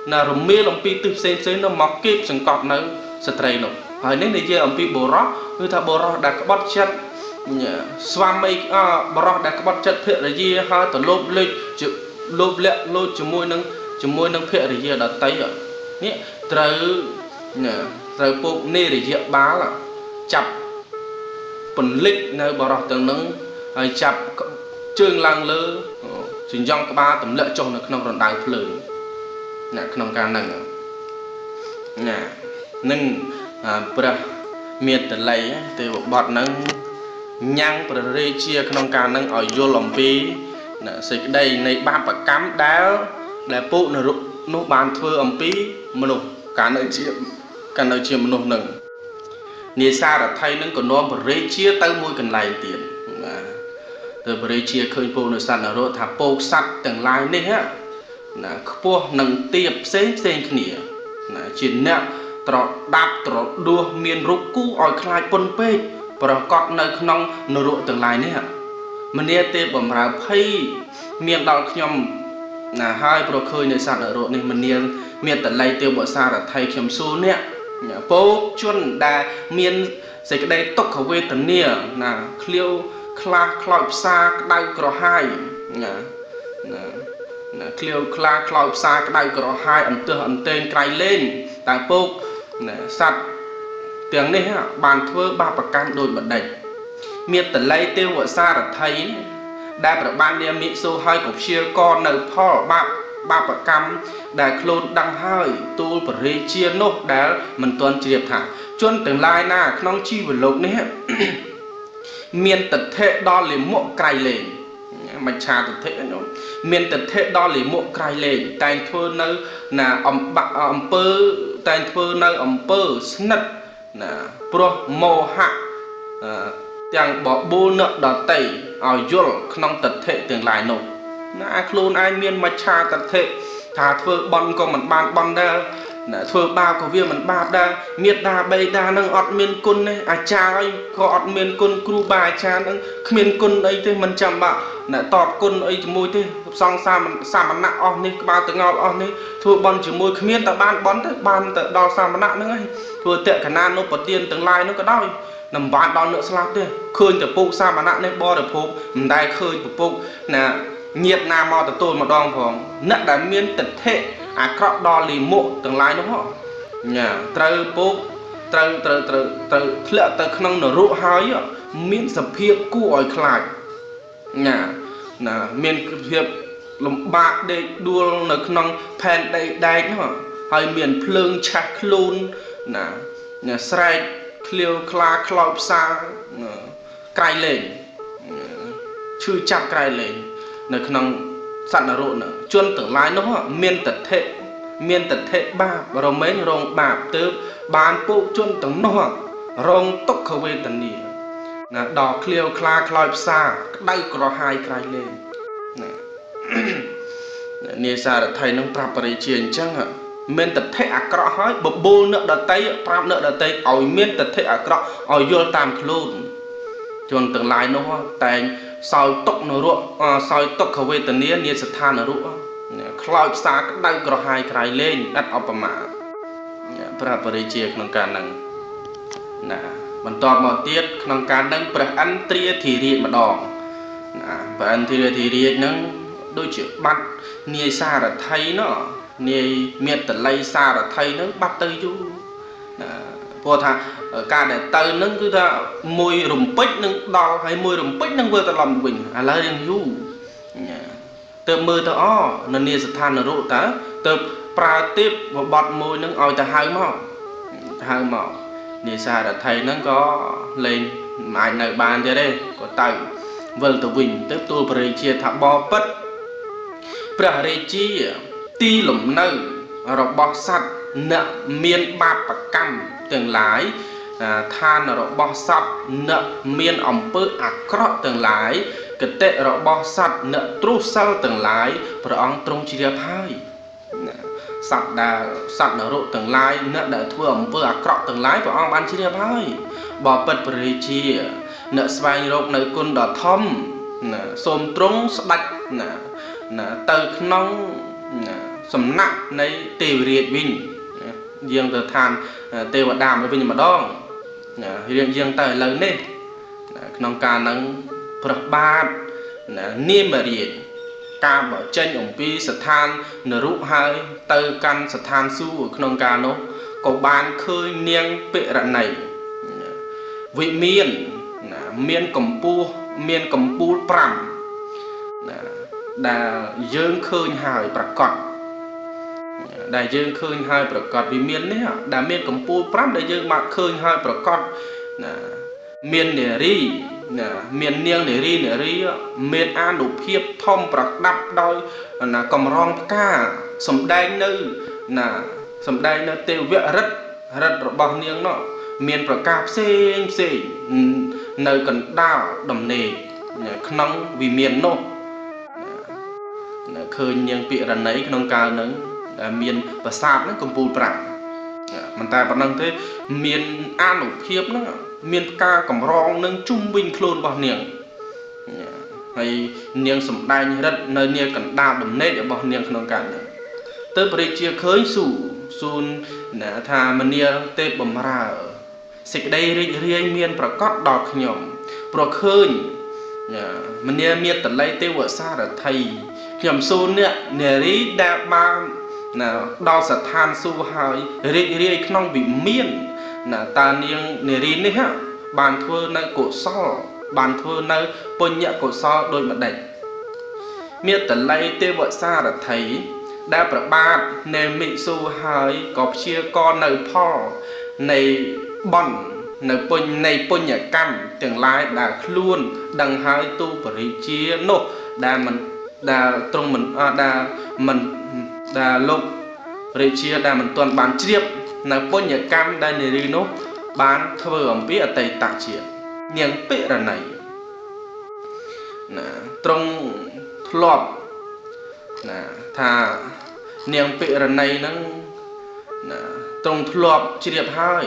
là rồi miền làm pi từ sen sen nó mọc kẹp sừng cọp nó sẽ trai nó hỏi nên để chơi làm pi bồ rót người ta bồ rót đặt bát chén swami bồ rót đặt bát chén thiệt là gì ha tận lốp lê chữ lốp lẹ lô chữ môi nâng chữ môi nâng thiệt là gì là tay rồi nhé trai rồi bộ nê để dựa bá là chập phần lịch nơi bảo đọc tầng nâng chập chương lăng lơ trình dòng các ba tấm lợi chồng là nông rộn đáy phở là nông ca nâng nâng bà miệt tờ lấy thì bọt nâng nhang bà rê chia nông ca nâng ở vô lòng phí Sẽ đây này ba bạc cám đá để bộ nở rụng nô bàn thưa ẩm pí mà nộp cả nơi chiếm cả nơi chiếm mà nộp nừng nề xa đã thay nâng của nó một rễ chia tới môi cần lại tiền từ rễ chia khơi bộ nở sạt nở rộ thả bộ sạt từng lai nè là bộ nâng tiệp xén xén khỉa là chuyện nè trọ đạp trọ đua miền rục cũ ỏi khai quân pe và còn nơi nông nở rộ từng lai nè mình nghe tê bẩm ra phay miền đào nhom là hai pro khơi nơi sạt ở độ này mình nghe miền tận lây tiêu bỏ xa là thay khiếm số nè bố chuyên đa miền sẽ cái đây tốc khẩu về tận nè là kêu kla kloip xa đau cỏ hai là là kêu kla kloip xa đau cỏ hai ẩn tơ ẩn tên cài lên tại bố là sạt tiếng này ha bàn thưa ba bậc cam đôi bậc đẩy miệt tận lấy tiêu vợ xa đã thấy đã được ban đêm miệng sâu hơi của chia con nợ phò bạc bạc bạc cam đã khôn đăng hơi tu và rê chia nốt đã mình tuần triệt thả chuẩn tương lai na nong chi vừa lục nè miền tận thế đo lì mộ cài lên mà cha tận thế nhở miền tận thế đo lì mộ cài lên tay thua nơi là ẩm bạc ẩm pơ tay thua nơi ẩm pơ nứt là pro mô hạ chẳng bỏ bố nợ đỏ tẩy ở dùl không tật thệ tương lai nộp nạ khôn ai miên mà cha tật thệ thả thơ bọn có mặt bàn bọn đa thơ ba có viên mặt bạc đa miết đa bây đa nâng ọt miên côn này à cha ơi có ọt miên côn cú bà cha nâng miên côn ấy thế mình chạm bạc nạ tọt côn ấy môi thế xong xa mặt nạ ọt này bà tự ngọt ọt này thơ bọn chữ môi miên tà bàn bọn thế bàn tà đo xa mặt nạ nữa thơ tệ khả năng nó có tiền tương lai nó có đau nằm ván đón nữa sao thế khơi từ phụ xa mà nặng nên bo được phụ mình đây khơi từ phụ là nhiệt nam mò từ tôi mà đong phòng nặng đã miên tật hệ à cọp đo lì mộ tương lai đúng không nhà từ phụ từ từ từ từ lựa từ không nở rộ hái miên sập hiệp cũ ỏi khải nhà là miên hiệp lồng bạc để đua nở không phèn đầy đầy nữa hay miền phượng chặt luôn là nhà sai kêu kla kloip xa cài lên chư chặt cài lên là năng sẵn là rộn chuyên tưởng lái nó miên tật thệ miên tật thệ ba và rồng mấy rồng bạc tứ bán bộ chuyên tưởng nó rồng tốc khẩu về tần đi là đỏ kêu kla kloip xa đây có hai cài lên nè xa đã thấy nông trà bày chiến chăng ạ miền tật thế ác rõ hói bộ bô nợ đợt tay pháp nợ đợt tay ở miền tật thế ác rõ ở vô tam luôn chuẩn tương lai nó tại soi tốc nó ruộng soi tốc khẩu về tận nia nia sát than nó ruộng cloud xa đau rõ hai cài lên đặt ở bẩm mã pháp bờ chia trong cái năng nè mình toàn một tiết trong cái năng bờ ăn tria thì riết mà đỏ bờ ăn tria thì riết năng đôi chữ bắt nia xa là thấy nó nè miệt tận lây xa là thầy nó bắt tới chú vô thà cả để tới nó cứ ra môi rùm bích nó đo hay môi rùm bích nó vừa ta lòng bình à lấy riêng chú từ mưa ta ó nó nè sát than nó rộ ta từ pra tiếp và bọt môi nó oi ta hai màu hai màu nè xa là thầy nó có lên mãi nơi bàn thế đây có tàu vâng từ bình tiếp tôi bày chia thả bò bất pra rê chia ti lụm nâu robot sắt nợ miên ba bạc cam tương lái than robot sắt nợ miên ẩm pơ ác cọt tương lái cái tệ robot sắt nợ trú sâu tương lái và ông trung chia hai sắt đà sắt nợ rộ tương lái nợ đã thua ẩm pơ ác cọt tương lái và ông ăn chia hai bỏ bật bưởi chia nợ xoay rộp nợ côn đỏ thâm xôm trúng sạch nợ từ nông sầm nặng này tiêu diệt bình riêng từ than tiêu và đàm với bình mà đo riêng riêng tới lớn lên nông cà nông phật ba niêm mà diệt cà bỏ chân ủng pi sạt than nở rũ hai từ căn sạt than su ở nông cà nó có bán khơi niêng bệ rạn này vị miên miên cầm pu miên cầm pu pram đã dương khơi hài bạc cọt đã dương khơi hài bạc cọt vì miền đấy hả đã miền cầm pu pram đã dương bạc khơi hài bạc cọt miền nề ri miền niêng để ri để ri miền an đủ hiệp thông bạc đắp đôi là cầm rong ca sầm đai nơi là sầm đai nơi tiêu vẽ rất rất bao niêng nọ miền bạc cà xê xê nơi cần đào đầm nề nóng vì miền nọ khơi niêng bị rắn ấy nông cao nắng miền và sạt nó cầm bùn bạc mình ta vẫn đang thế miền an đủ hiệp nó miền ca cầm rong nâng trung bình khôn bảo niềng hay niềng sầm đai rất nơi niềng cần đào đầm nết để bảo niềng không cản nữa tới bề chia khơi sủ sun nè thà mình niềng tê bầm ra xịt đây riêng riêng miền bạc cót đọt nhổm bạc khơi mình niềng miền tận lấy tê vợ xa là thầy nhổm sun nè nè rí đạp ba nè đo sạt than su hơi riêng riêng không bị miền là ta niêng nề rin đấy ha bàn thưa nơi cổ so bàn thưa nơi bôn nhẹ cổ so đôi mặt đẩy miết tận lấy tiêu vợ xa đã thấy đã bạc ba nề mị su hơi cọp chia con nơi pho này bẩn nơi bôn này bôn nhẹ cam tương lai đã luôn đằng hai tu bỉ chia nô đà mình đà trong mình à, đà mình đà lục bỉ chia đà mình toàn bàn chiếp là bôn nhạc cam đai nề rino bán thơ ẩm biết ở tây tạc triển niềng bệ là này trong lọp thà niềng bệ là này trong lọp chỉ đẹp hai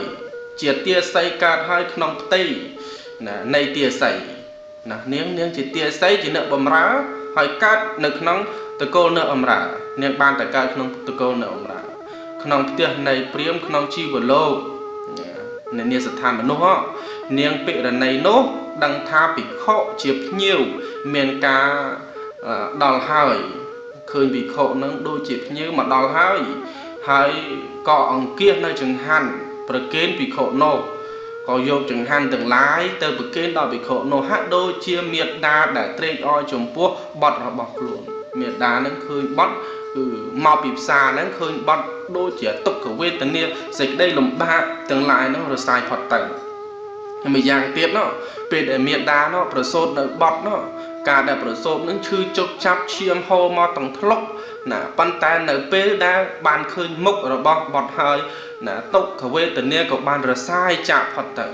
chỉ tia say cả hai nòng tây này tia say niềng niềng chỉ tia say chỉ nợ bầm rá hỏi cát nực nóng từ cô nợ ẩm rá niềng ban tại cát nóng từ cô nợ ẩm rá nông tiếc này priêm nông chi vừa lâu nên niên sát tham mà nó niên bị lần này nó đang tha bị khổ chiếp nhiều miền cá đào hơi khơi bị khổ nâng đôi chiếp nhiều mà đào hơi hơi cọ kia nơi trường hàn bờ kén bị khổ nô có vô trường hàn từng lái từ bờ kén đào bị khổ nô hát đôi chia miệt đá để treo oi chồng buộc bọt và bọc luôn miệt đá nâng khơi bọt màu bịp xa nắng khơi bắt đôi chỉ tục của quê tình yêu dịch đây lùm ba tương lai nó rồi sai phật tẩy mình giang tiếp nó về để miền đá nó rồi sốt đợi bọt nó cả đợt rồi sốt những chư chốc chắp chiêm hô mò tầng thóc là bàn tay nở bê đá bàn khơi mốc rồi bọt bọt hơi là tục của quê tình yêu của bàn rồi sai chạm phật tẩy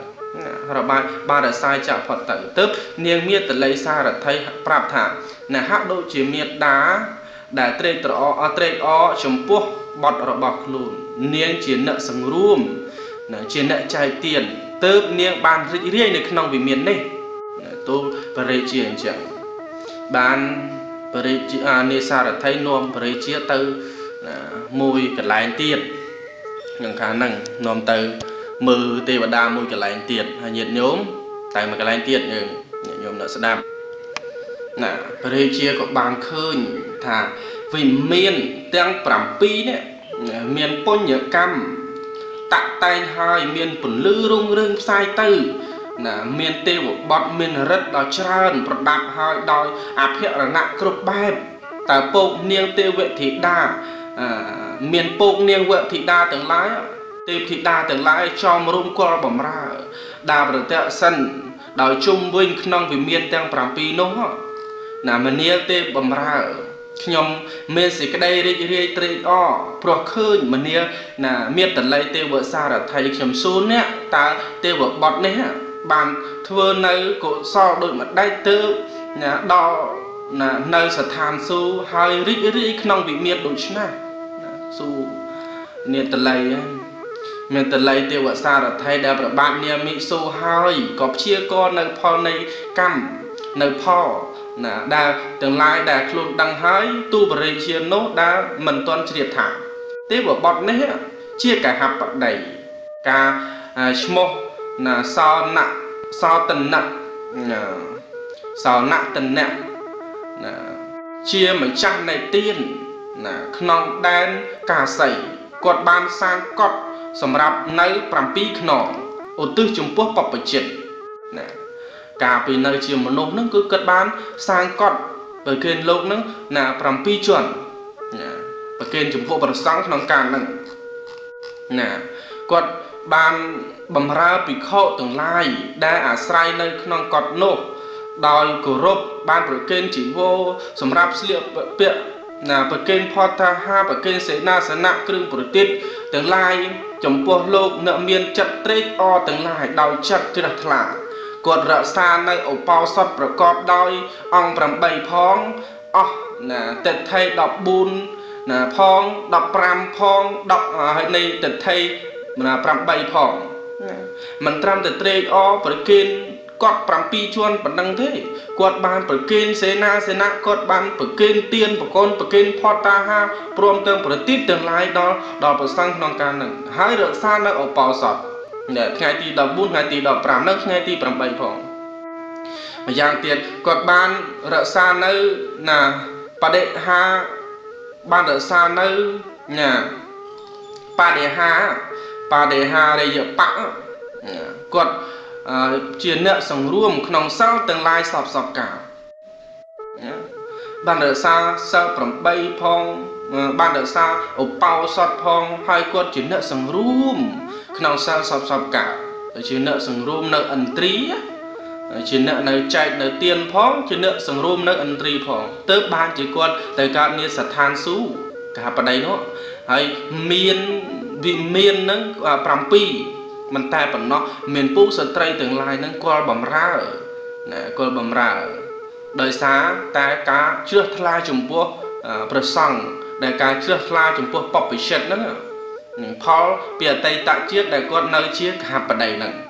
rồi ba ba đã sai chạm phật tẩy tức niềng miệt từ lấy xa là thấy phạm thả là hát đôi chỉ miệt đá đã treo trọ treo chấm phu bọt rồi bọc luôn niên chiến nợ sừng ruom chiến nợ chạy tiền tớp niên bàn rỉ rỉ này không vì miền này tôi bơi chiến chẳng bàn bơi à niên xa là thay nôm bơi chiến từ môi cái lái tiền những khả năng nôm từ mờ tê và đa môi cái lái tiền hay nhiệt nhóm tại mà cái lái tiền nhưng nhóm nợ sẽ đam nè bơi chiến có bàn khơi thà vì miền đang bám pi đấy miền bôn nhựa cam tặng tay hai miền bẩn lư rung rưng sai tư là miền tây của bọn miền rất đòi trơn bật đạp hai đòi áp hiệu là nặng cực bẹp tại bộ niêng tây vệ thị đa miền bộ niêng vệ thị đa tương lái tây thị đa tương lái cho rung qua bầm ra đà bờ tẹo sân đòi chung vinh non vì miền đang bám pi nó là miền tây bầm ra nhóm miền xí cái đây đi đi đi o pro khơi mà nia là miệt tận lấy tiêu vợ xa là thầy chấm số nè ta tiêu vợ bọt nè bàn thưa nơi cổ so đội mặt đai tư nhà đo là nơi sạt than su hai rít rít nong bị miệt đụng chna su miền tận lấy miền tận lấy tiêu vợ xa là thầy đẹp là bạn nia mỹ su hai cọp chia con nơi pho nơi cam nơi pho là đa tương lai đa luôn đăng hái tu bời chia nốt đa mình toàn triệt thả tế của bọn nế chia cả hạt bạc đầy cả smo là so nặng so tần nặng so nặng tần nặng chia mấy trăm này tiền là nòng đen cả sẩy cột ban sang cột sầm rạp nấy làm pi nọ ở tư Trung Quốc bọc bạch triệt cả vì nơi chiều một nông nó cứ cất bán sang con bởi kênh lộn nó là làm pi chuẩn bởi kênh chúng vô bằng sáng nóng càng nè quật ban bầm ra bị khâu từng lai đã à sai nơi non cọt nổ đòi cổ rộp ban bờ kênh chỉ vô sầm rạp liệu bẹt là bờ kênh Pota ha bờ kênh sẽ na sẽ nặng cương bờ tít từng lai chấm po lô nợ miên chặt trết o từng lai đòi chặt chưa đặt lạ quật rợ xa nơi ổ bao sọt bờ cọt đòi ong bầm bầy phong o là tệt thay đọc bùn là phong đọc pram phong đọc hay này tệt thay là pram bầy phong mình trăm từ tre o bờ kênh quật pram pi chuan bận đăng thế quật ban bờ kênh xê na xê na quật ban bờ kênh tiền bờ con bờ kênh Pota ha prom tương bờ tít tương lai đó đó bờ sang non can nặng hai đợt xa nó ở bao sọt để ngày tì đọc bún ngày tì đọc pram nó ngày tì pram bầy phong mà giang tiền quật ban đợt xa nó là bà đệ ha ban đợt xa nó nhà bà đệ ha bà đề hà đây giờ bão quật chiến nợ sòng ruộng nòng sao tương lai sập sập cả ban đợt xa sao phẩm bay phong ban đợt xa ốp bao sọt phong hai quật chiến nợ sòng ruộng nòng sao sập sập cả chiến nợ sòng ruộng nợ ẩn trí chiến nợ nợ chạy nợ tiền phong chiến nợ sòng ruộng nợ ẩn trí phong tớ ban chỉ quật tới cả niên sát than sú cả bên đây nó hay miền vì miền nó pram pi mình ta bằng nó miền pú sơn tây tương lai nó coi bầm ra nè coi bầm ra đời xá ta cá chưa thay chủng pú bờ sông đại cá chưa thay chủng pú bọc bị sệt nữa Paul bìa tây tạ chiết đại con nơi chiết hạt bờ đầy nặng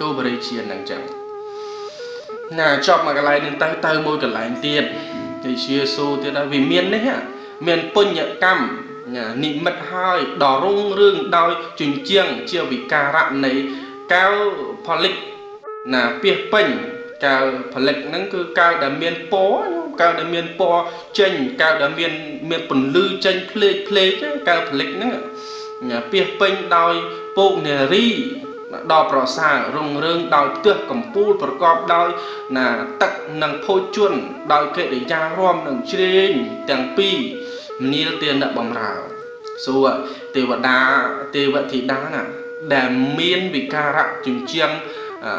câu bờ đầy chiên nặng chẳng nè chọn mà cái này nên tay tay môi cái này tiền thì chia số thì đã vì miền đấy hả miền pun nhẹ cam niệm mật hai đỏ rung rương đôi chuyển chiêng chiều bị cà rạm này cao phò lịch là pia pênh cao phò lịch nó cứ cao đầm miên po cao đầm miên po chênh cao đầm miên miên bẩn lư chênh plei plei chứ cao phò lịch nữa nhà pia pênh đôi bộ nề ri đỏ bỏ xa rung rương đôi tước cầm pul bờ cọp đôi là tắc nằng phôi chuồn đôi kệ để da rom nằng trên tàng pi níu tiền đã bầm rào, số ạ, tề vật đá, tề vật thịt đá nè, đàm miên bị ca rạng chìm chiêng,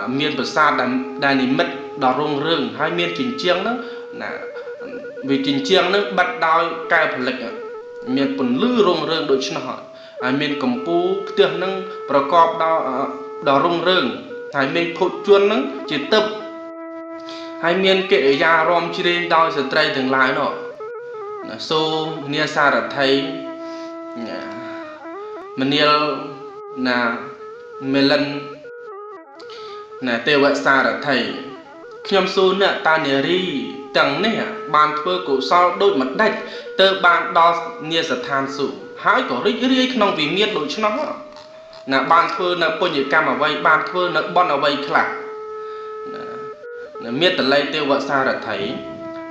miên bờ xa đàm đài này mất đỏ rung rừng hai miên chìm chiêng đó, nè, vì chìm chiêng nó bắt đau cay phật lịch, miên bẩn lư rung rừng đội chân hỏi, miên cầm pú tiền nâng, bờ cọp đỏ đỏ rung rừng, hai miên phốt chuôn nâng chỉ tập, hai miên kệ da rom chỉ lên đau sờ trai từng lái nọ. Số nia xa đã thấy mình yêu là mê lần là tê vợ xa đã thấy khiêm số nợ ta nè ri tầng nè bàn thưa cổ sau đôi mặt đạch tơ bàn đo nia sật than sủ hái có rít rít nong vì miên đội cho nó là bàn thưa là cô nhị cam ở vây bàn thưa là bon ở vây khạc là miết từ lấy tê vợ xa đã thấy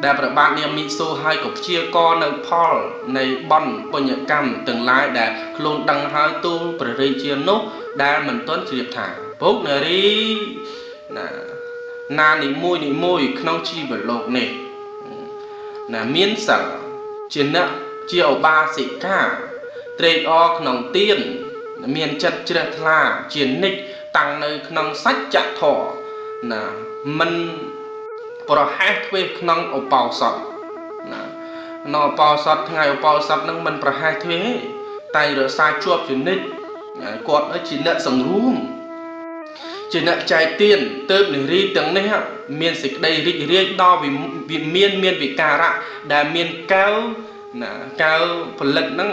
đạp được bạn em mỹ số hai cục chia con ở Paul này bon của nhật cam tương lai đã luôn đăng hai tu bờ chia nốt đã mình tuấn sự nghiệp thả bốc này đi là na nị môi nị môi không chi bờ lộc này là miễn sở chiến nợ chiều ba sĩ cả trade off nòng tiền miền chật chật là chiến nịch tăng nơi nòng sách chặt thỏ là mình bỏ hai thuê nong ở bao sọt, nó bao sọt ngày ở bao sọt nong mình bỏ hai thuê, tay rồi sai chuột chuyển nít, quạt ở chỉ nợ sòng rúm, chỉ nợ trái tiền, tớp để ri tiếng này ha, miên xịt đây ri ri đo vì vì miên miên vì cà rạ, đà miên cao, nè cao phần lận nong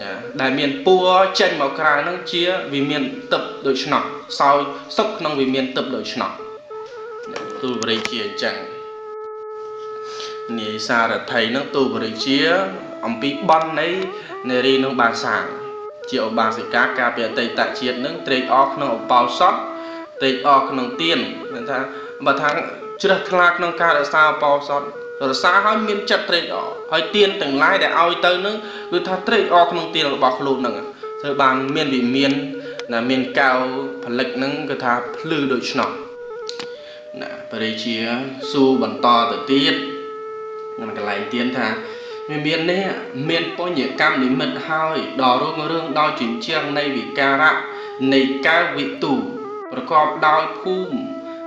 à, đà miên pua chân màu cà nong chia vì miên tập đội nọ, sau sốc nong vì miên tập đội nọ. Tu bờ chia chẳng nè xa là thầy nó tu bờ chia ông bị bắn đấy nè đi nó bà sàng triệu bà sẽ cá cá về tây tại chia nó trade off nó bao sót trade off nó tiền bà thằng chưa thằng nó cá là sao bao sót rồi xa hơi miên chặt trade off hơi tiền từng lái để ao tới nó cứ thằng trade off nó tiền là bọc lụt nữa rồi bàn miên bị miên là miên cao phần lệch nó cứ thà lư đội nọ nè, bây giờ su bẩn to từ tiết, nhưng mà cái lạnh tiết thà miền này miền bao nhiêu cam đến mật hao đỏ rong rương đau chỉnh chiang này bị cà rạ này ca vị tủ và có đau phù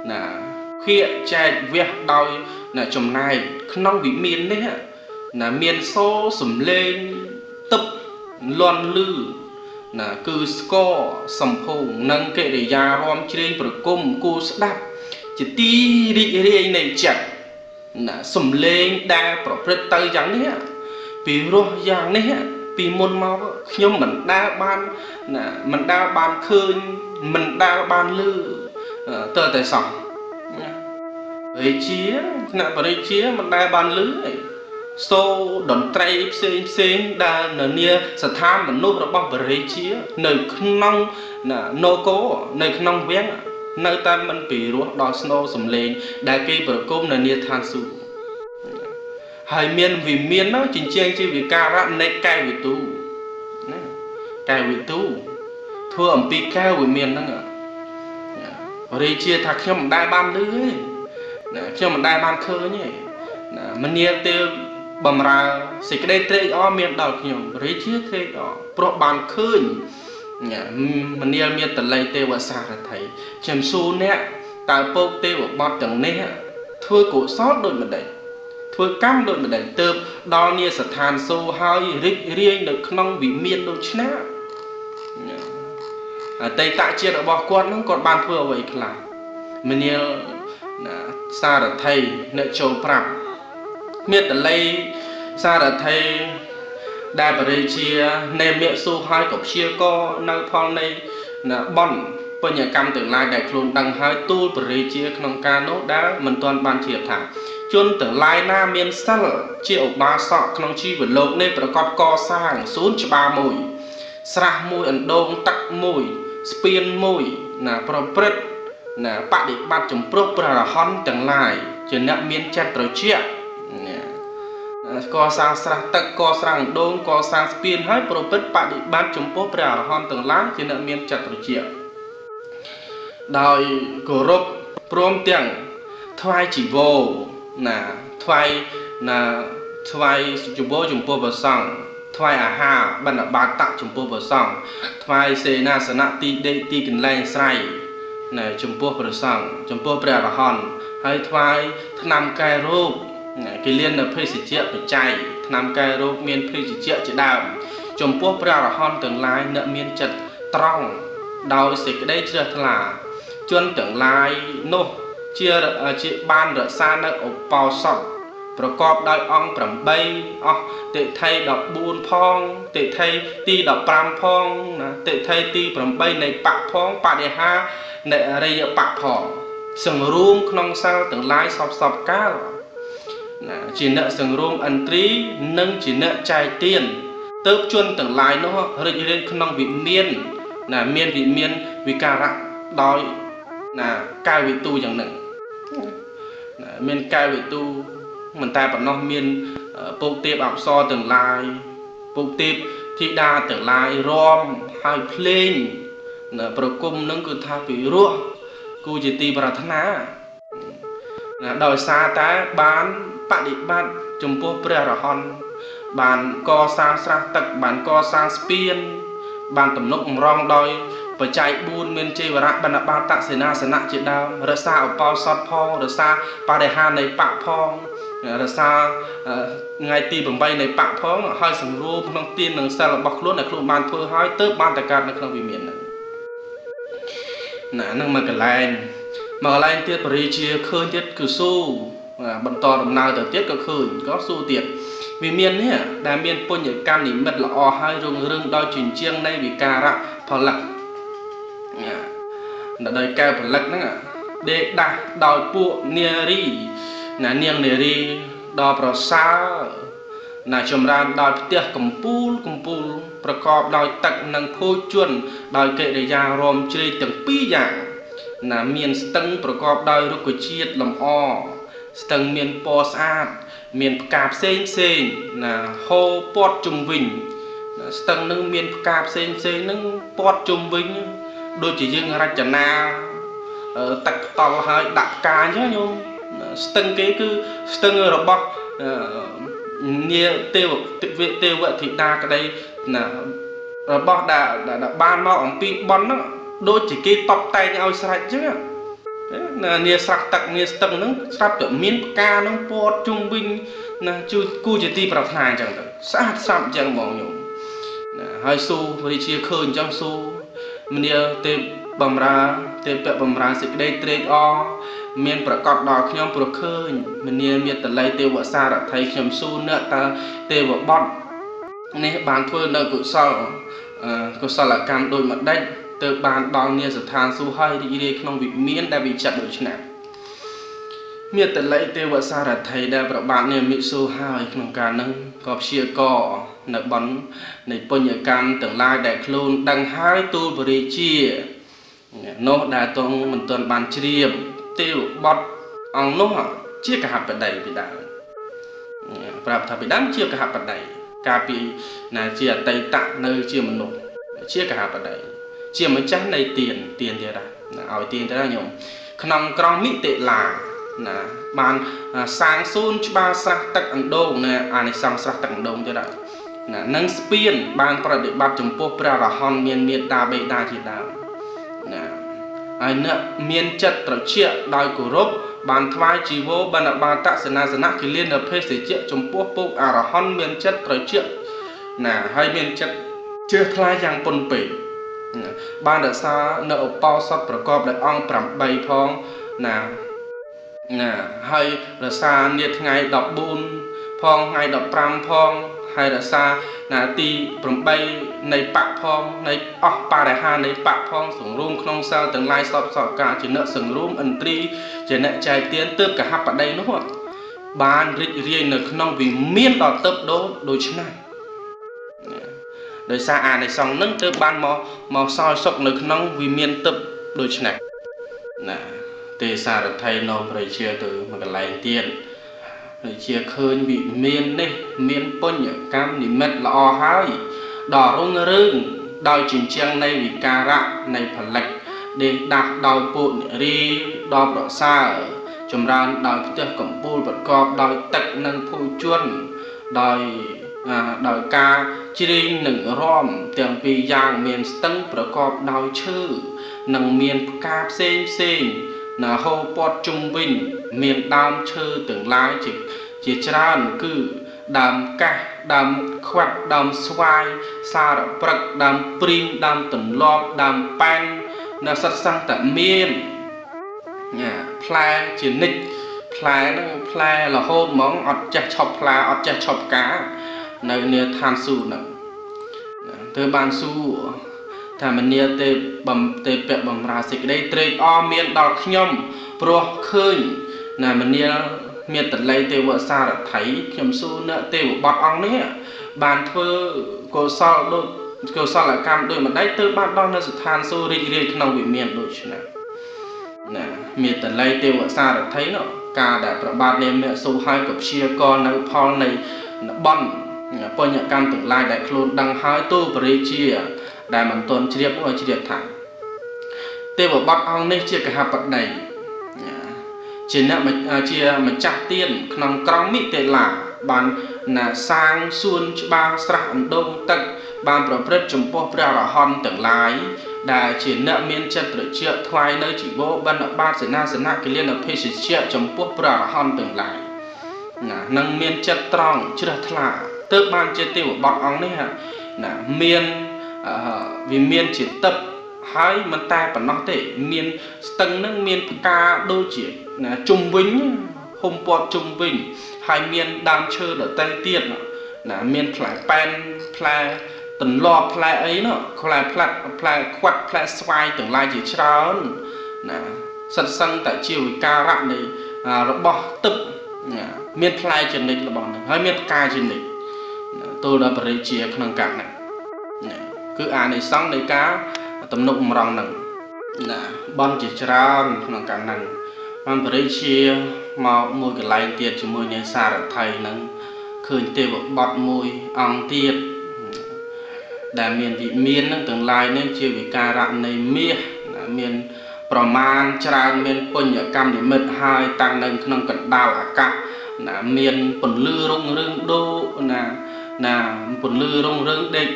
là khịa chạy việc đau là chồng này không bị miền đấy là miền số sủng lên tập loan lư là cứ co sầm phù nâng kệ để già rom trên bờ cung cô đáp chỉ ti đi đi này chặt là sầm lên đa bỏ rơi tay chẳng đấy vì rồi giang đấy vì môn máu nhưng mình đa ban là mình đa ban khơi mình đa ban lư tờ tài sản về chia là vào đây chia mình đa ban lư so đòn trai xem xem đa nền nia sát tham mình nô bọc về chia nơi nông là nô cố nơi nông vén nơi ta mình bị ruộng đào snow sầm lên đại cây bờ côm là nia than su hải miên vì miên nó chỉnh chiang chỉ vì ca rạn này cài vì tu cài vì tu thua ẩm pi cao vì miên nó ở đây chia thạc khi mà đai ban lưới khi mà đai ban khơi nhỉ mình nia từ bầm ra xịt cái đây tre o miên đào nhiều rồi chia tre o pro ban khơi mình đi miệt tận lấy tê và xả là thấy chém xu nè tại bốc tê và bọt chẳng nè thưa cổ sót đôi mình đấy thưa cam đôi mình đấy tơ đo nia sạt than xô hai rít riêng được không bị miên đâu chứ nè ở tây tại chia đã bỏ quên nó còn ban thưa vậy là mình đi xa là thầy nợ châu phạm miệt tận lấy xa là thầy đa bà rê chia nè miệng xô hai cọc chia co năng phong này là bọn và nhà cam tương lai đại luôn đăng hai tu bà rê chia nông ca nốt đá mình toàn ban thiệp thả chôn tương lai na miên sắt triệu ba sọ nông chi vật lộn nên bà con co xa hàng xuống cho ba mùi xa mùi ẩn đông tắc mùi spin mùi là bà rết là bà đi bắt chồng prô bà là hôn tương lai chứ nặng miên chặt rồi chia có sang sạc tắc có sang đôn có sang spin hết prophet bạn đi bán chúng phố bèo hòn tầng lá trên nợ miền chặt rồi triệu đòi cổ rộp prom tiền thoai chỉ vô là thoai là thoai chúng bố chúng bố vào sòng thoai à hà bạn là bạn tặng chúng bố vào sòng thoai xe na sơn nạ ti đê ti kinh lanh sai này chúng bố vào sòng chúng bố bèo hòn hay thoai năm cây rộp cái liên là phê sỉ triệu phải chạy nam cây rô miên phê sỉ triệu chỉ đào chồng quốc ra là hòn tương lai nợ miên chật trong đào sỉ cái đấy chưa là chuyên tương lai nô chia chị ban rồi xa nợ ốp bò sọc rồi cọp đôi ong bẩm bay tệ thay đọc buôn phong tệ thay ti đọc pram phong tệ thay ti bẩm bay này bạc phong bạc đề ha này đây là bạc phỏ sừng ruông không sao tương lai sọc sọc cao chỉ nợ sừng rôm ẩn trí nâng chỉ nợ trai tiền tớp chuôn tương lai nó rịnh lên không bị miên là miên bị miên vì cà rạng đói là cai vị tu chẳng nặng miên cai vị tu mình ta bảo nó miên bốc tiếp ảo so tương lai bốc tiếp thi đa tương lai rom hai plane là bờ cung nâng cứ tha bị rua cô chỉ ti vào thân á đòi xa ta bán bạn đi bạn chúng bố bèo là hòn bạn co sang sang tật bạn co sang spin bạn tầm nốc rong đôi và chạy buôn miền chơi và rác bạn là ba tạ sena na sến nặng chuyện đau rồi xa ở bao sót phong rồi xa ba đề hà này bạc phong rồi xa ngay ti bằng bay này bạc phong hơi sừng rô không tin đằng xa là bọc luôn là không bàn thôi hơi tớp bàn tài cát là không bị miệng nè nâng mà cái line mà cái line tiết bờ chia khơi tiết cứ su bận to đồng nào thời tiết có khởi có xu tiệt vì miền nhé đà miền pôn nhảy cam nỉ mật là o hai rừng rừng đo chuyển chiêng này vì cà rạ phò lật là đời cao phò lật nữa để đặt đòi bộ nia ri là niềng nia ri đo pro sa là chồng ra đòi tiệc cầm pul cầm pul pro cọp đòi tặng năng khôi chuồn đòi kệ để già ròm chơi từng pi dạng là miền tưng pro cọp đòi rục của chiết làm o tầng miền po sát miền cạp sen sen là hô pot trùng vinh tầng nâng miền cạp sen sen nâng pot trùng vinh đôi chỉ riêng ra chả na tặc tàu hơi đặc cá nhá nhung tầng cái cứ tầng robot tiêu việc tiêu vậy thì ta cái đây là bọt đã đã đã ban mau ông pi bón đó đôi chỉ kia tóc tay nhau sạch chứ là nia sạc tặc nia tầng nó sắp được miếng ca nó bọt trung bình là chui cua chỉ ti bạc hàng chẳng được sát sạm chẳng bỏ nhổ hai xu với chia khơi trong xu nia tiêu bầm ra tiêu bẹ bầm ra sự đây trade o miền bờ cọt đỏ khi nhom bờ khơi mình miền miền tận lấy tiêu vợ xa đã thấy khi nhom xu nữa ta tiêu vợ bọt nên bàn thôi nơi cụ sao cụ sao là cam đôi mặt đen từ bàn đòn nia sụt than xu hơi thì đi không bị miền đã bị chặt đôi chân nặng miền tận lấy tiêu vợ xa đã thấy đã bờ bàn nia miền xu hơi không cả nâng cọp chia cỏ nợ bắn này bơi nhảy cam tưởng lai đẹp luôn đằng hai tu bờ đi chia nó đã toàn mình toàn bàn chia tiêu bọt ông nó hả chia cả hạt bật đầy bị đạn và thà bị đám chia cả hạt bật đầy cà bị là chia tay tạm nơi chia một nổ chia cả hạt bật đầy chia mới chắc này tiền tiền thì đã ảo tiền thế là nhiều nằm con mít tệ là là bàn sáng sun ba sắc tắc ấn độ này anh ấy sang sắc tắc ấn độ thế đã là nâng spin bàn phải để bắt chúng po pra và hòn miền miền đa bệ đa thì đã ai nữa miền chật trò chuyện đòi cổ rốt bàn thay chỉ vô bàn ở bàn tạ sơn na sơn na thì liên hợp hết sợi chuyện chống bố bố à là hòn miền chật trò chuyện nè hai miền chật chưa thay rằng quân bỉ bàn ở xa nợ bao sọt trò cọp là ong bẩm bay phong nè nè hai ở xa nhiệt ngày đọc bún phong ngày đọc pram phong hay là xa là ti bồng bay này bạc phong này óc ba đại hà này bạc phong sủng rôm không sao từng lai sọp sọp cả chỉ nợ sủng rôm ẩn tri chỉ nợ trái tiến tớp cả hấp ở đây nó hả bàn rịt riêng nợ không vì miên đỏ tớp đố đối chứ này đời xa à này xong nâng tớp ban màu màu soi sọc nợ không vì miên tớp đối chứ này nè tê xa được thay nó phải chia từ một cái lành tiền chia khơi bị miên đấy miên pôn ở cam thì mệt là o hái đỏ rung rưng đòi chỉnh trang này vì cà rạ này phải lệch để đặt đòi bộn đi đòi đỏ xa ở chùm ra đòi chơi cổng bùn vật cọp đòi tạch nâng phu chuôn đòi đòi ca chiri nâng rom tiền vì giang miền tưng vật cọp đòi chư nâng miền cà xên xên là hô bọt trung bình miền đam chơ tương lai chỉ chỉ tràn cứ đam ca đam khoát đam xoay xa đập bật đam prim đam tần lọp đam pan là sát sang tận miền nhà play chỉ nịch play nó play là hô món ọt chè chọc play ọt chè chọc cá nơi nia than su nè từ ban su thà mình nia tê bầm tê bẹ bầm ra xịt đây tê o miền đào nhom pro khơi là mình nia miệt tận lấy tiêu vợ xa đã thấy nhầm su nợ tiêu bọt ong đấy bàn thơ cô sao đôi cô sao lại cam đôi mà đấy tư ban đo nó sụt than su đi đi nông bị miệt đôi chuyện này nè miệt tận lấy tiêu vợ xa đã thấy nó cả đã ba đêm mẹ su hai cặp chia con nấu phong này bận coi nhà cam tương lai đại khôn đăng hai tu bơi chia đại mình tuần chia cũng là chia thẳng tiêu bọt ong đấy chia cái hạt bạc đầy chỉ nợ mà chia mà chặt tiền nòng cong mít tệ là bàn là sang xuân ba sạm đông tận bàn bờ bờ chấm po bờ là hòn tầng lái đã chỉ nợ miên chân bờ triệu thoai nơi chỉ vô ban nợ ba sơn na sơn na cái liên là phê chỉ triệu chấm po bờ là hòn tầng lái nâng miên chân tròn chưa thà tớ ban chia tiêu bọt ong đấy hả là miên vì miên chỉ tập hai mặt tay và nó thể miên tầng nước miên ca đôi chỉ là trung bình hôm qua trung bình hai miền đang chơi ở tay tiền là miền phải pen play tần lo play ấy nó play play play quạt play xoay tương lai chỉ cho là sân sân tại chiều ca rạng này nó bỏ tức miền play truyền lịch là bỏ hơi miền ca truyền lịch tôi đã phải chia năng cảm này cứ à này xong này cá tầm nụ mỏng nặng là bon chỉ cho năng cảm nặng bạn phải chia màu môi cái lái tiền cho môi nhà xa được thầy nâng khởi tiêu bọt môi ong tiền đã miền vị miền nâng tương lai nên chia vị cà rạng này miền miền proman tràn miền quân nhà cam để mệt hai tăng nâng nâng cận đào cả là miền phần lư rong rương đô là là phần lư rong rương đệ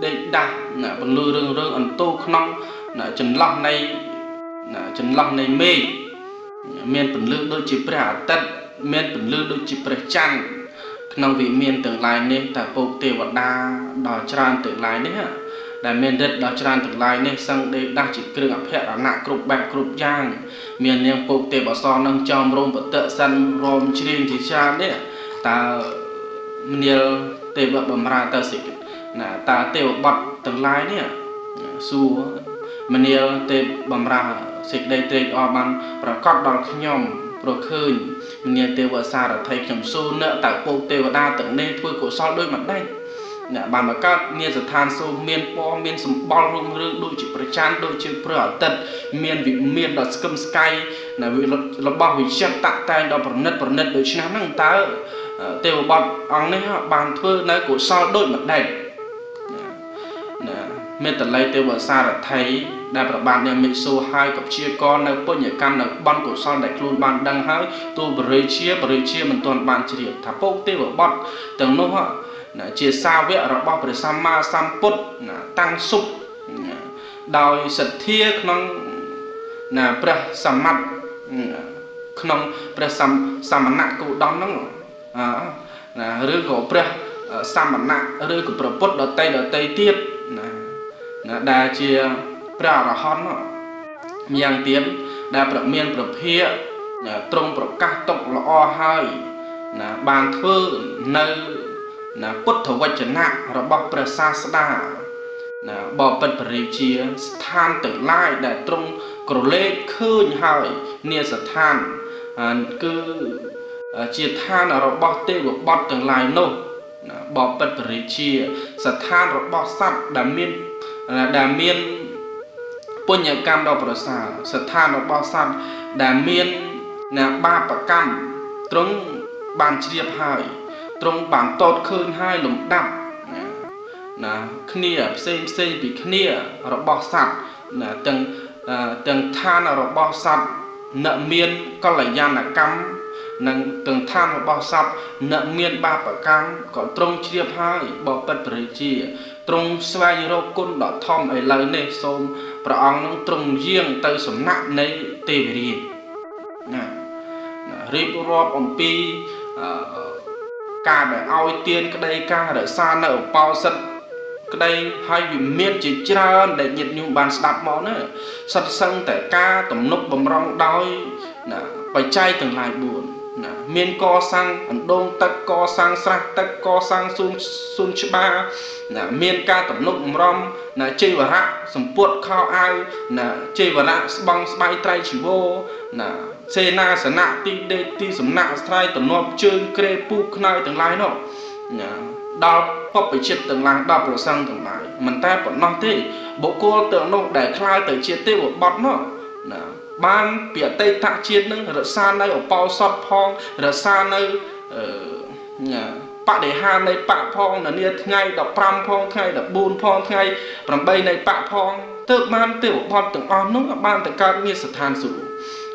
đệ đà là phần lư rong rương ẩn tô khăn là trần long này là trần long này mê miền phần lư đôi chỉ phải tận miền phần lư đôi chỉ phải chăn năng vị miền tương lai nên ta phục tiêu vật đa đòi tràn tương lai đấy hả là miền đất đòi tràn tương lai nên sang đây đa chỉ kêu gặp hệ là nặng cục bạc cục giang miền nên phục tiêu bảo so năng trong rôm vật tự săn rôm chìm thì cha đấy ta nhiều tiêu vật bầm ra ta xịt là ta tiêu vật tương lai đấy su mình nhiều tiêu bầm ra xịt đây tiêu o bằng và cắt bằng nhom rồi khơi mình tiêu vợ xa đã thấy chồng xô nợ tại cô tiêu vợ đa tận nên thôi cổ so đôi mặt đây nè bàn mà các miền giật than xô miền po miền sầm bò rung rương đôi chữ chan đôi chữ bờ tận miền vị miền đọt skum sky là vị lọt bao vị chép tạm tay đọt bẩn nứt bẩn nứt đôi chữ nắng nắng tá tiêu bọn ăn đấy bàn thôi nơi cổ so đôi mặt đây nè miền tận lấy tiêu vợ xa đã thấy đại bạc bàn nhà mình số hai cặp chia con là bốn nhảy cam là ban cổ son đại luôn ban đăng hái tôi bơi chia bơi chia mình toàn bàn chỉ điểm tháp bốc tê bờ bọt tầng nô họ chia sao vẽ là bọt để sam ma sam put tăng súc đòi sật thiê khăng là bờ sam mặt khăng bờ sam sam mặt nặng cụ đón lắm là rơi cổ bờ sam mặt nặng rơi cổ bờ put đợt tay đợt tay tiếp là đa chia ra là hòn nó miang tiếng đã bật miên bật hia trong bật các tộc là o hai là bàn thơ nơi là quất thầu vật chấn nặng là bọc bờ xa xa là bọc bật bời chia than tử lai để trong cổ lê khơi hai nia sờ than cứ chia than là bọc tê bọc bọt tử lai nô bọc bật bời chia sờ than là bọc sắt đà miên là đà miên quân nhà cam đào bờ sa sạt than đào bao san đà miên là ba bạc cam trong bàn chia hai trong bàn tốt khơi hai lồng đạm là khnia xem xem bị khnia đào bao san là từng từng than đào bao san nợ miên có lại gian là cam nâng từng than đào bao san nợ miên ba bạc cam còn trong chia hai bỏ bật bời chia trong xoay rô côn đỏ thom ấy lời này xôm và ông trùng riêng tới sống nặng này tê bì rịp rộp ông pi cả để ao tiên cái đây cả để xa nợ bao sân cái đây hai vị miên chỉ tra để nhiệt nhung bàn đạp món nữa sân sân tại ca tầm nút bầm rong đói phải chay từng lại buồn miên co sang ẩn đông tắc co sang sạc tắc co sang sun sun ba là miên ca tẩm nục rom là chơi và rạ sầm puột khao ai là chơi và rạ băng bay trai chỉ vô là xe na sờ nạ ti đê ti sầm nạ trai tẩm nộp chơi kre pu knai tương lai nọ đào pop phải chết tương lai đào bổ sang tương lai mình ta còn non thế bộ cô tượng nục để khai tới chia tiêu một bọt nọ ban bịa tây thạc chiết nâng rửa san đây ở bao sọt phong rửa san đây bạn để han đây bạn phong là nia ngay đọc pram phong ngay đọc bùn phong ngay làm bay này bạn phong tự ban tiểu bọn tưởng on lúc ban tự ca nia sạt than sụp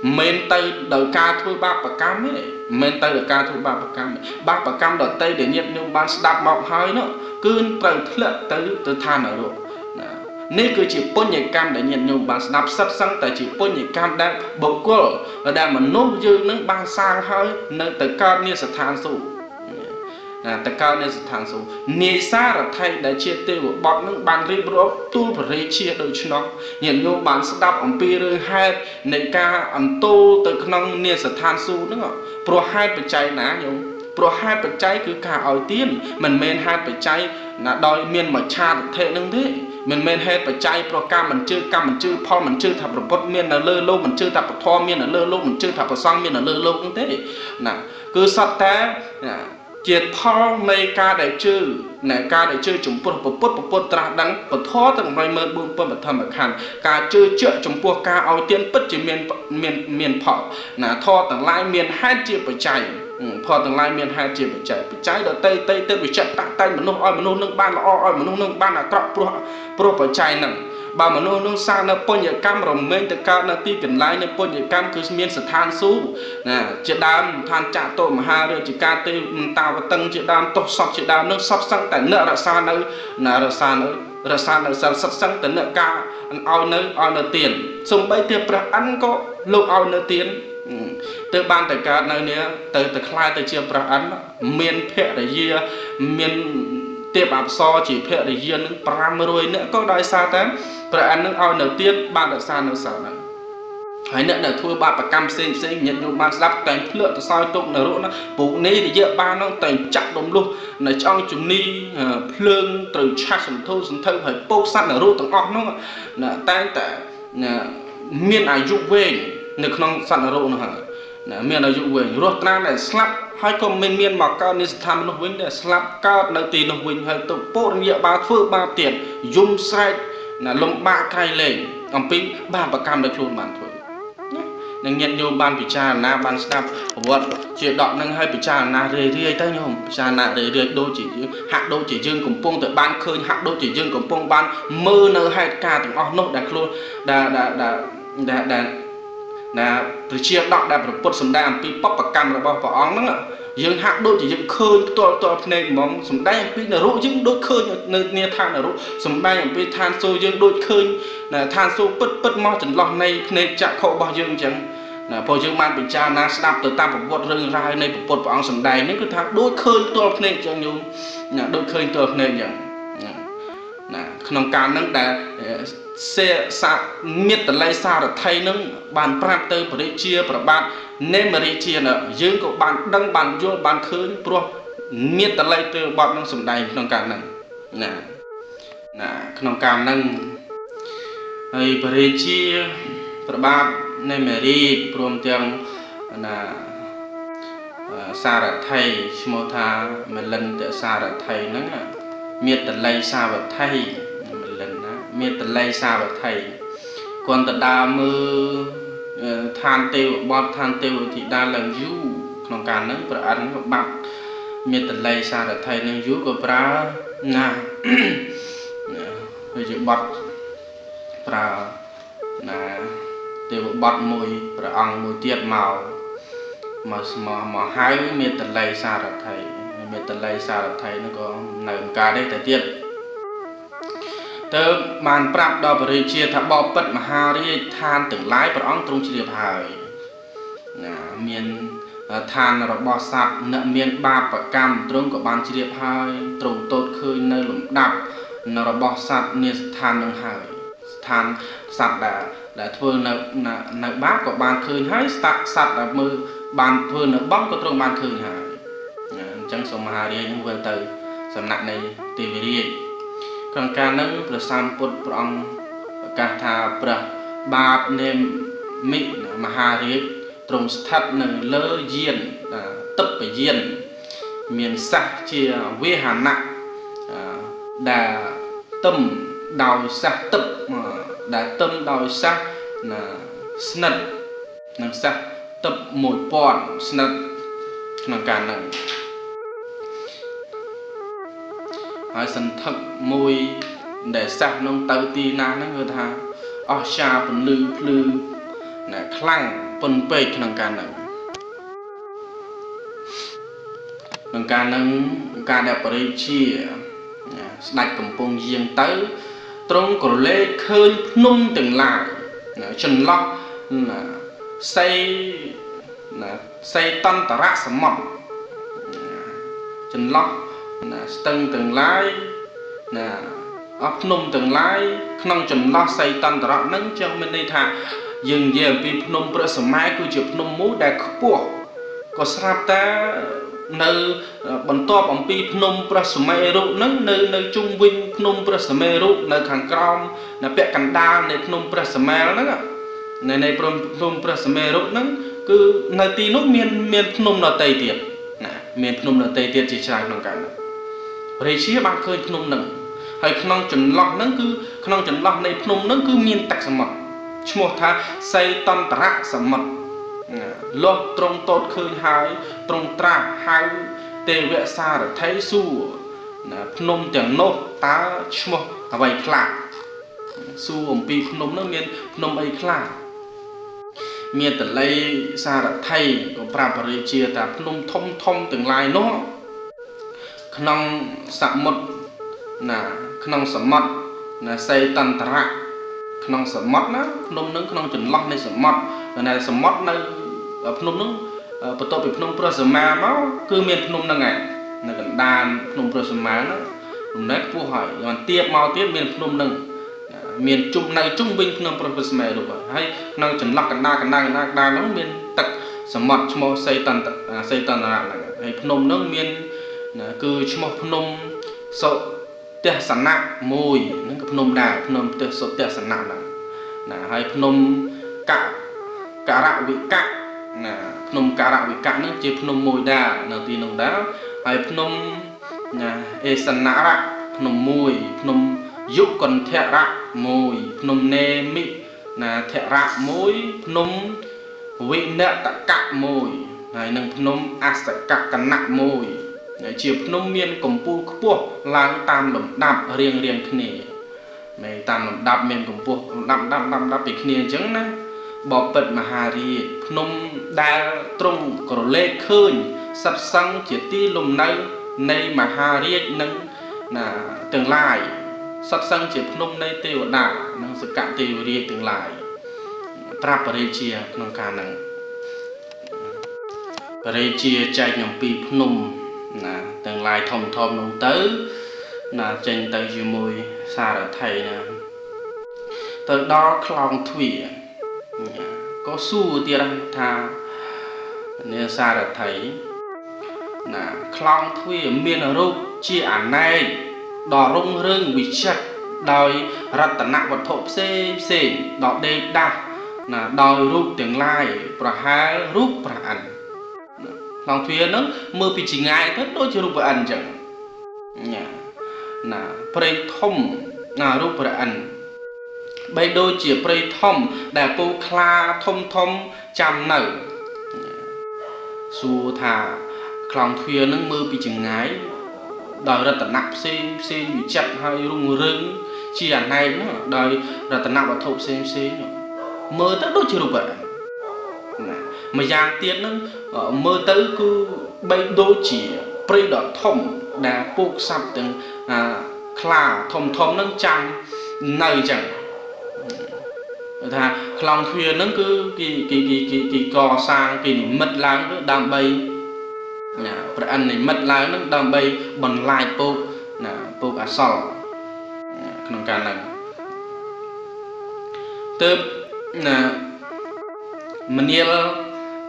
men tây đời ca thôi ba bạc cam ấy men tây đời ca thôi ba bạc cam ba bạc cam đợt tây để nhiệt nhưng ban đạp mọc hơi nữa cứ từ lợn tới từ than ở độ nếu cứ chỉ bốn nhị cam để nhận nhiều bạn nạp sắp sang tại chỉ bốn nhị cam đang bộc cỡ và đang mà nốt dư nước ban sang hơi nơi từ cao như sạt than sụp là từ cao như sạt than sụp nia xa là thay để chia tiêu của bọn nước ban rip rop tu và rê chia đôi chân nó nhận nhiều bạn đáp ông pi rơi hai nền ca ông tu từ nông nia sạt than sụp nữa pro hai bị cháy ná nhiều pro hai bị cháy cứ cả ở tiên mình men hai bị cháy là đòi miền mà cha thế nâng thế mình men hết và chạy pro cam mình chưa cam mình chưa pho mình chưa thập rồi bớt miên là lơ lô mình chưa thập rồi thò miên là lơ lô mình chưa thập rồi sang miên là lơ lô cũng thế nè cứ sát té nè triệt pho này ca để chơi nè ca để chơi chúng bớt bớt bớt bớt tra đắng bớt thò từng ngày mơ buông bớt bớt thầm bớt hàn ca chơi chợ chúng bua ca ao tiên bớt chỉ miên miên miên pho nè thò từng lai miên hai triệu phải chạy pho từng lai miên hai triệu phải chạy phải chạy đợt tây tây tây bị chặt tay tay mình nô oi mình nô nâng ban là oi mình nô nâng ban là cọ pro ព្រោះបច្ច័យនឹង bà mà nô nô sang nó pôn nhật cam rồi mình từ cao nó pi cần lái nó pôn nhật cam cứ miên sờ than sú nè chuyện đam than chạ tội mà ha rồi chuyện ca tê tàu và tân chuyện đam tột sọt chuyện đam nó sọt sang tại nợ là xa nữa nợ là xa nữa là xa nữa sọt sang tại nợ ca ăn ao nữa ao nợ tiền xong bây tiệp ra ăn có lúc ao nợ tiền từ ban từ cá nơi nè từ từ khai từ chiêm ra ăn miên phệ để dưa miên tiếp áp so chỉ phệ để dưa nước pram rồi nữa có đói xa thế ra ăn nước ao đầu tiên ban được xa nữa sợ này hãy nữa là thua ba và cam sen sen nhận dụng ban lắp cánh lượng từ soi tụng nở rỗ nó bụng ni thì dưa ba nó thành chặt đống luôn là trong chúng ni phượng từ cha sủng thâu sủng thâu phải bốc săn nở rỗ từng óc nó là tay tại miên ai dụng về nếu không sẵn rộ nó hả miền ở dụng quyền rốt ra để slap hai con miền miền mọc cao nên tham nó huynh để slap cao nó tì nó huynh hay tụng bố nghĩa ba phước ba tiền dùng sai là lông ba cay lên ông pin ba và cam được luôn bản thôi nên nhận nhiều ban bị cha na ban snap vượt chuyện đọt nâng hai bị cha na rề rề tay nhau cha na rề rề đôi chỉ hạ đôi chỉ dương cùng phong tự ban khơi hạ đôi chỉ dương cùng phong ban mơ nơ hai ca từng o nốt đặt luôn đã đã đã đã đã là từ chia đọt đại bổn sấm đại âm pi pop và cam là bao ong đó dương hạng đôi chỉ dương khơi to to nên mong sấm đại âm pi là rũ dương đôi khơi nên than là rũ sấm đại âm pi than sôi dương đôi khơi là than sôi bứt bứt mo chừng lon này nên chạm khẩu bao dương chẳng là bao dương mang bị cha na snap từ tam bổn bột rừng ra này bổn bột ong sấm đại những cái thang đôi khơi to nên chẳng nhung là đôi khơi to nên chẳng là không cả năng đã xe xa miết từ lấy xa là thay nâng bàn pram tới bờ chia bờ bàn nên bờ chia là dương của bàn đăng bàn vô bàn khơi pro miết từ lấy từ bọn nông sủng đầy nông cạn nâng nè nè nông cạn nâng hay bờ chia bờ bàn nên bờ đi prom tiếng là xa là thay mua tha mình lần để xa là thay nâng miết từ lấy xa và thay miệt tận lây xa bậc thầy còn tận đa mơ than tiêu bom than tiêu thì đa lần du lòng cả nước và ăn và bạc miệt tận lây xa bậc thầy nên du của pra na rồi bọt pra là tiêu bọt mùi pra ăn mùi tiệt màu mà mà mà hai miệt tận lây xa bậc thầy miệt tận lây xa bậc thầy nó có làm cá đây tại tiệt tớ bàn prap đo bờ chia tháp bò bật mà ha đi than từng lái bờ ong trung chia bài miền than rồi bò sạt nợ miền ba bờ cam trung của ban chia bài trùng tốt khơi nơi lủng đạp rồi bò sạt miền than nông hải than sạt là là thôi nợ nợ nợ bát của ban khơi hái sạt sạt là mưa ban thôi nợ bóc của trung ban khơi hải chẳng số mà ha đi những vườn từ sầm nặng này tì đi còn cả nâng bờ san bột bông cả thà bờ ba nem mịn mà hà riết trồng thắt nâng lơ diên tập về diên miền sạc chia vi hà nặng đà tâm đào sạc tập đà tâm đào sạc là sân nâng sạc tập mỗi bọn sân còn cả nâng hãy sân thật môi để sạc nông tàu tì na nó người ta ở xa phần lư lư là khăn phần bê cho nông ca nâng nông ca nâng ca đẹp ở đây chia đặt cầm phong riêng tới trong cổ lê khơi nông từng lại chân lọc là xây là xây tăng tà rác sầm mọc chân lọc tầng từng lái là ấp nôm từng lái nông chừng lo xây tần tọa nâng cho mình đây thà dừng về vì nôm bữa sớm mai cứ chụp nôm mũ đại khúc buộc có sáp ta nơi bẩn to bằng pi nôm bữa sớm mai rụ nâng nơi nơi trung vinh nôm bữa sớm mai rụ nơi hàng crom là bẹ cành đa nơi nôm bữa sớm mai đó này này nôm bữa sớm mai rụ nâng cứ nơi tì nốt miền miền nôm là tây tiệt miền nôm là tây tiệt chỉ sai nông cả rồi chia ba khơi nông nặng hay nông chấn lọc nắng cứ nông chấn lọc này nông nắng cứ miên tạc sầm mật một thà say tam trạc sầm mật lót trong tốt khơi hai trong tra hai tê vệ xa để thấy su nông tiếng nô tá một vậy lạc Su ổng bì phnom nó miên phnom ấy khá miên tận lấy xa đặt thay của Prabha chia ta phnom thông thông từng lai nó khăn sạm mật là khăn sạm mật là xây tần tạc khăn sạm mật nó phnom nó khăn chừng lăng này sạm mật này sạm mật nó phnom nó bắt đầu bị phnom Prasama máu cứ miên phnom nó ngày là gần đàn phnom Prasama nó đúng đấy phù hỏi còn tiếp mau tiếp miên phnom nó miền trung này trung bình không professional mẹ được hay năng chấn lắc cả na cả na cả na cả nó miền tật sầm mật chmo xây tần xây tần là hay phnom nó miền cứ chmo phnom sọ tẻ sắn nặng môi nó phnom nào phnom tẻ sọ tẻ sắn nặng là là hay phnom cạ cạ rạo bị cạ là phnom cạ rạo bị cạ nó chỉ phnom môi đà là tùy nồng đá hay phnom là e sắn nã rạo phnom môi phnom dụ còn thẹn rạ môi phnom nê mị là thẹn rạ môi phnom vị nợ tạ cạ môi này nâng phnom a sạ cạ cắn nặng môi này chiều phnom miên cổng pu cua lang tam lồng đạp riêng riêng khné này tam lồng đạp miên cổng pu đạp đạp đạp đạp bị khné chứng nè bỏ bật mà hà ri phnom đa trung cổ lê khơi sập sang chỉ ti lồng nay nay mà hà ri nâng là tương lai sát sang chỉ phnom này tiêu đà năng sự cạn tiêu đi tương lai Prabharechia năng cả năng Prabharechia chạy nhầm pi phnom là tương lai thòng thòng nông tới là trên tới dưới môi xa là thầy nè tới đó còng thủy có su tia tha nên xa là thấy là còng thủy miền rốt chia ảnh này đỏ rung rưng bị chặt đòi rặt tận nặng vật thộp xê xê đỏ đê đa là đòi rút tiếng lai và hai rút và ăn lòng thuyền đó mưa bị chỉ ngại tất đôi chưa rút và ăn chẳng là prey thông là rút và ăn bây đôi chỉ prey thông để cô kha thông thông chăm nở xu thà lòng thuyền nó mưa bị chỉ ngại đời ra tận nặng xem xem bị chặt hay rung rưng chỉ là này nữa đời ra tận nặng và thụ xem xem mơ tới đôi chưa được vậy mà giang tiền nó mơ tới cứ bay đôi chỉ prey đỏ thông đã buộc sập từng à khla thông thông nâng chăng này chẳng thà lòng thuyền nó cứ kỳ kỳ kỳ kỳ kỳ cò sang kỳ mật lang đang bay và anh này mất lái nó đang bay bằng lái bột là bột à sò không cả này tớ là mình yêu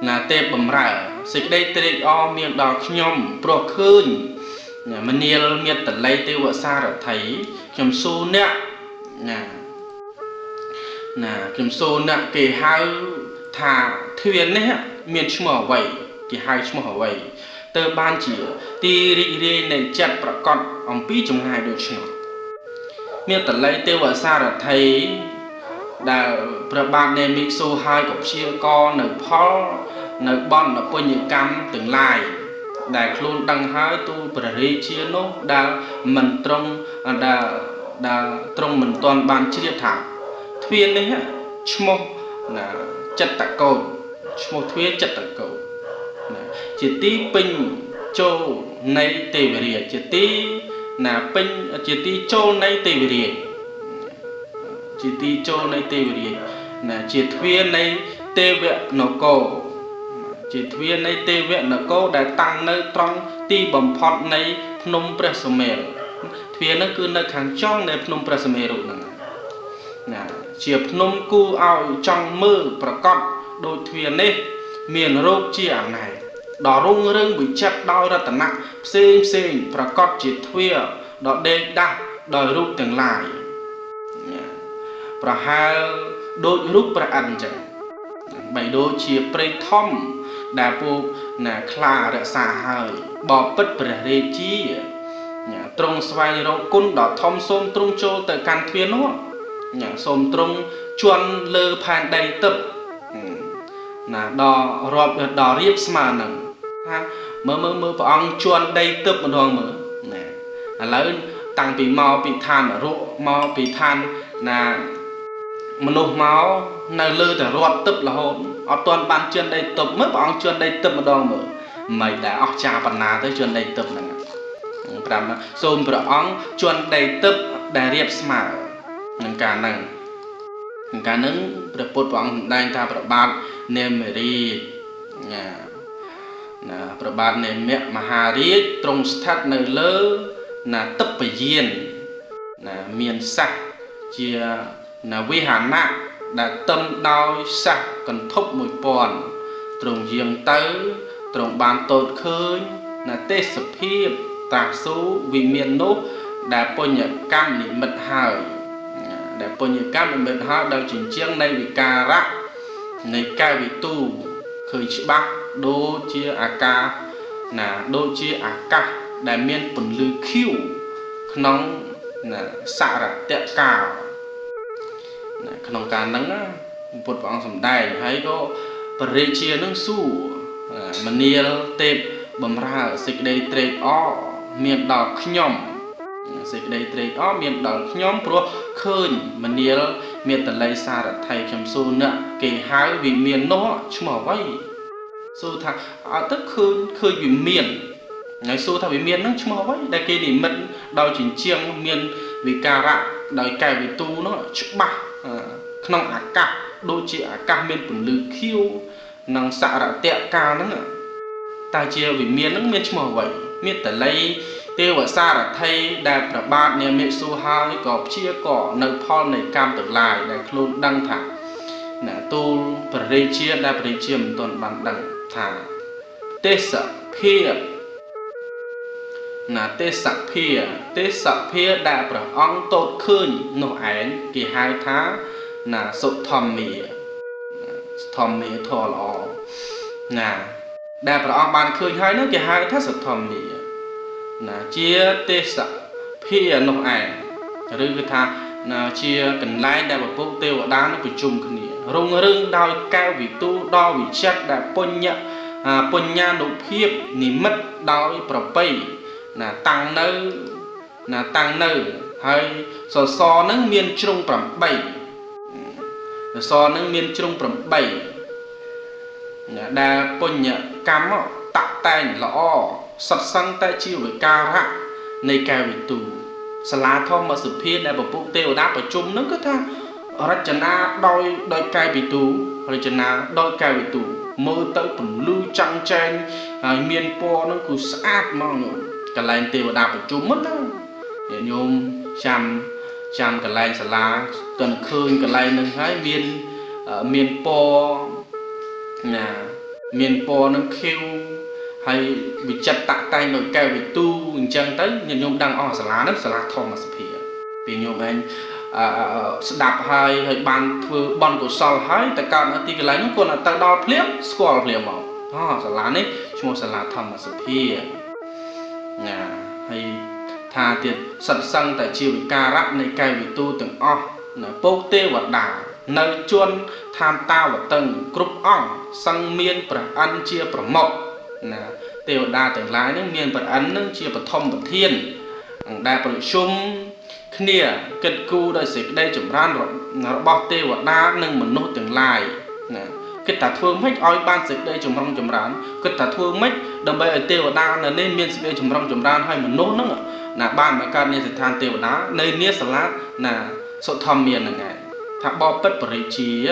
là tê bầm rải xịt đây tê o miệng đỏ nhom pro khơi mình yêu miệng tận lấy tê vợ xa đã thấy nhom xô nè là nhom xô nè kề hai thà thuyền đấy miệng chum ở vậy kề hai chum ở vậy tờ ban chỉ ti ri ri nền chặt và con ông pi trong hai đôi chiều miệt tận lấy tiêu ở xa là thấy là ban nền mít số hai của chia con nở pho nở bon nở bôi những cam từng lai đại luôn đăng hai tu và ri chia nó đã mình trong đã đã trong mình toàn ban chia thẳng thuyền đấy hả chmo là chặt tạc cầu chmo thuyền chặt tạc cầu chỉ tí pin châu này tề về chỉ tí là pin chỉ tí châu này tề về chỉ tí châu này tề về là chỉ thuyền này tề về nó cổ chỉ thuyền này tề về nó cổ đã tăng nơi trong ti bầm phật này phnom Prasomel thuyền nó cứ nơi hàng trong này phnom Prasomel rồi nè chỉ phnom cu ao trong mơ và con đôi thuyền này miền rốt chi ảo này đó rung rưng bị chặt đau ra tận nặng xem xem và cọt chỉ thuê đó đê đa đòi rút tương lai và hai đôi rút và ăn chẳng bảy đôi chia prey thom đã buộc là khla đã xả hơi bỏ bất và rê chi trong xoay rộng côn đỏ thom xôm trung châu tại can thuyền nó xôm trung chuan lơ phan đầy tập là đò rộp đò riếp mà nặng mơ mơ mơ ông chuan đây tớp một đoàn mơ nè là lớn tăng bị mò bị than rộ mò bị than là một nốt máu nở lư để rót tập là hồn ở toàn bàn chân đây tập mất bằng chân đây tập một đòn mở mày đã ở trà bàn ná tới chân đây tập này làm xong rồi ông chân đây tập để riệp mà những cái này những cái nứng để bột bằng đây ta phải bàn nem đi nhà phải bàn nem mẹ mà hà riết trong sát nở lư là tập phải yên là miền sắc chia là vi hàn nặng đã tâm đau sạc cần thúc mùi bòn trồng riêng tới trồng bàn tột khơi là tê sập hiệp tạc số vì miền nốt đã bôi nhật cam để mật hời đã bôi nhật cam để mật hời đầu chỉnh chiếc này vì cà rắc này ca vì tu khởi chữ bắc đô chia à ca là đô chia à ca đã miền phần lưu khiu nóng là xạ là tẹo cào nông cạn nắng bột vàng sầm đài thấy có Parecia nắng su mania tép bầm ra xịt đầy trệt o miền đỏ nhom xịt đầy trệt o miền đỏ nhom pro khơi mania miền tận lấy xa đã thay chấm su nữa kể hái vì miền nó chúng mà vay su thà tức khơi khơi vì miền ngày su thà vì miền nó chúng mà vay đại kê để mất đào chỉnh chiêng miền vì cà rạ đòi cài vì tu nó chúc bạc nông ác cả đôi chị ác cả miền bẩn lư khiêu nàng xạ đã tẹo ca nữa ta chia vì miền nước miền chùa vậy miền tây lấy tiêu và xa đã thay đẹp là ba nhà miền su ha với cọp chia cỏ nợ phon này cam tự lại để luôn đăng thả nè tu bẩn chia đẹp bẩn chia một tuần bằng đăng thả tê sợ kia là tê sạc phía tê sạc phía đã bảo ông tốt khơi nổ ảnh kỳ hai tháng là sụp thòm mì thòm mì thò lò là đã bảo ông bàn khơi hai nước kỳ hai tháng sụp thòm mì là chia tê sạc phía nổ ảnh rồi cái tháng là chia cần lái đã bảo bốc tiêu ở đá nó phải chung cái này rung rưng đau cao vì tu đo vì chết đã bôn nhạc bôn nhạc nụ hiếp nì mất đau bảo bây là tăng nữ là tăng nữ hay so so nâng miền trung phẩm bảy so nâng miền trung phẩm bảy đa bôn nhạc cám tạc tay lõ sọt sang tay chiêu với ca rạng này ca vị tù sà lá thông mà sự phiên đại bộ bộ tiêu đáp ở chung nâng cứ thang rạch chân á đôi đôi ca vị tù rạch chân á đôi ca vị tù mơ tới phần lưu trăng trên miền po nó cứ sát mong nữa cái lạnh tiêu đạp của chúng mất đó, để nhôm chăm chăm cái lạnh sả lá cần khơi cái lạnh nâng hái miên miên po nè miên po nâng kêu hay bị chặt tạ tay nồi keo bị tu chân tới nhìn nhôm đang ở sả lá nó sả lá thon mà sập hìa vì nhôm anh đạp hay hay bàn thưa bàn của sầu hái tại cao nó thì cái lạnh nó còn là ta đo phép score phép mà à sả lá này chúng ta sả lá thon mà sập hìa nhà hay tha tiệt sẵn sàng tại chiều ca rắc này cài vì tu từng o là bốc tê và đà nơi chuôn tham tao và tầng cúp ong sang miên và ăn chia và mộng là tiêu đa từng lái những miên và ăn những chia và thông và thiên đa và chung khnia kết cù đời dịch đây chủng ran rồi nó bóc tê và đa nâng một nốt từng lại nè kết ta thương mít oi ban dịch đây chủng rong chủng rán kết ta thương mít đồng bây ở tiêu và đa là nên miên dịch đây chủng rong chủng rán hay một nốt nữa là ban mà can nên dịch than tiêu và đá nên nia salad là sọ thầm miền là ngày thà bò bất bờ trí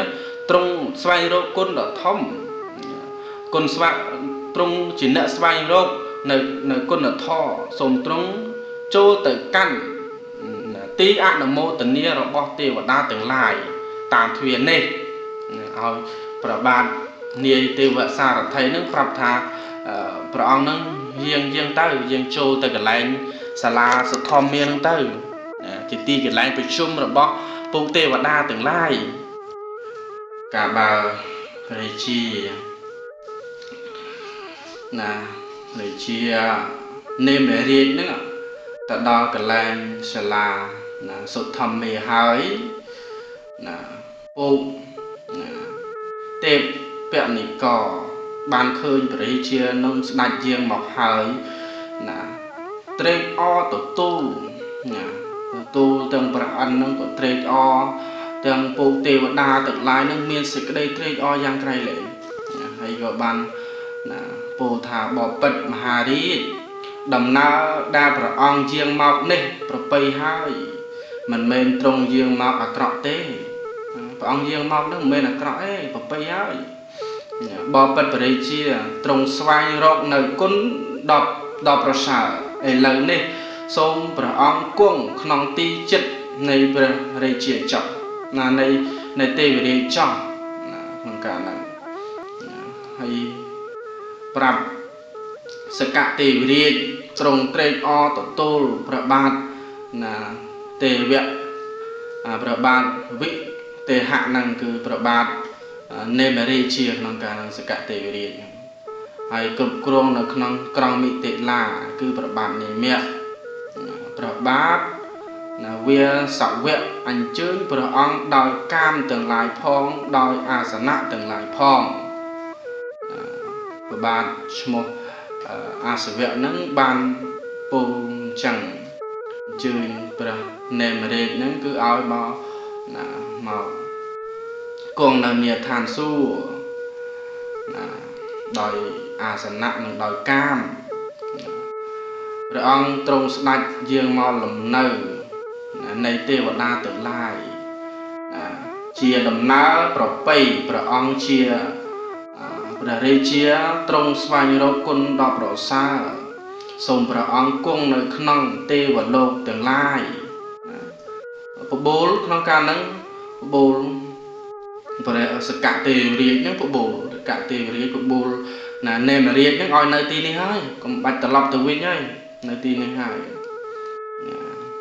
trong xoay rô côn đỏ thom côn xoay trong chỉ nợ xoay rô nơi nơi côn đỏ thọ sồn trong châu tới căn tí ăn là mô tận nia rồi bò tiêu và đa từng lại tàn thuyền này rồi và bạn nia tiêu và xa là thấy nước pháp tha và ông nâng riêng riêng ta riêng châu tới cái lạnh sà la sụt thom miên nâng tới thì ti cái lạnh phải chung rồi bò bông tê và đa từng lai cả bà phải chi là phải chi nên để riêng nữa tại đó cái lạnh sà la là sụt thom mì hái là bông tê bẹo nỉ cỏ bàn khơi phải chia nông đại riêng mọc hái là treo o tổ tu nè tu từng bậc anh nâng của trệt o từng phụ tề vật đa từng lái nâng miên sĩ cái đây trệt o giang trai lệ hay gọi ban phụ thả bỏ bệnh mà hà đi đầm na đa bậc ông riêng mọc này bậc bay hai mình men trong riêng mọc ở trọ tế bậc ông riêng mọc nâng men ở trọ ấy bậc bay hai bỏ bệnh bời chia trong xoay rộng nơi cún đọc đọc ra sao ấy lời này sôm bờ ông cuồng non ti chật này bờ rây chìa chọc là này này tê về rây chọc bằng cả là hay bờ sạc cả tê về rây trồng cây o tổ tô bờ ban là tê viện bờ ban vị tê hạ năng cứ bờ ban nên bờ rây chìa bằng cả là sạc cả tê về rây hay cột cong là non cong mị tê là cứ bờ ban này mẹ bát là vía sọ vẹn anh chướng bờ ông đòi cam từng lại phong đòi asana từng lại phong bờ bàn một asana nâng bàn bùng chẳng chừng bờ nềm rệt nâng cứ áo màu là màu còn là nhiệt than su đòi asana đòi cam rồi ông trông sạch riêng mò lầm nâu này tê vật đa tự lai chia đầm ná bờ bay bờ ông chia bờ rê chia trông xoay như đâu côn đọc đỏ xa sông bờ ông cung nơi khăn tê vật lột tương lai bố bố khăn ca nâng bố bờ rê sạc cả tê riêng nhé bố bố cả tê riêng bố bố là nềm riêng nhé oi nơi tì này hơi còn bạch tờ lọc tờ huynh nhé nơi tì này hơi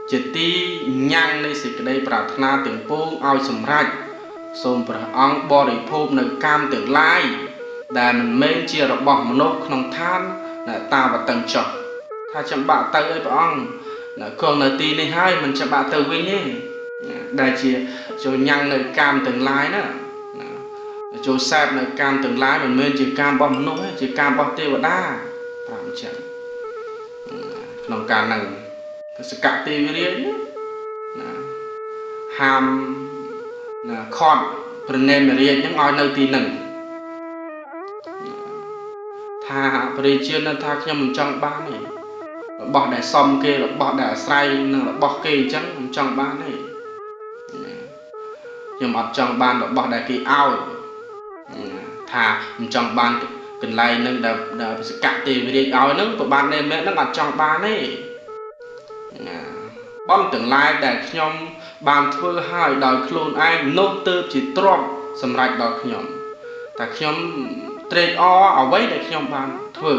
chỉ tì nhang nơi xịt đây bà thna tiếng phôn oi xùm rạch xùm bà ông bò đầy phôn nơi cam tương lai đà mình mênh chia rộng bỏng một nốt nông than là ta và tầng trọc ta chẳng bạ tờ ơi bà ông còn nơi tì này hơi mình chẳng bạ tờ huynh nhé đà chia cho nhang nơi cam tương lai nữa chỗ sạp là cam tương lai mình nên chỉ cam bom nỗi chỉ cam bom tiêu và đa làm chẳng lòng càn này sự cạn tiêu đấy hàm là con phần nền mà riêng những ngòi nơi tì nừng tha về chưa nên tha cho mình trong ba này bỏ để xong kia là bỏ để say là bỏ kia chẳng trong ba này nhưng mà trong ban là bỏ để kia ao thà trong ban cần lại nâng đập đập sự cạn tì về đi áo nâng của ban nên mẹ nó ngặt trong ban ấy bom tưởng lại để nhóm ban thưa hai đòi clone ai nốt tư chỉ trộm sầm rạch đòi nhóm ta nhóm trade o ở với để nhóm ban thưa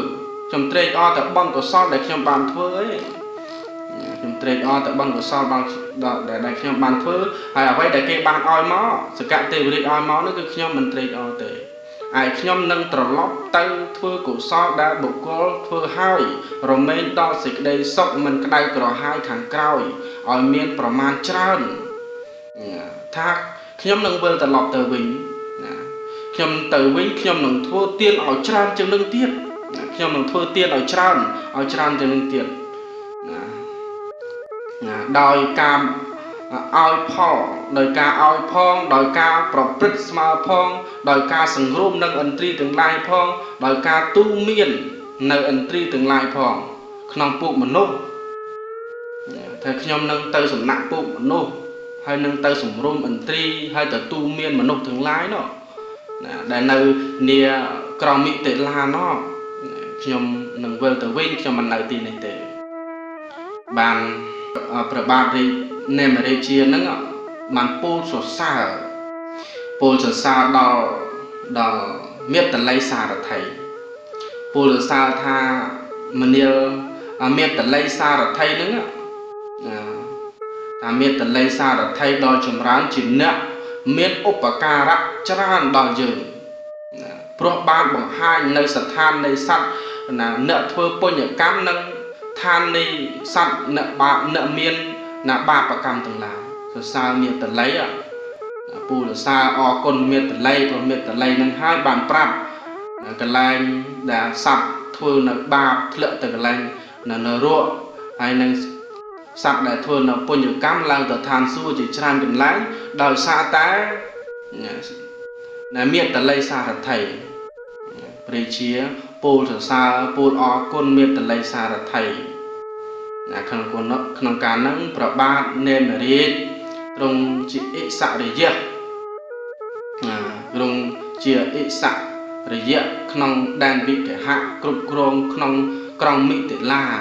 trong trade o tại băng của sau để nhóm ban thưa ấy trong trade o tại băng của sau ban để để nhóm ban thưa hay ở với để cái ban oi máu sự cạn tì về đi oi máu nó cứ nhóm mình trade o tệ ai nhóm nâng trở lóc tay thưa cổ so đã bộc cô thưa hai rồi mình đo xịt đây sọc mình cái đây hai thằng cao ở miền bờ man trơn thác nhóm nâng vơi trở lóc từ bình nhóm từ bình nhóm nâng thua tiên ở trơn chừng nâng tiệt nhóm nâng thua tiên ở trơn ở trơn chừng nâng tiệt đòi cam oi phong đòi ca oi phong đòi ca proprit small phong đòi ca sừng rôm nâng ẩn tri tương lai phong đòi ca tu miên nâng ẩn tri tương lai phong nâng phụ một nô thầy nhóm nâng tơ sủng nặng phụ một nô hay nâng tơ sủng rôm ẩn tri hay tờ tu miên một nô tương lai đó để nơi nia còng mỹ tệ la nó nhóm nâng vơi tờ vinh cho mình lại tin này tệ bàn bờ ba đi nên mà đây chia nó màn pô sổ xa pô sổ xa đò đò miết tần lấy xa là thầy pô sổ xa tha mình yêu miết tần lấy xa là thầy nữa ta miết tần lấy xa là thầy đò chùm rán chìm nữa miết ốp và ca rắc chán đò dừng pro ban bằng hai nơi sạch than nơi sạch nợ thua pô nhở cám nâng than nơi sạch nợ bạc nợ miên là ba bạc cam từng là rồi sao miệt tận lấy ạ pù là sao o con miệt tận lấy còn miệt tận lấy nâng hai bàn pram cái lanh đã sập thưa là ba lợn từ cái lanh là nở ruộng hay nâng Sạc đại thuần là bồn nhược cam làng tờ thàn xua chỉ tràn gần lãnh đòi xa tá nè miệt tờ lây xa thật thầy bề chía bồn thờ xa bồn ó con miệt tờ lây xa thật thầy khăn con nó khăn cá nắng bà ba nên là đi rung chị ị sạc để dẹp rung chị ị sạc để dẹp khăn đàn vị kẻ hạ cục côn khăn còng mị tệ là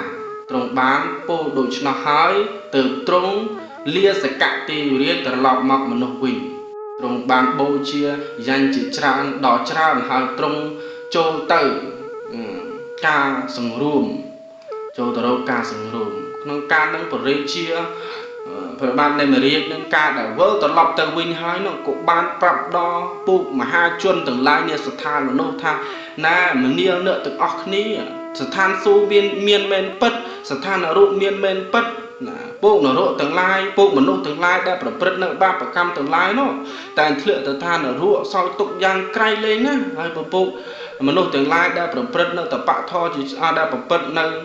trong bán bộ đội nó hỏi từ trong lia sẽ cạn tiêu riết từ lọt mọc mà nộp quỷ trong bán bộ chia danh chỉ trang đỏ trang hỏi trong châu tử ca sừng rùm châu tử đâu ca sừng rùm nâng ca nâng của riêng chia phải ban này mà riêng nâng ca đã vỡ từ lọt từ quỳnh hỏi nó cũng bán bạp đo bụng mà hai chuân từ lai nia sụt than mà nô than na mà nia nợ từ ọc ní sở than su biên miên men bất sở than là rộn miên men bất bộ nó rộn tương lai bộ mà nô tương lai đã bật nợ ba bậc cam tương lai nó tại lựa sở than là rộn sau tục giang cay lên á hay bộ mà nô tương lai đã bật nợ tập bạ tho chỉ đã bật nợ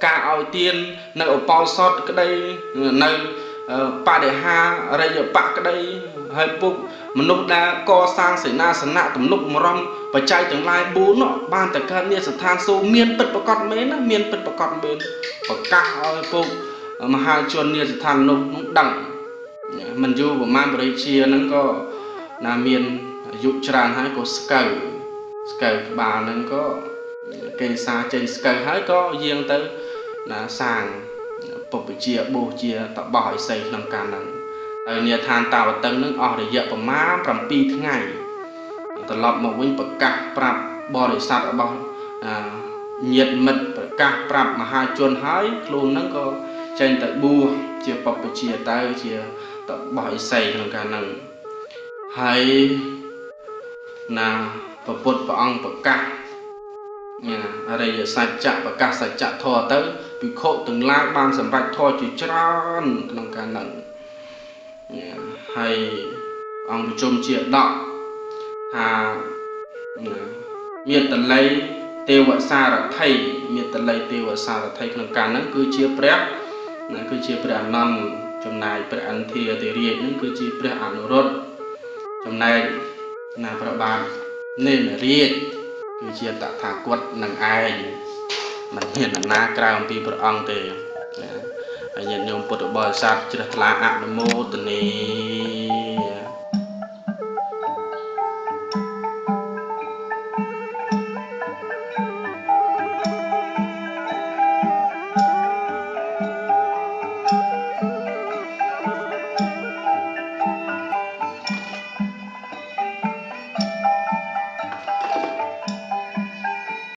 cả ao tiên nợ bao sót cái đây nợ bà để ha đây giờ bạ cái đây hay bộ mà nô đã co sang sỉ na sỉ nạ tầm lúc mà rong và chạy tương lai bố nó ban tất cả những sự than số miên bật và con mến á miên bật và con mến và các cô mà hai chuồn những sự than nó cũng đẳng mình du của man bờ chia nó có là miên dụ tràn hay có sờ sờ bà nó có cây xa trên sờ hay có riêng tới là sàng bọc chia bồ chia tạo bỏi xây làm càn nặng nhiều than tạo và tầng nó ở để dẹp và má làm pi thứ ngày từ lọt một vinh bậc cạp bạc bò để sạt ở bông nhiệt mật bậc cạp bạc mà hai chuồn hái luôn nó có trên tại bùa chia bọc và chia tay chia tập bỏi xay thằng cả nằng hay là và bột và ong bậc cạp ở đây là sạch chạ bậc cạp sạch chạ thò tới bị khổ từng lai ban sầm bạch thò chỉ tròn thằng cả nằng hay ong chôm chia đọ à miệt tận lấy tiêu vợ xa là thầy miệt tận lấy tiêu vợ xa là thầy làm cả nó cứ chia prep nó cứ chia prep non trong này prep ăn thì thì riêng nó cứ chia prep ăn rốt trong này là prep bạc nên là riêng cứ chia tạ thả quật nàng ai mình hiện là na cào pi prep ăn thì nhận nhung bột bò sạch chỉ là lá ăn mô tình